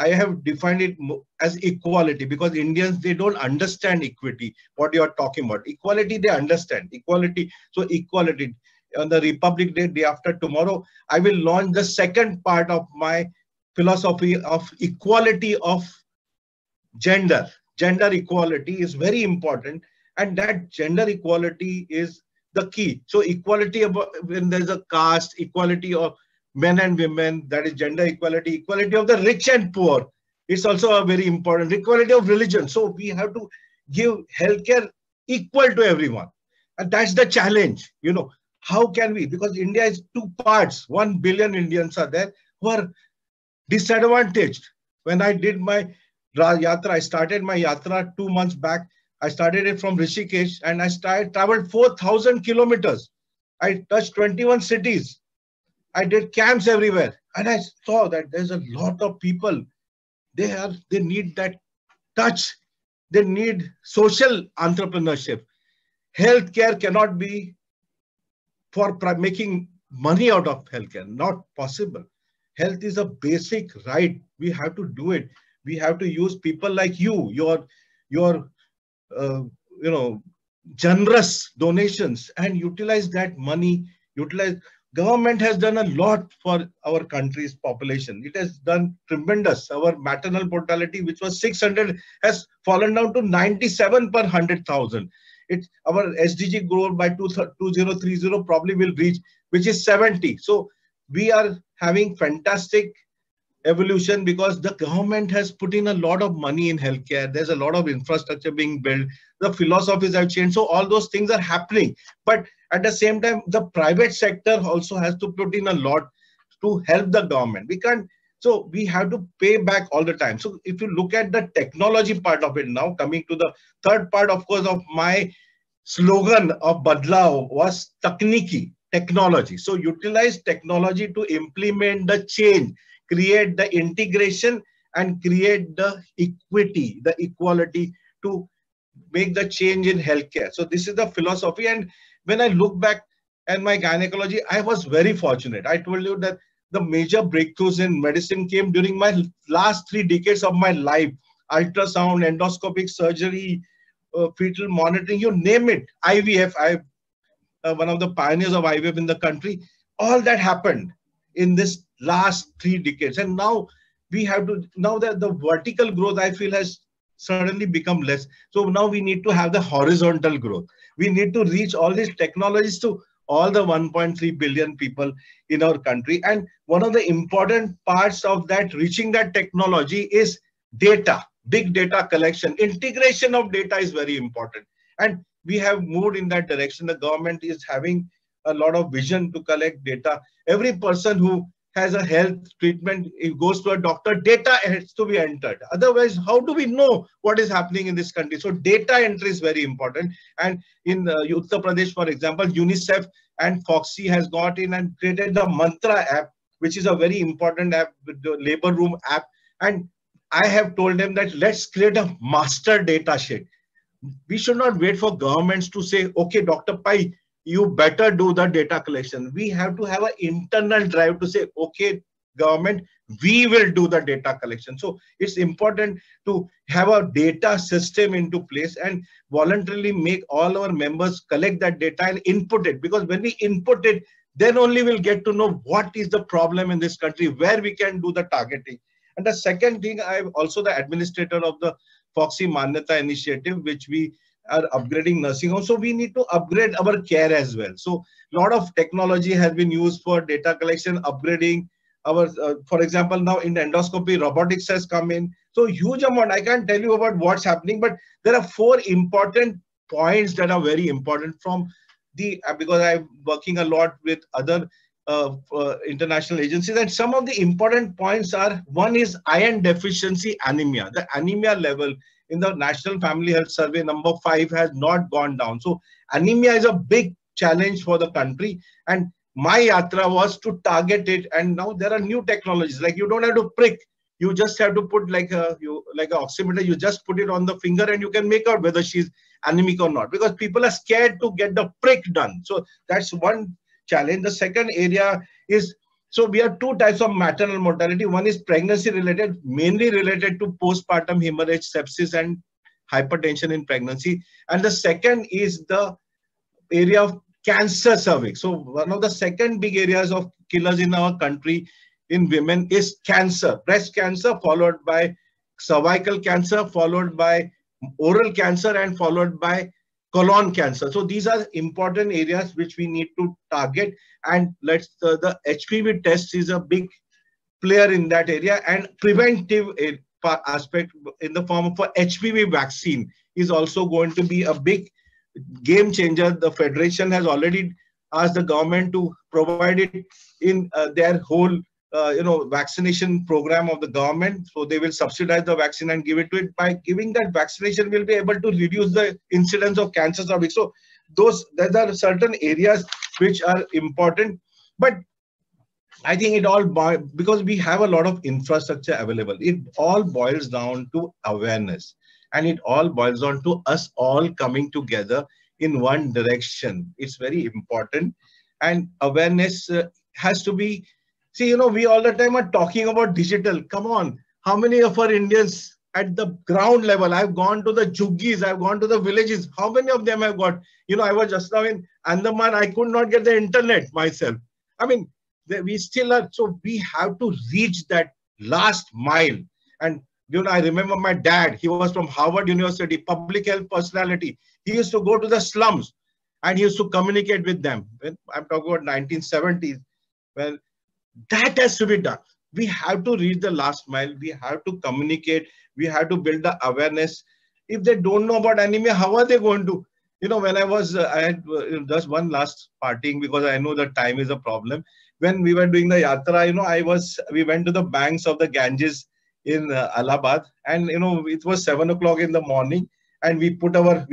I have defined it as equality, because Indians, they don't understand equity, what you are talking about. Equality, they understand. Equality, so equality. On the Republic Day, day after tomorrow, I will launch the second part of my philosophy of equality of gender. Gender equality is very important, and that gender equality is the key. So equality, when there's a caste, equality of men and women, that is gender equality, equality of the rich and poor. It's also a very important equality of religion. So we have to give healthcare equal to everyone. And that's the challenge, How can we? Because India is two parts. 1 billion Indians are there who are disadvantaged. When I did my yatra, I started my yatra 2 months back. I started it from Rishikesh, and I traveled 4,000 kilometers. I touched 21 cities. I did camps everywhere, and I saw that there's a lot of people. They need that touch. They need social entrepreneurship. Healthcare cannot be for making money out of healthcare. Not possible. Health is a basic right. We have to do it. We have to use people like you, your generous donations, and utilize that money. Government has done a lot for our country's population. It has done tremendous. Our maternal mortality, which was 600, has fallen down to 97 per 100,000. Our SDG goal by 2030 probably will reach, which is 70. So we are having fantastic evolution because the government has put in a lot of money in healthcare. There's a lot of infrastructure being built. The philosophies have changed. So all those things are happening. But at the same time, the private sector also has to put in a lot to help the government. So we have to pay back all the time. So if you look at the technology part of it now, coming to the third part, of course, of my slogan of Badlao was Takniki, technology. So utilize technology to implement the change, create the integration, and create the equity, the equality to make the change in healthcare. So this is the philosophy. And when I look back at my gynecology, I was very fortunate. I told you that the major breakthroughs in medicine came during my last 3 decades of my life. Ultrasound, endoscopic surgery, fetal monitoring, you name it. IVF, I'm one of the pioneers of IVF in the country. All that happened in this last 3 decades. And now we have to, now that the vertical growth, I feel, has suddenly become less. So now we need to have the horizontal growth. We need to reach all these technologies to all the 1.3 billion people in our country. And one of the important parts of that, reaching that technology, is data, big data collection. Integration of data is very important. And we have moved in that direction. The government is having a lot of vision to collect data. Every person who has a health treatment, it goes to a doctor, data has to be entered. Otherwise, how do we know what is happening in this country? So data entry is very important. And in Uttar Pradesh, for example, UNICEF and Foxy has got in and created the Mantra app, which is a very important app, the labor room app. And I have told them that let's create a master data sheet. We should not wait for governments to say, okay, Dr. Pai, you better do the data collection. We have to have an internal drive to say, okay, government, we will do the data collection. So it's important to have a data system into place and voluntarily make all our members collect that data and input it. Because when we input it, then only we'll get to know what is the problem in this country, where we can do the targeting. And the second thing, I'm also the administrator of the Foxy Manyata initiative, which we are upgrading nursing homes. So we need to upgrade our care as well. So a lot of technology has been used for data collection, upgrading our, for example, now in endoscopy, robotics has come in. So huge amount, I can't tell you about what's happening, but there are four important points that are very important from the, because I'm working a lot with other international agencies, and some of the important points are, one is iron deficiency anemia. The anemia level in the National Family Health Survey number 5 has not gone down. So anemia is a big challenge for the country, and my yatra was to target it. And now there are new technologies, like you don't have to prick, you just have to put like a oximeter, you just put it on the finger and you can make out whether she's anemic or not, because people are scared to get the prick done. So that's one challenge. The second area is, so we have two types of maternal mortality. One is pregnancy related, mainly related to postpartum hemorrhage, sepsis and hypertension in pregnancy. And the second is the area of cancer cervix. So one of the second big areas of killers in our country in women is cancer, breast cancer, followed by cervical cancer, followed by oral cancer and followed by colon cancer. So these are important areas which we need to target, and let's the HPV test is a big player in that area, and preventive aspect in the form of a HPV vaccine is also going to be a big game changer. The Federation has already asked the government to provide it in their whole vaccination program of the government. So they will subsidize the vaccine and give it to it. By giving that vaccination, we'll be able to reduce the incidence of cancer cervix. So those are certain areas which are important. But I think it all, because we have a lot of infrastructure available, it all boils down to awareness. And it all boils down to us all coming together in one direction. It's very important. And awareness has to be, see, we all the time are talking about digital. Come on, how many of our Indians at the ground level? I've gone to the Juggis, I've gone to the villages. How many of them have got? I was just now in Andaman, I could not get the internet myself. I mean, we still are, so we have to reach that last mile. And, I remember my dad, he was from Harvard University, public health personality. He used to go to the slums and he used to communicate with them. I'm talking about 1970s. Well, that has to be done. We have to reach the last mile. We have to communicate. We have to build the awareness. If they don't know about anemia, how are they going to? When I was, I had just one last parting, because I know that time is a problem. When we were doing the yatra, we went to the banks of the Ganges in Allahabad, and, it was 7 o'clock in the morning, and we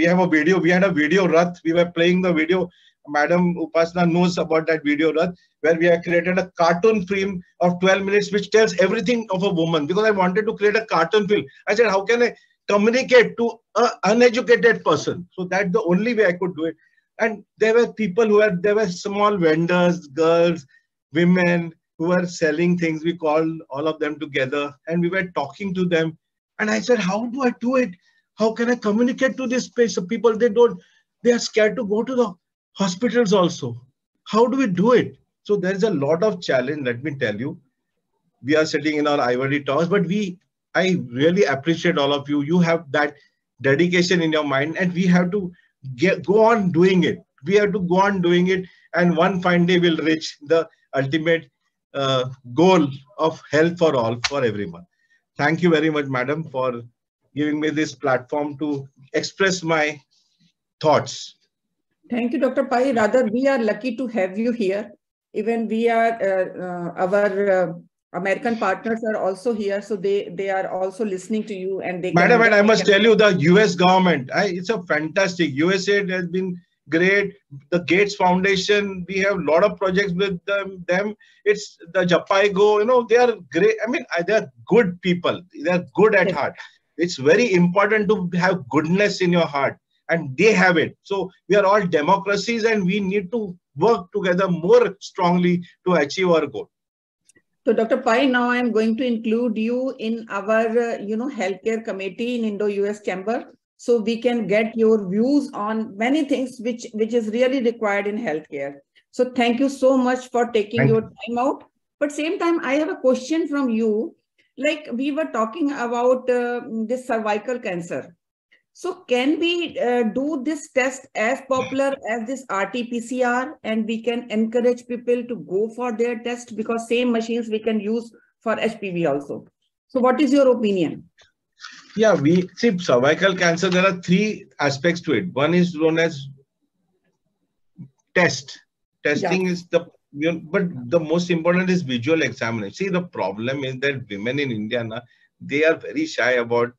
have a video, we had a video rath. We were playing the video. Madam Upasna knows about that video rath, where we have created a cartoon film of 12 minutes which tells everything of a woman, because I wanted to create a cartoon film. I said, how can I communicate to an uneducated person? So that's the only way I could do it. And there were people there were small vendors, girls, women who were selling things. We called all of them together and we were talking to them. And I said, how do I do it? How can I communicate to this space of people? They are scared to go to the hospitals also. How do we do it? So there is a lot of challenge, let me tell you. We are sitting in our ivory towers, but I really appreciate all of you. You have that dedication in your mind, and we have to go on doing it. We have to go on doing it and one fine day we'll reach the ultimate goal of health for all, for everyone. Thank you very much, madam, for giving me this platform to express my thoughts. Thank you, Dr. Pai. Rather, we are lucky to have you here. Even we are, our American partners are also here, so they are also listening to you. And they, madam, and I must tell you, the US government, it's a fantastic. USAID has been great. The Gates Foundation, we have a lot of projects with them. It's the JAPIGO, you know, they are great. I mean, they are good people. They are good at heart. It's very important to have goodness in your heart, and they have it. So we are all democracies, and we need to work together more strongly to achieve our goal. So Dr. Pai, now I am going to include you in our, healthcare committee in Indo-US Chamber, so we can get your views on many things which is really required in healthcare. So thank you so much for taking your time out. But same time, I have a question from you. Like we were talking about this cervical cancer. So can we do this test as popular as this RT-PCR, and we can encourage people to go for their test, because same machines we can use for HPV also. So what is your opinion? Yeah, we see cervical cancer, there are three aspects to it. One is known as test. Testing is the, but the most important is visual examination. See, the problem is that women in India, they are very shy about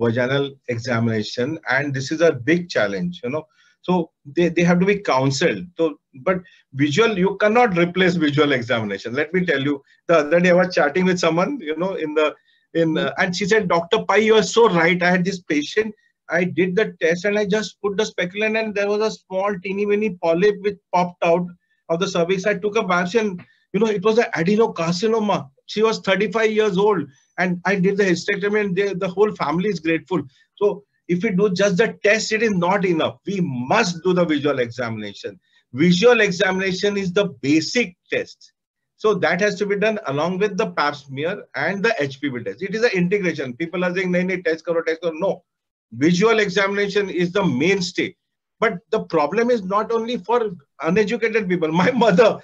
vaginal examination, and this is a big challenge, So they have to be counseled. So, but visual, you cannot replace visual examination. Let me tell you, the other day I was chatting with someone, and she said, Dr. Pai, you are so right. I had this patient. I did the test and I just put the speculum, and there was a small teeny weeny polyp which popped out of the cervix. I took a biopsy, and it was an adenocarcinoma. She was 35 years old. And I did the hysterectomy, and the whole family is grateful. So if we do just the test, it is not enough. We must do the visual examination. Visual examination is the basic test. So that has to be done along with the pap smear and the HPV test. It is an integration. People are saying, nahi, nahi, test karo, test karo. No. Visual examination is the mainstay. But the problem is not only for uneducated people. My mother,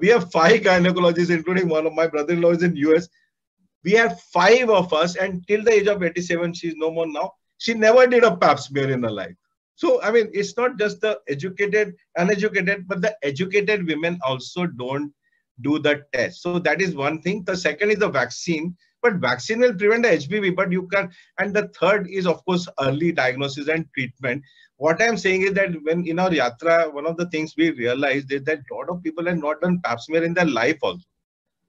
we have 5 gynecologists, including one of my brother-in-law is in US. We have 5 of us, and till the age of 87, she's no more now. She never did a pap smear in her life. So, I mean, it's not just the educated, uneducated, but the educated women also don't do the test. So that is one thing. The second is the vaccine, but vaccine will prevent the HPV, but you can, and the third is, of course, early diagnosis and treatment. What I'm saying is that when in our yatra, one of the things we realized is that a lot of people have not done pap smear in their life also.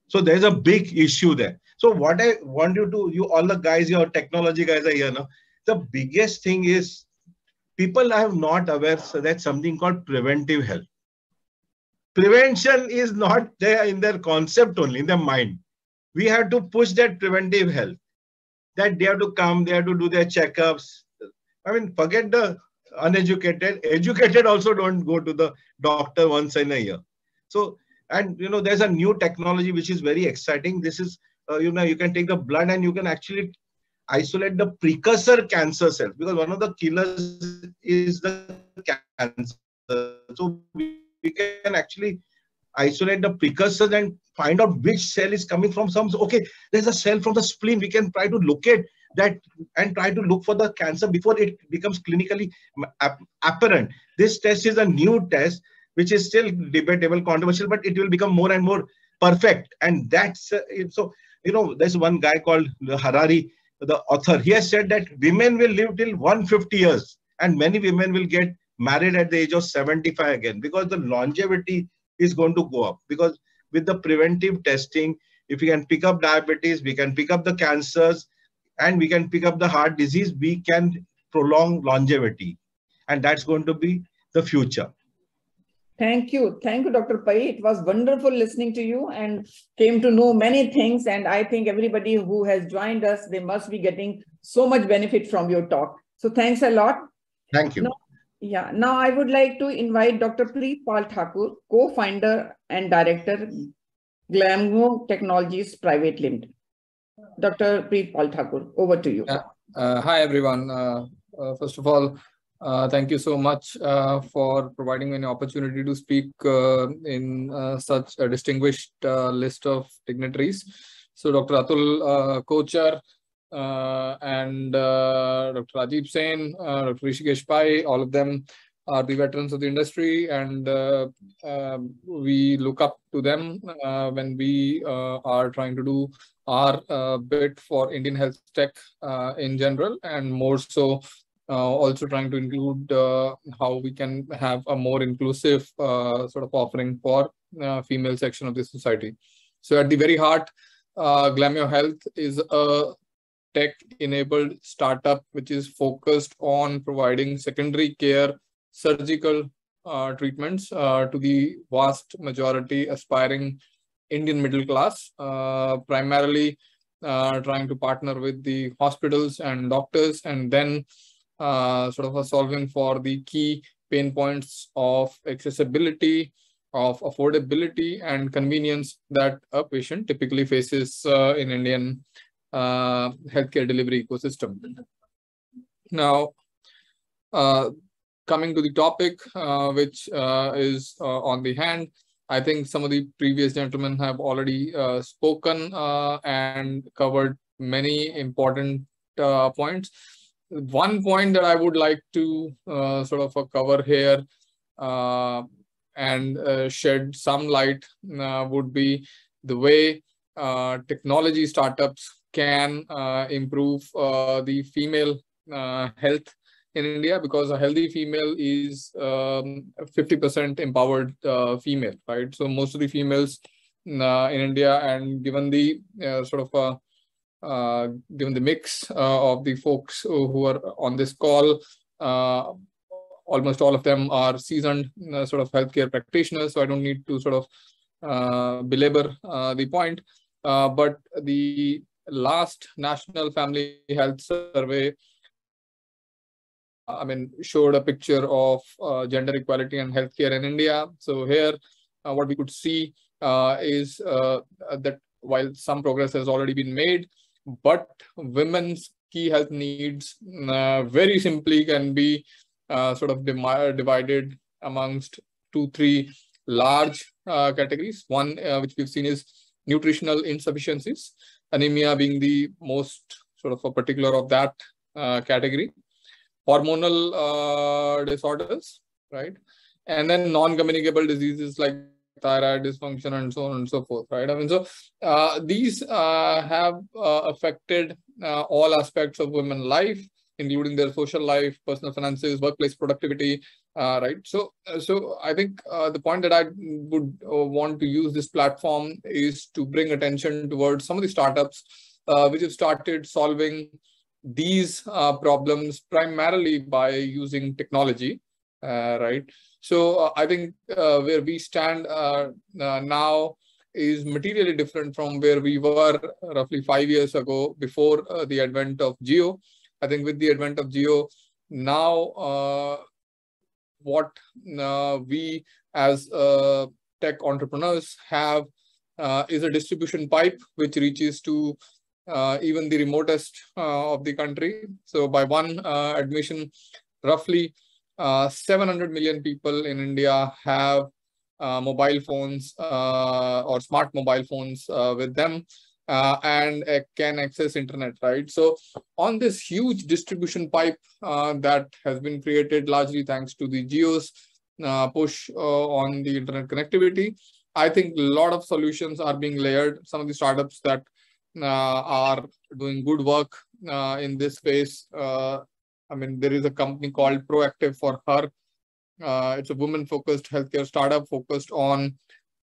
So there's a big issue there. So what I want you to, all the guys, your technology guys are here now. The biggest thing is people are not aware that something called preventive health. Prevention is not there in their concept only, in their mind. We have to push that preventive health, that they have to come, they have to do their checkups. I mean, forget the uneducated. Educated also don't go to the doctor once in a year. So, and there's a new technology which is very exciting. This is, you can take the blood and you can actually isolate the precursor cancer cells, because one of the killers is the cancer. So we can actually isolate the precursors and find out which cell is coming from some. Okay, there's a cell from the spleen. We can try to locate that and try to look for the cancer before it becomes clinically apparent. This test is a new test, which is still debatable, controversial, but it will become more and more perfect. And that's, so, there's one guy called Harari, the author. He has said that women will live till 150 years, and many women will get married at the age of 75 again, because the longevity is going to go up. Because with the preventive testing, if we can pick up diabetes, we can pick up the cancers, and we can pick up the heart disease, we can prolong longevity. And that's going to be the future. Thank you. Thank you, Dr. Pai. It was wonderful listening to you, and came to know many things. And I think everybody who has joined us, they must be getting so much benefit from your talk. So thanks a lot. Thank you. Now, now I would like to invite Dr. Preet Pal Thakur, co-founder and director, Glamgo Technologies Private Limited. Dr. Preet Pal Thakur, over to you. Hi, everyone. First of all, Thank you so much for providing me an opportunity to speak in such a distinguished list of dignitaries. So Dr. Atul Kochhar and Dr. Rajiv Sen, Dr. Hrishikesh Pai, all of them are the veterans of the industry, and we look up to them when we are trying to do our bit for Indian health tech in general, and more so also trying to include how we can have a more inclusive sort of offering for female section of the society. So at the very heart, Glamio Health is a tech-enabled startup which is focused on providing secondary care surgical treatments to the vast majority aspiring Indian middle class, primarily trying to partner with the hospitals and doctors, and then sort of solving for the key pain points of accessibility, of affordability and convenience that a patient typically faces in Indian healthcare delivery ecosystem. Now, coming to the topic which is on the hand, I think some of the previous gentlemen have already spoken and covered many important points. One point that I would like to sort of cover here and shed some light would be the way technology startups can improve the female health in India, because a healthy female is 50% empowered female, right? So most of the females in India, and given the sort of given the mix of the folks who are on this call, almost all of them are seasoned sort of healthcare practitioners. So I don't need to sort of belabor the point, but the last National Family Health Survey, I mean, showed a picture of gender equality and healthcare in India. So here, what we could see is that while some progress has already been made, but women's key health needs very simply can be sort of divided amongst three large categories. One, which we've seen, is nutritional insufficiencies, anemia being the most sort of a particular of that category. Hormonal disorders, right? And then non-communicable diseases like thyroid dysfunction and so on and so forth, right? I mean, so these have affected all aspects of women's life, including their social life, personal finances, workplace productivity, right? So I think the point that I would want to use this platform is to bring attention towards some of the startups which have started solving these problems primarily by using technology, right? So I think where we stand now is materially different from where we were roughly 5 years ago before the advent of Jio. I think with the advent of Jio, now what we as tech entrepreneurs have is a distribution pipe which reaches to even the remotest of the country. So by one admission, roughly 700 million people in India have mobile phones or smart mobile phones with them and can access internet, right? So on this huge distribution pipe that has been created largely thanks to the Jio's push on the internet connectivity, I think a lot of solutions are being layered. Some of the startups that are doing good work in this space. I mean, there is a company called Proactive for Her. It's a women-focused healthcare startup focused on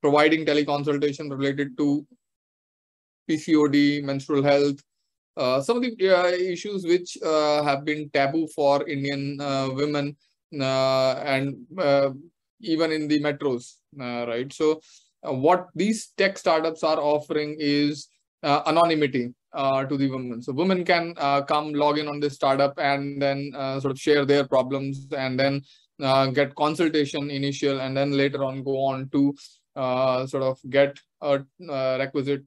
providing teleconsultation related to PCOD, menstrual health, some of the issues which have been taboo for Indian women and even in the metros, right? So what these tech startups are offering is anonymity to the women. So women can come log in on this startup and then sort of share their problems and then get consultation initial, and then later on go on to sort of get a requisite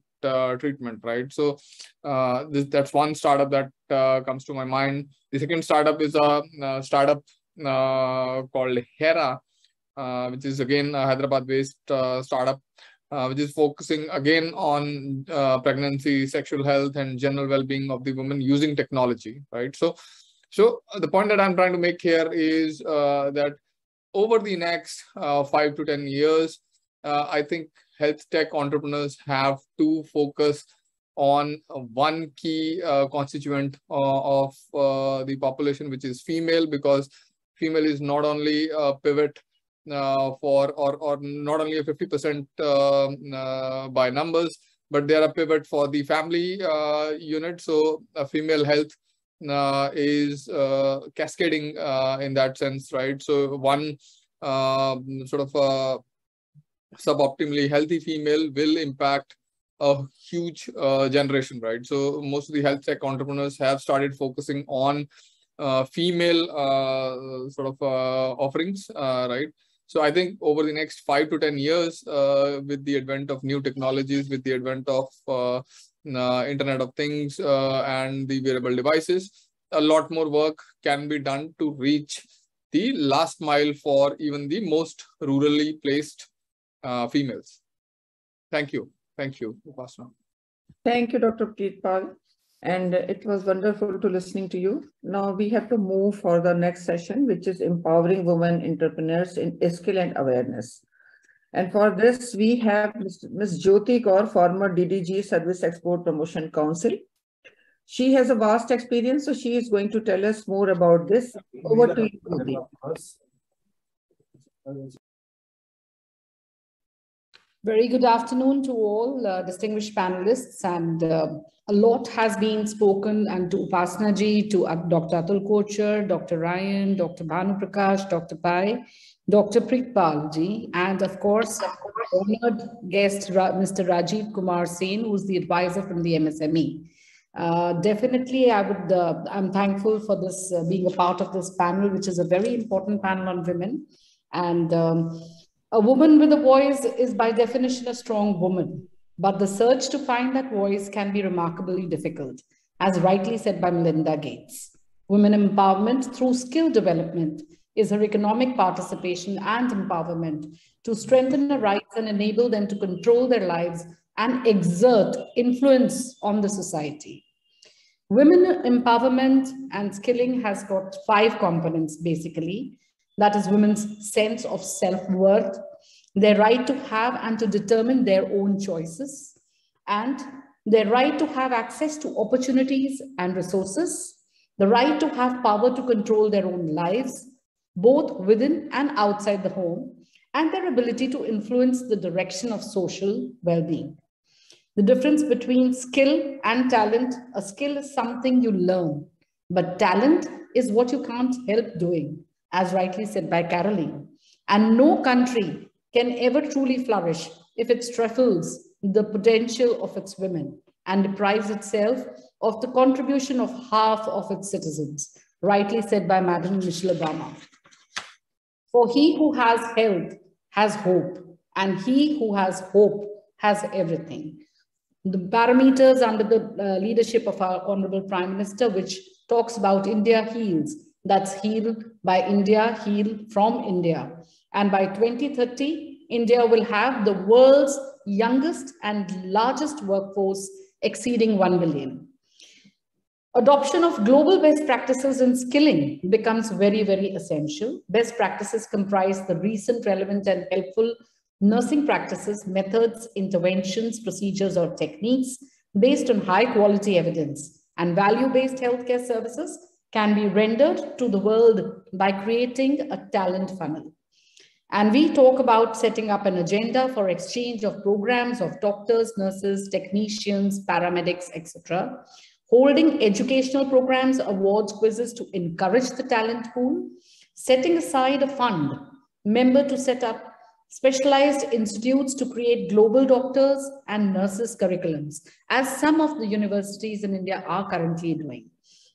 treatment, right? So that's one startup that comes to my mind. The second startup is a startup called Hera, which is again a Hyderabad-based startup, which is focusing again on pregnancy, sexual health, and general well-being of the women using technology, right? So the point that I'm trying to make here is that over the next 5 to 10 years, I think health tech entrepreneurs have to focus on one key constituent of the population, which is female, because female is not only a pivot for or not only a 50% by numbers, but they are a pivot for the family unit. So female health is cascading in that sense, right? So one sort of suboptimally healthy female will impact a huge generation, right? So most of the health tech entrepreneurs have started focusing on female sort of offerings, right? So I think over the next 5 to 10 years, with the advent of new technologies, with the advent of Internet of Things and the wearable devices, a lot more work can be done to reach the last mile for even the most rurally placed females. Thank you. Thank you, Upasna. Thank you, Dr. Preet Pal. And it was wonderful to listening to you. Now we have to move for the next session, which is empowering women entrepreneurs in skill and awareness. And for this, we have Ms. Jyoti Kaur, former DDG Service Export Promotion Council. She has a vast experience, so she is going to tell us more about this. Over to you, Jyoti. Very good afternoon to all distinguished panelists, and a lot has been spoken, and to Upasna ji, to Dr. Atul Kochhar, Dr. Ryan, Dr. Bhanu Prakash, Dr. Pai, Dr. Preet Pal ji, and of course honored guest Mr. Rajiv Kumar Singh, who's the advisor from the MSME. Definitely, I'm thankful for this being a part of this panel, which is a very important panel on women. And a woman with a voice is by definition a strong woman, but the search to find that voice can be remarkably difficult, as rightly said by Melinda Gates. Women empowerment through skill development is her economic participation and empowerment to strengthen their rights and enable them to control their lives and exert influence on the society. Women empowerment and skilling has got 5 components basically. That is women's sense of self-worth, their right to have and to determine their own choices, and their right to have access to opportunities and resources, the right to have power to control their own lives, both within and outside the home, and their ability to influence the direction of social well-being. The difference between skill and talent: a skill is something you learn, but talent is what you can't help doing, as rightly said by Caroline. And no country can ever truly flourish if it stifles the potential of its women and deprives itself of the contribution of half of its citizens, rightly said by Madam Michelle Obama. For he who has health has hope, and he who has hope has everything. The parameters under the leadership of our Honorable Prime Minister, which talks about India Heals, that's heal by India, heal from India. And by 2030, India will have the world's youngest and largest workforce, exceeding 1 billion. Adoption of global best practices in skilling becomes very, very essential. Best practices comprise the recent, relevant, and helpful nursing practices, methods, interventions, procedures, or techniques based on high quality evidence, and value-based healthcare services can be rendered to the world by creating a talent funnel. And we talk about setting up an agenda for exchange of programs of doctors, nurses, technicians, paramedics, etc. Holding educational programs, awards, quizzes to encourage the talent pool. Setting aside a fund member to set up specialized institutes to create global doctors and nurses curriculums, as some of the universities in India are currently doing.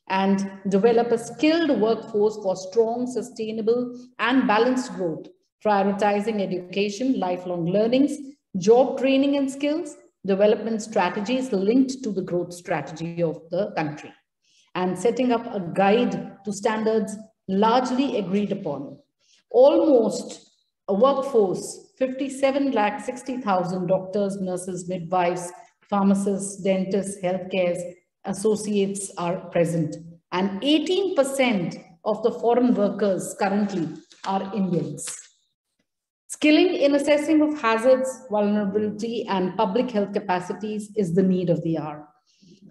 And develop a skilled workforce for strong, sustainable, and balanced growth, prioritizing education, lifelong learnings, job training and skills, development strategies linked to the growth strategy of the country, and setting up a guide to standards largely agreed upon. Almost a workforce, 57,60,000 doctors, nurses, midwives, pharmacists, dentists, healthcare associates are present. And 18% of the foreign workers currently are Indians. Skilling in assessing of hazards, vulnerability, and public health capacities is the need of the hour.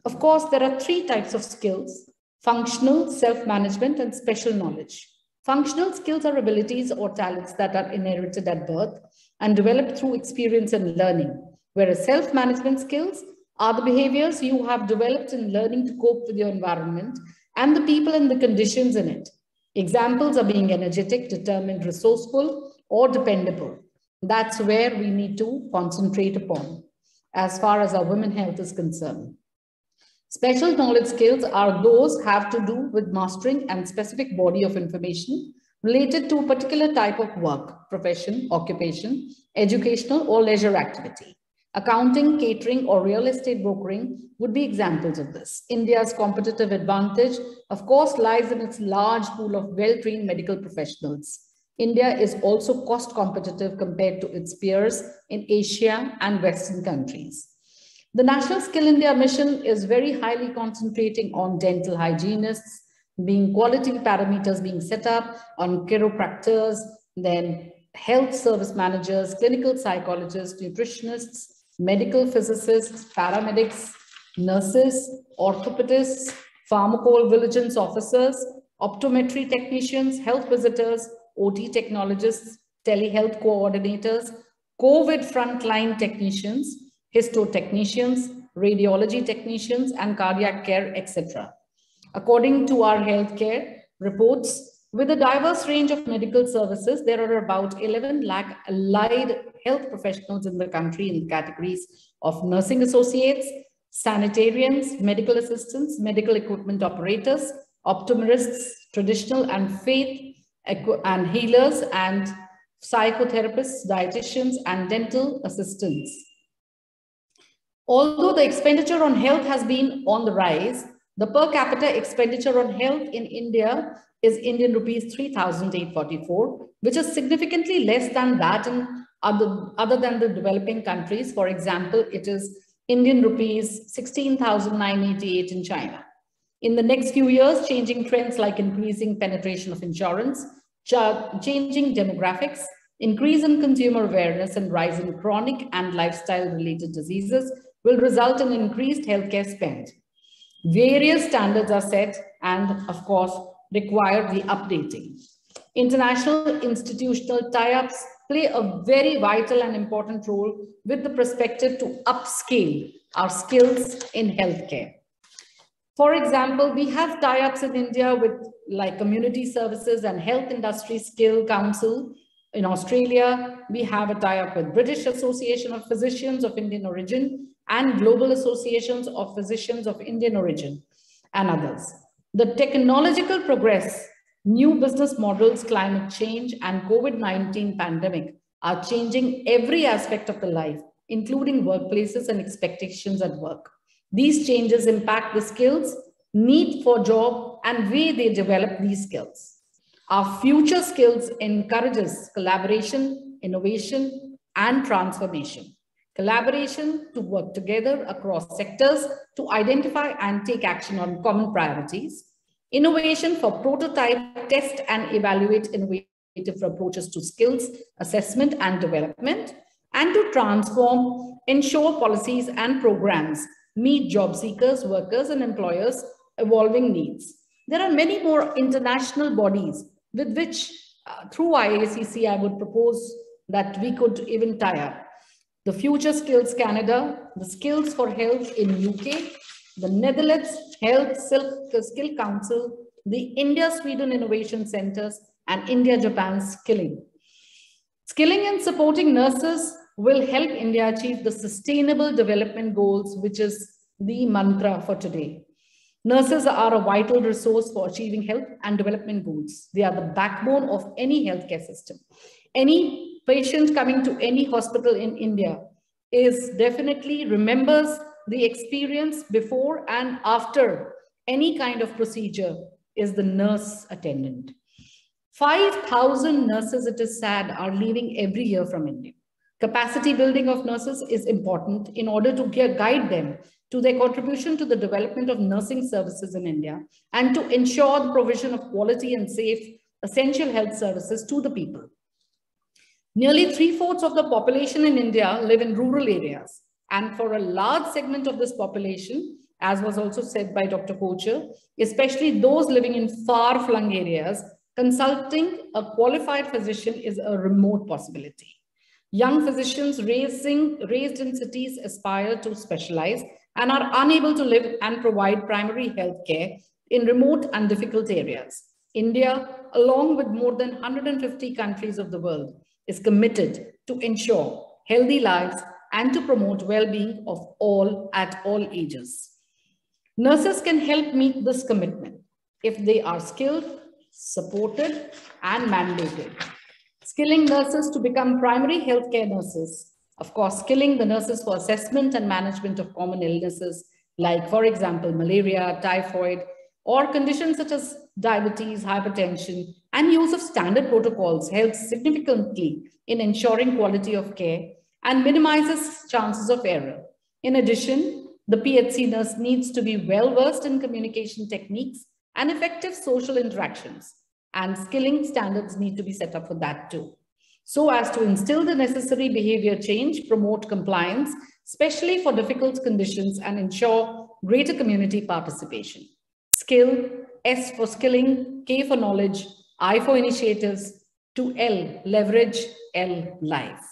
Of course, there are three types of skills: functional, self-management, and special knowledge. Functional skills are abilities or talents that are inherited at birth and developed through experience and learning, whereas self-management skills are the behaviors you have developed in learning to cope with your environment and the people and the conditions in it. Examples are being energetic, determined, resourceful, or dependable. That's where we need to concentrate upon as far as our women's health is concerned. Special knowledge skills are those have to do with mastering and specific body of information related to a particular type of work, profession, occupation, educational or leisure activity. Accounting, catering, or real estate brokering would be examples of this. India's competitive advantage, of course, lies in its large pool of well-trained medical professionals. India is also cost competitive compared to its peers in Asia and Western countries. The National Skill India Mission is very highly concentrating on dental hygienists, being quality parameters being set up, on chiropractors, then health service managers, clinical psychologists, nutritionists, medical physicists, paramedics, nurses, orthopedists, pharmacovigilance officers, optometry technicians, health visitors, OT technologists, telehealth coordinators, COVID frontline technicians, histotechnicians, radiology technicians, and cardiac care, etc. According to our healthcare reports, with a diverse range of medical services, there are about 11 lakh allied health professionals in the country in the categories of nursing associates, sanitarians, medical assistants, medical equipment operators, optometrists, traditional and faith and healers, and psychotherapists, dietitians, and dental assistants. Although the expenditure on health has been on the rise, the per capita expenditure on health in India is Indian rupees 3,844, which is significantly less than that in other than the developing countries. For example, it is Indian rupees 16,988 in China. In the next few years, changing trends like increasing penetration of insurance, changing demographics, increase in consumer awareness, and rise in chronic and lifestyle-related diseases will result in increased healthcare spend. Various standards are set and, of course, require the updating. International institutional tie-ups play a very vital and important role with the perspective to upscale our skills in healthcare. For example, we have tie-ups in India with like Community Services and Health Industry Skill Council. In Australia, we have a tie-up with British Association of Physicians of Indian Origin and Global Associations of Physicians of Indian Origin and others. The technological progress, new business models, climate change, and COVID-19 pandemic are changing every aspect of the life, including workplaces and expectations at work. These changes impact the skills, need for job, and way they develop these skills. Our future skills encourages collaboration, innovation, and transformation. Collaboration to work together across sectors to identify and take action on common priorities. Innovation for prototype, test, and evaluate innovative approaches to skills, assessment, and development. And to transform, ensure policies and programs meet job seekers, workers, and employers' evolving needs. There are many more international bodies with which, through IACC, I would propose that we could even tie up. The Future Skills Canada, the Skills for Health in UK, the Netherlands Health Skill Council, the India-Sweden Innovation Centers, and India-Japan Skilling. Skilling and supporting nurses will help India achieve the Sustainable Development Goals, which is the mantra for today. Nurses are a vital resource for achieving health and development goals. They are the backbone of any healthcare system. Any patient coming to any hospital in India is definitely remembers the experience before and after any kind of procedure is the nurse attendant. 5,000 nurses, it is sad, are leaving every year from India. Capacity building of nurses is important in order to guide them to their contribution to the development of nursing services in India and to ensure the provision of quality and safe essential health services to the people. Nearly 3/4 of the population in India live in rural areas. And for a large segment of this population, as was also said by Dr. Kochhar, especially those living in far-flung areas, consulting a qualified physician is a remote possibility. Young physicians raised in cities aspire to specialize and are unable to live and provide primary health care in remote and difficult areas. India, along with more than 150 countries of the world, is committed to ensure healthy lives and to promote well-being of all at all ages. Nurses can help meet this commitment if they are skilled, supported, and mandated. Skilling nurses to become primary healthcare nurses, of course, skilling the nurses for assessment and management of common illnesses, like, for example, malaria, typhoid, or conditions such as diabetes, hypertension, and use of standard protocols helps significantly in ensuring quality of care and minimizes chances of error. In addition, the PHC nurse needs to be well-versed in communication techniques and effective social interactions, and skilling standards need to be set up for that too, so as to instill the necessary behavior change, promote compliance, especially for difficult conditions, and ensure greater community participation. Skill, S for skilling, K for knowledge, I for initiatives, to L, leverage, L, life.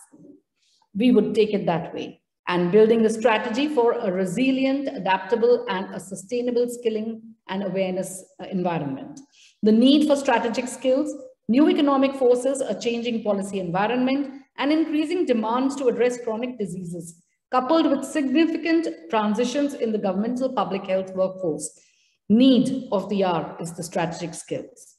We would take it that way. And building a strategy for a resilient, adaptable, and a sustainable skilling and awareness environment. The need for strategic skills, new economic forces, a changing policy environment, and increasing demands to address chronic diseases, coupled with significant transitions in the governmental public health workforce. Need of the hour is the strategic skills.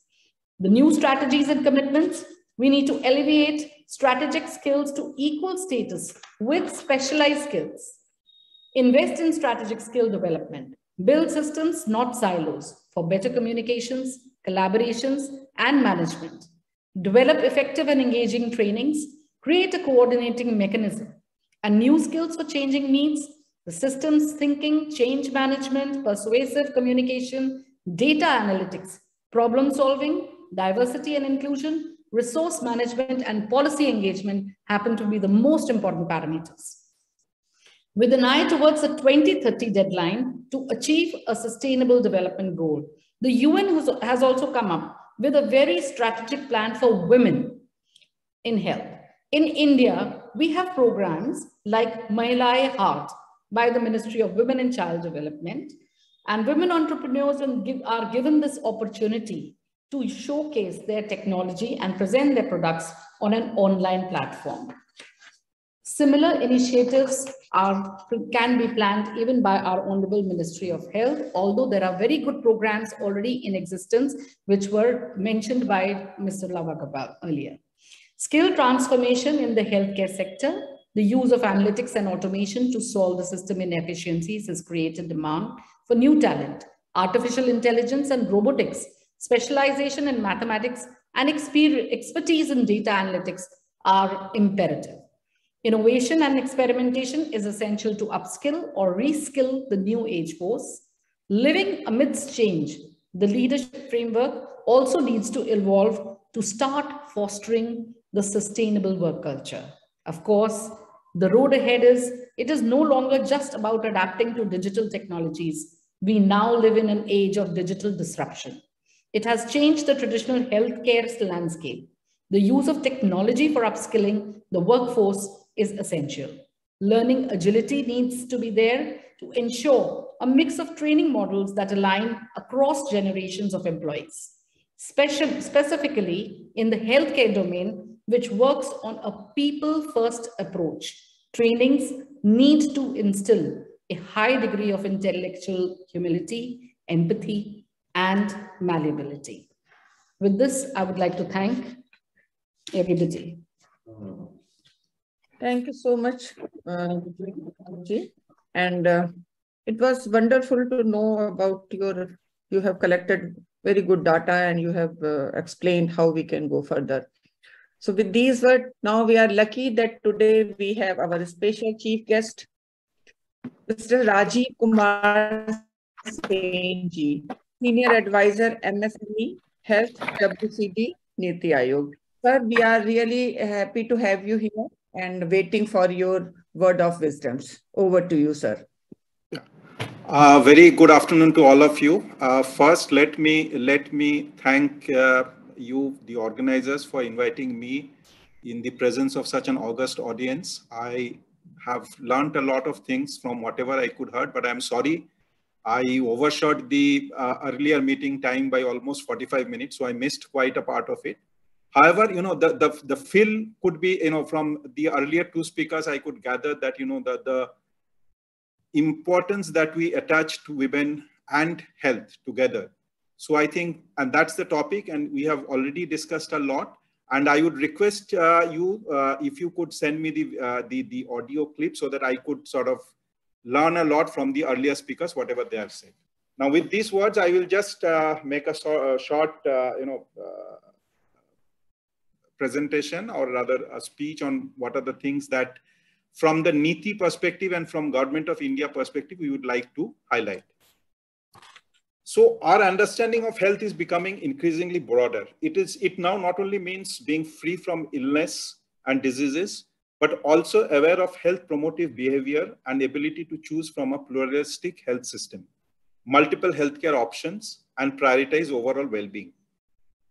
The new strategies and commitments, we need to elevate strategic skills to equal status with specialized skills. Invest in strategic skill development. Build systems, not silos, for better communications, collaborations, and management. Develop effective and engaging trainings. Create a coordinating mechanism. And new skills for changing needs, the systems thinking, change management, persuasive communication, data analytics, problem solving, diversity and inclusion, resource management, and policy engagement happen to be the most important parameters. With an eye towards the 2030 deadline to achieve a sustainable development goal, the UN has also come up with a very strategic plan for women in health. In India, we have programs like Mahilaye Heart by the Ministry of Women and Child Development, and women entrepreneurs are given this opportunity to showcase their technology and present their products on an online platform. Similar initiatives can be planned even by our Honorable Ministry of Health, although there are very good programs already in existence, which were mentioned by Mr. Love Agha earlier. Skill transformation in the healthcare sector, the use of analytics and automation to solve the system inefficiencies has created demand for new talent, artificial intelligence and robotics, specialization in mathematics, and expertise in data analytics are imperative. Innovation and experimentation is essential to upskill or reskill the new age force. Living amidst change, the leadership framework also needs to evolve to start fostering the sustainable work culture. Of course, the road ahead is no longer just about adapting to digital technologies. We now live in an age of digital disruption. It has changed the traditional healthcare landscape. The use of technology for upskilling the workforce is essential. Learning agility needs to be there to ensure a mix of training models that align across generations of employees. Specifically in the healthcare domain, which works on a people-first approach, trainings need to instill a high degree of intellectual humility, empathy, and malleability. With this, I would like to thank everybody. Thank you so much, and it was wonderful to know about you have collected very good data, and you have explained how we can go further. So with these words, now we are lucky that today we have our special chief guest, Mr. Rajiv Kumar Singh, Senior Advisor, MSME, Health, WCD, NITI Aayog. Sir, we are really happy to have you here and waiting for your word of wisdoms. Over to you, sir. Very good afternoon to all of you. First, let me thank you, the organizers, for inviting me in the presence of such an august audience. I have learned a lot of things from whatever I could heard, but I'm sorry, I overshot the earlier meeting time by almost 45 minutes, so I missed quite a part of it. However, you know, the feel could be, you know, from the earlier two speakers, I could gather that, you know, the importance that we attach to women and health together. So I think, and that's the topic, and we have already discussed a lot. And I would request you, if you could send me the audio clip so that I could sort of learn a lot from the earlier speakers, whatever they have said. Now, with these words, I will just make a short, presentation, or rather a speech on what are the things that, from the NITI perspective and from Government of India perspective, we would like to highlight. So our understanding of health is becoming increasingly broader. It now not only means being free from illness and diseases, but also aware of health promotive behavior and ability to choose from a pluralistic health system, multiple healthcare options, and prioritize overall well-being.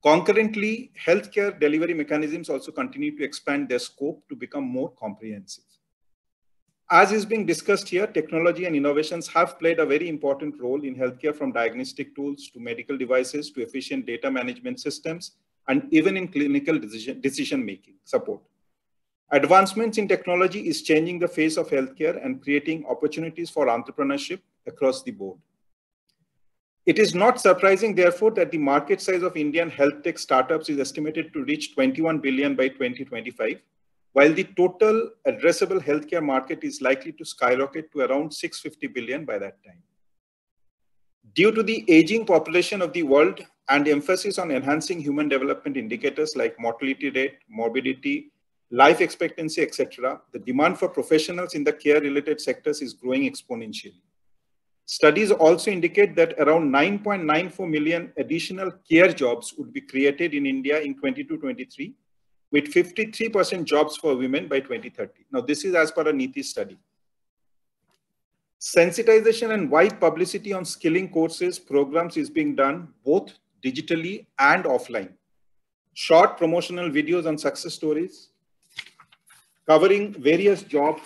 Concurrently, healthcare delivery mechanisms also continue to expand their scope to become more comprehensive. As is being discussed here, technology and innovations have played a very important role in healthcare, from diagnostic tools to medical devices to efficient data management systems, and even in clinical decision-making support. Advancements in technology is changing the face of healthcare and creating opportunities for entrepreneurship across the board. It is not surprising, therefore, that the market size of Indian health tech startups is estimated to reach 21 billion by 2025. While the total addressable healthcare market is likely to skyrocket to around 650 billion by that time. Due to the aging population of the world and emphasis on enhancing human development indicators like mortality rate, morbidity, life expectancy, etc., the demand for professionals in the care-related sectors is growing exponentially. Studies also indicate that around 9.94 million additional care jobs would be created in India in 2022-23. with 53% jobs for women by 2030. Now, this is as per a NITI study. Sensitization and wide publicity on skilling courses, programs is being done both digitally and offline. Short promotional videos on success stories, covering various jobs,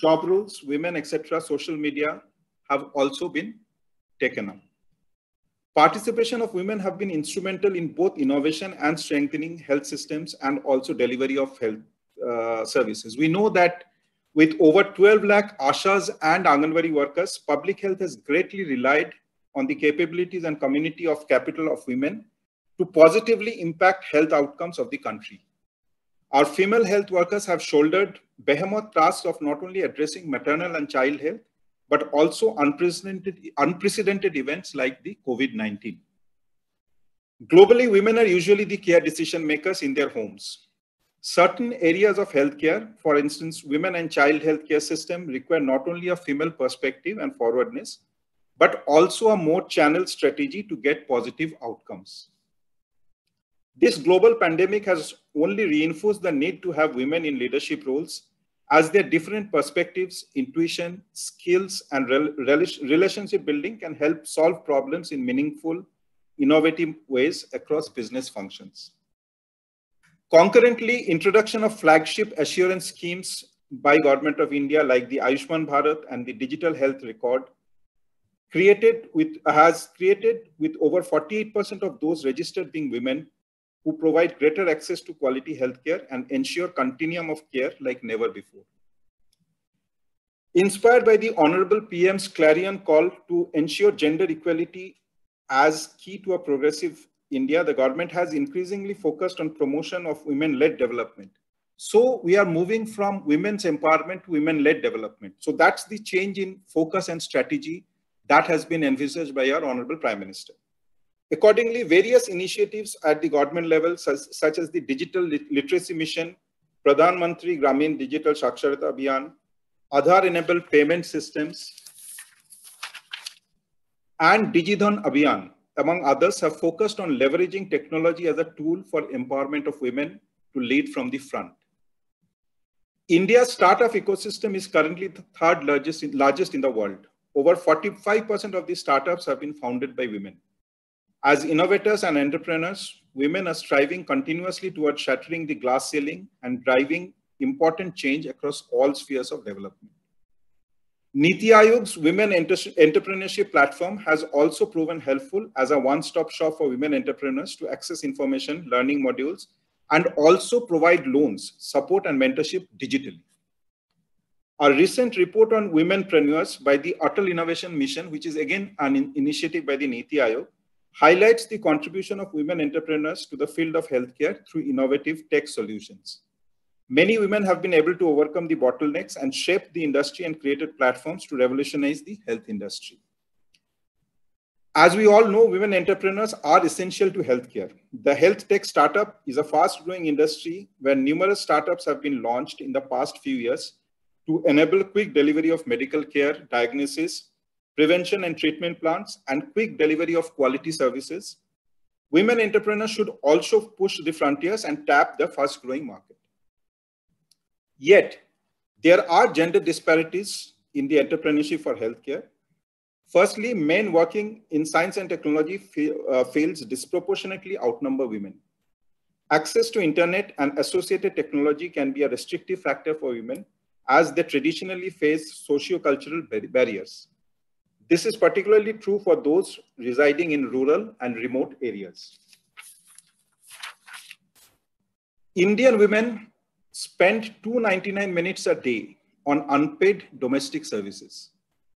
job roles, women, etc., social media have also been taken up. Participation of women have been instrumental in both innovation and strengthening health systems and also delivery of health services. We know that with over 12 lakh ASHAs and Anganwadi workers, public health has greatly relied on the capabilities and community of capital of women to positively impact health outcomes of the country. Our female health workers have shouldered behemoth tasks of not only addressing maternal and child health, but also unprecedented events like the COVID-19. Globally, women are usually the care decision makers in their homes. Certain areas of healthcare, for instance, women and child healthcare system, require not only a female perspective and forwardness, but also a more channeled strategy to get positive outcomes. This global pandemic has only reinforced the need to have women in leadership roles, as their different perspectives, intuition, skills, and relationship building can help solve problems in meaningful, innovative ways across business functions. Concurrently, introduction of flagship assurance schemes by Government of India like the Ayushman Bharat and the Digital Health Record has created with over 48% of those registered being women, who provide greater access to quality healthcare and ensure continuum of care like never before. Inspired by the Honorable PM's clarion call to ensure gender equality as key to a progressive India, the government has increasingly focused on promotion of women-led development. So we are moving from women's empowerment to women-led development. So that's the change in focus and strategy that has been envisaged by our Honorable Prime Minister. Accordingly, various initiatives at the government level, such as the Digital Literacy Mission, Pradhan Mantri Gramin Digital Saksharata Abhiyan, Aadhaar-enabled payment systems, and Digidhan Abhiyan, among others, have focused on leveraging technology as a tool for empowerment of women to lead from the front. India's startup ecosystem is currently the third largest in the world. Over 45% of these startups have been founded by women. As innovators and entrepreneurs, women are striving continuously towards shattering the glass ceiling and driving important change across all spheres of development. NITI Aayog's Women Entrepreneurship Platform has also proven helpful as a one-stop shop for women entrepreneurs to access information, learning modules, and also provide loans, support, and mentorship digitally. A recent report on womenpreneurs by the Atal Innovation Mission, which is again an initiative by the NITI Aayog, highlights the contribution of women entrepreneurs to the field of healthcare through innovative tech solutions. Many women have been able to overcome the bottlenecks and shape the industry and created platforms to revolutionize the health industry. As we all know, women entrepreneurs are essential to healthcare. The health tech startup is a fast-growing industry where numerous startups have been launched in the past few years to enable quick delivery of medical care, diagnosis, prevention and treatment plans, and quick delivery of quality services. Women entrepreneurs should also push the frontiers and tap the fast-growing market. Yet, there are gender disparities in the entrepreneurship for healthcare. Firstly, men working in science and technology fields disproportionately outnumber women. Access to internet and associated technology can be a restrictive factor for women as they traditionally face socio-cultural barriers. This is particularly true for those residing in rural and remote areas. Indian women spend 299 minutes a day on unpaid domestic services,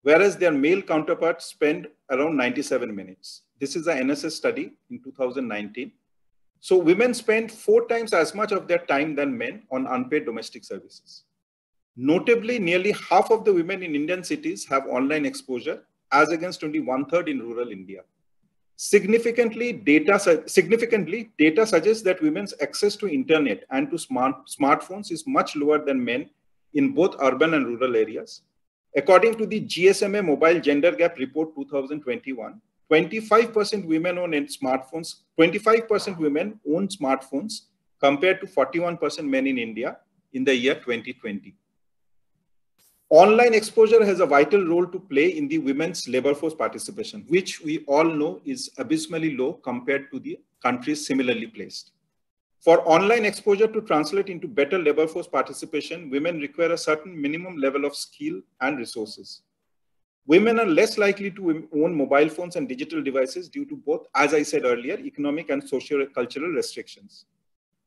whereas their male counterparts spend around 97 minutes. This is an NSS study in 2019. So women spend 4 times as much of their time than men on unpaid domestic services. Notably, nearly half of the women in Indian cities have online exposure, as against only 1/3 in rural India. Significantly, data suggests that women's access to internet and to smartphones is much lower than men in both urban and rural areas. According to the GSMA Mobile Gender Gap Report 2021, 25% women own smartphones compared to 41% men in India in the year 2020. Online exposure has a vital role to play in the women's labor force participation, which we all know is abysmally low compared to the countries similarly placed. For online exposure to translate into better labor force participation, women require a certain minimum level of skill and resources. Women are less likely to own mobile phones and digital devices due to both, as I said earlier, economic and socio-cultural restrictions.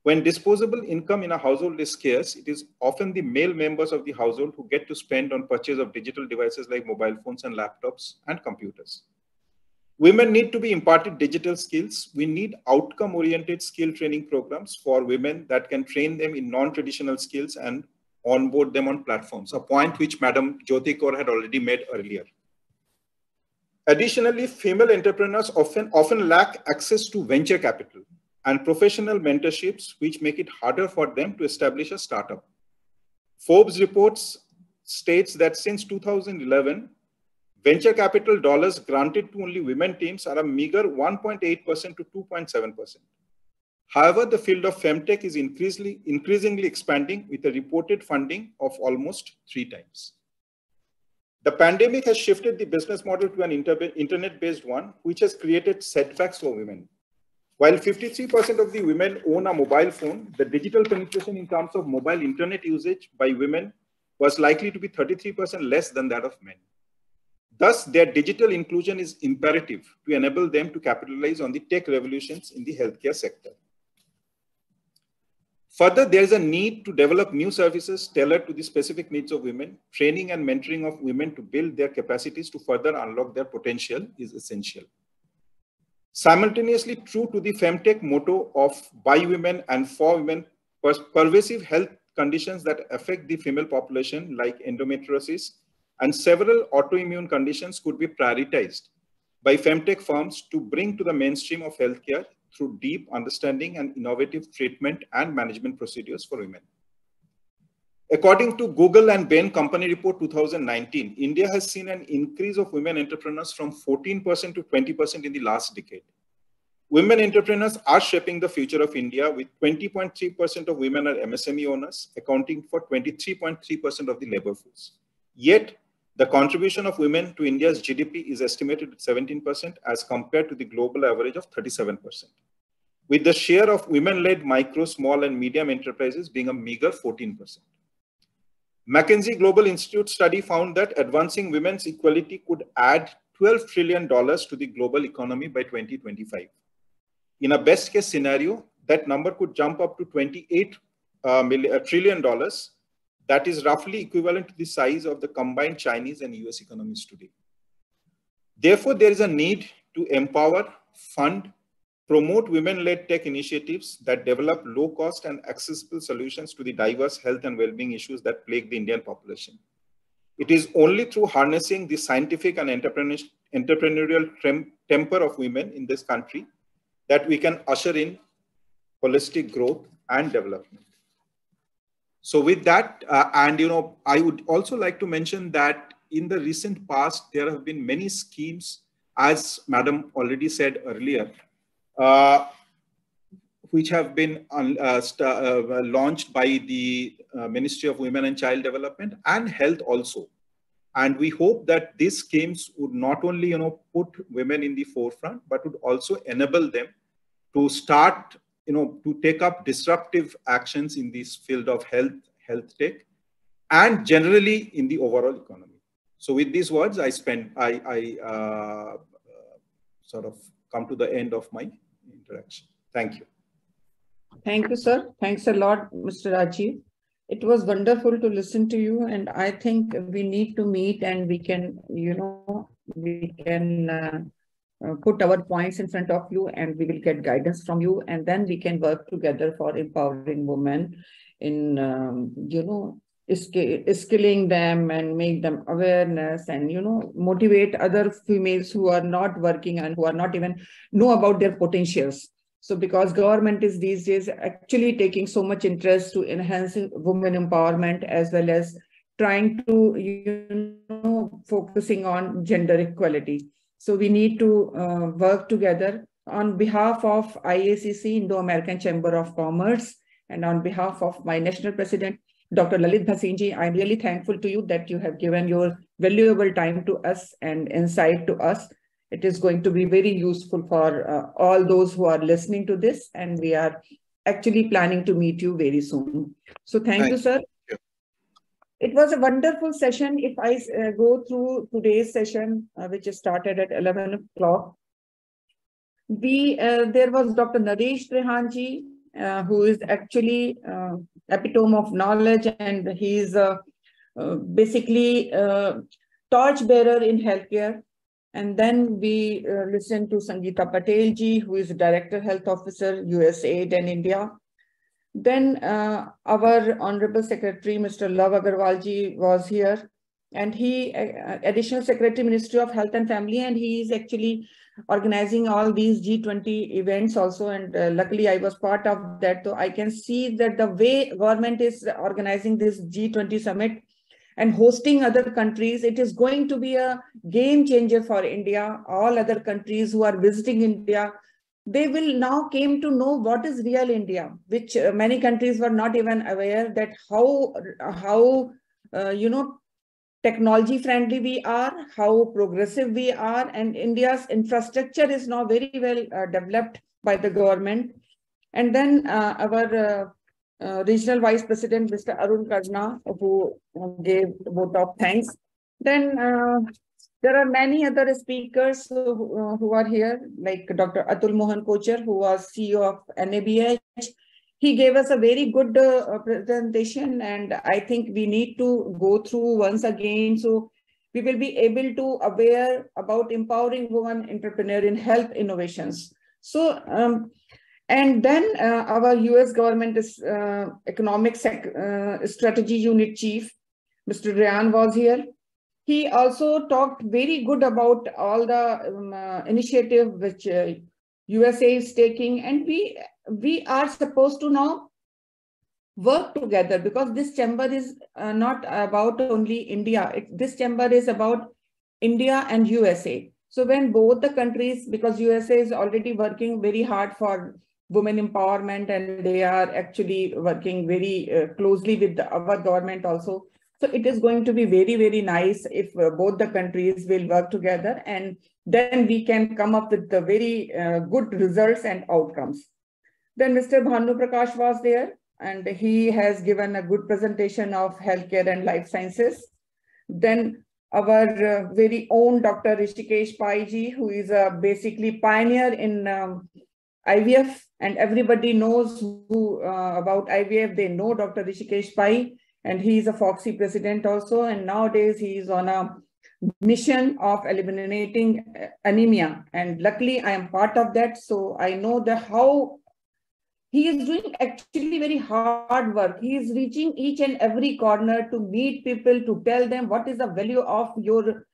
When disposable income in a household is scarce, it is often the male members of the household who get to spend on purchase of digital devices like mobile phones and laptops and computers. Women need to be imparted digital skills. We need outcome-oriented skill training programs for women that can train them in non-traditional skills and onboard them on platforms, a point which Madam Jyoti Kaur had already made earlier. Additionally, female entrepreneurs often lack access to venture capital and professional mentorships, which make it harder for them to establish a startup. Forbes reports states that since 2011, venture capital dollars granted to only women teams are a meager 1.8% to 2.7%. However, the field of femtech is increasingly expanding with a reported funding of almost 3 times. The pandemic has shifted the business model to an internet-based one, which has created setbacks for women. While 53% of the women own a mobile phone, the digital penetration in terms of mobile internet usage by women was likely to be 33% less than that of men. Thus, their digital inclusion is imperative to enable them to capitalize on the tech revolutions in the healthcare sector. Further, there is a need to develop new services tailored to the specific needs of women. Training and mentoring of women to build their capacities to further unlock their potential is essential. Simultaneously, true to the femtech motto of by women and for women, pervasive health conditions that affect the female population like endometriosis and several autoimmune conditions could be prioritized by femtech firms to bring to the mainstream of healthcare through deep understanding and innovative treatment and management procedures for women. According to Google and Bain Company Report 2019, India has seen an increase of women entrepreneurs from 14% to 20% in the last decade. Women entrepreneurs are shaping the future of India, with 20.3% of women are MSME owners, accounting for 23.3% of the labor force. Yet, the contribution of women to India's GDP is estimated at 17% as compared to the global average of 37%, with the share of women-led micro, small, and medium enterprises being a meager 14%. McKinsey Global Institute study found that advancing women's equality could add $12 trillion to the global economy by 2025. In a best case scenario, that number could jump up to $28 trillion. That is roughly equivalent to the size of the combined Chinese and US economies today. Therefore, there is a need to empower, fund, promote women-led tech initiatives that develop low-cost and accessible solutions to the diverse health and well-being issues that plague the Indian population. It is only through harnessing the scientific and entrepreneurial temper of women in this country that we can usher in holistic growth and development. So with that, I would also like to mention that in the recent past, there have been many schemes, as Madam already said earlier, which have been launched by the Ministry of Women and Child Development and Health also. And we hope that these schemes would not only put women in the forefront, but would also enable them to start to take up disruptive actions in this field of health, health tech, and generally in the overall economy. So with these words, I sort of come to the end of my interaction. Thank you. Thank you, sir. Thanks a lot, Mr. Rajiv. It was wonderful to listen to you, and I think we need to meet and we can, put our points in front of you, and we will get guidance from you, and then we can work together for empowering women in, skilling them and make them awareness and, motivate other females who are not working and who are not even know about their potentials. So because government is these days actually taking so much interest to enhancing women empowerment, as well as trying to, focusing on gender equality. So we need to work together on behalf of IACC, Indo-American Chamber of Commerce, and on behalf of my national president, Dr. Lalit Bhasin. I'm really thankful to you that you have given your valuable time to us and insight to us. It is going to be very useful for all those who are listening to this, and we are actually planning to meet you very soon. So thank you, sir. It was a wonderful session. If I go through today's session, which is started at 11 o'clock, there was Dr. Naresh Trehan ji, who is actually epitome of knowledge, and he is basically a torchbearer in healthcare. And then we listened to Sangeeta Patel ji, who is Director Health Officer, USAID and India. Then our Honorable Secretary, Mr. Love Agha was here, and he, Additional Secretary, Ministry of Health and Family, and he is actually organizing all these G20 events also. And luckily I was part of that. So I can see that the way government is organizing this G20 summit and hosting other countries, it is going to be a game changer for India. All other countries who are visiting India, they will now came to know what is real India, which many countries were not even aware that how technology friendly we are, how progressive we are, and India's infrastructure is now very well developed by the government. And then our regional vice president, Mr. Arun Karna, who gave a vote of thanks. Then there are many other speakers who are here, like Dr. Atul Mohan Kochhar, who was CEO of NABH. He gave us a very good presentation, and I think we need to go through once again. So we will be able to aware about empowering women entrepreneur in health innovations. So, and then our US government is economic strategy unit chief, Mr. Ryan was here. He also talked very good about all the initiative which USA is taking, and we are supposed to now work together, because this chamber is not about only India. This chamber is about India and USA. So when both the countries, because USA is already working very hard for women empowerment, and they are actually working very closely with our government also. So it is going to be very, very nice if both the countries will work together, and then we can come up with the very good results and outcomes. Then Mr. Bhanu Prakash was there, and he has given a good presentation of healthcare and life sciences. Then our very own Dr. Hrishikesh Pai ji, who is basically pioneer in IVF, and everybody knows who about IVF, they know Dr. Hrishikesh Pai, and he is a FOGSI president also, and nowadays he is on a mission of eliminating anemia, and luckily I am part of that, so I know the how he is doing actually very hard work. He is reaching each and every corner to meet people, to tell them what is the value of your,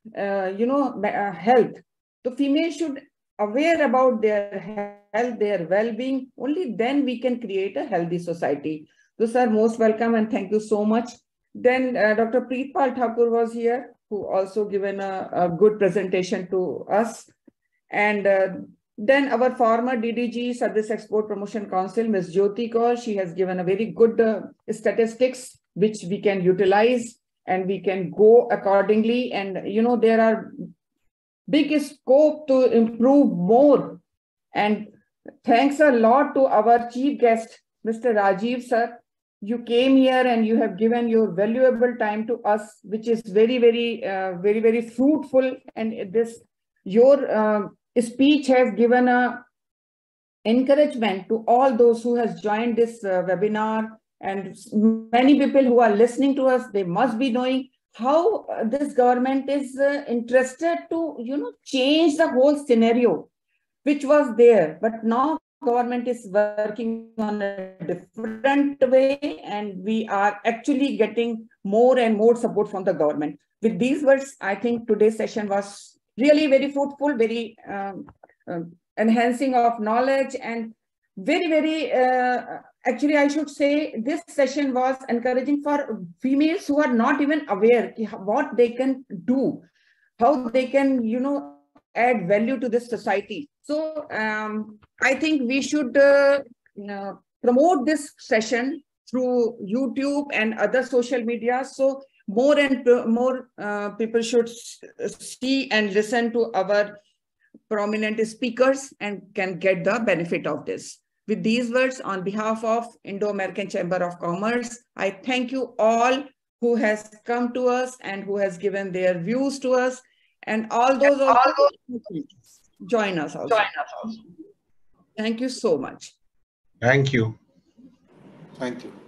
health. So females should aware about their health, their well-being. Only then we can create a healthy society. So sir, most welcome and thank you so much. Then Dr. Preet Pal Thakur was here, who also given a good presentation to us. And then our former DDG, Service Export Promotion Council, Ms. Jyoti Kaur, she has given a very good statistics which we can utilize and we can go accordingly. And, you know, there are big scope to improve more. And thanks a lot to our chief guest, Mr. Rajiv sir. You came here and you have given your valuable time to us, which is very, very, very, very fruitful. And this, your speech has given a encouragement to all those who has joined this webinar, and many people who are listening to us, they must be knowing how this government is interested to, change the whole scenario which was there. But now government is working on a different way, and we are actually getting more and more support from the government. With these words, I think today's session was really very fruitful, very enhancing of knowledge, and very, very, actually I should say this session was encouraging for females who are not even aware what they can do, how they can, add value to this society. So I think we should promote this session through YouTube and other social media. So more and more people should see and listen to our prominent speakers and can get the benefit of this. With these words, on behalf of Indo-American Chamber of Commerce, I thank you all who has come to us and who has given their views to us, and all those who join us also. Thank you so much. Thank you. Thank you.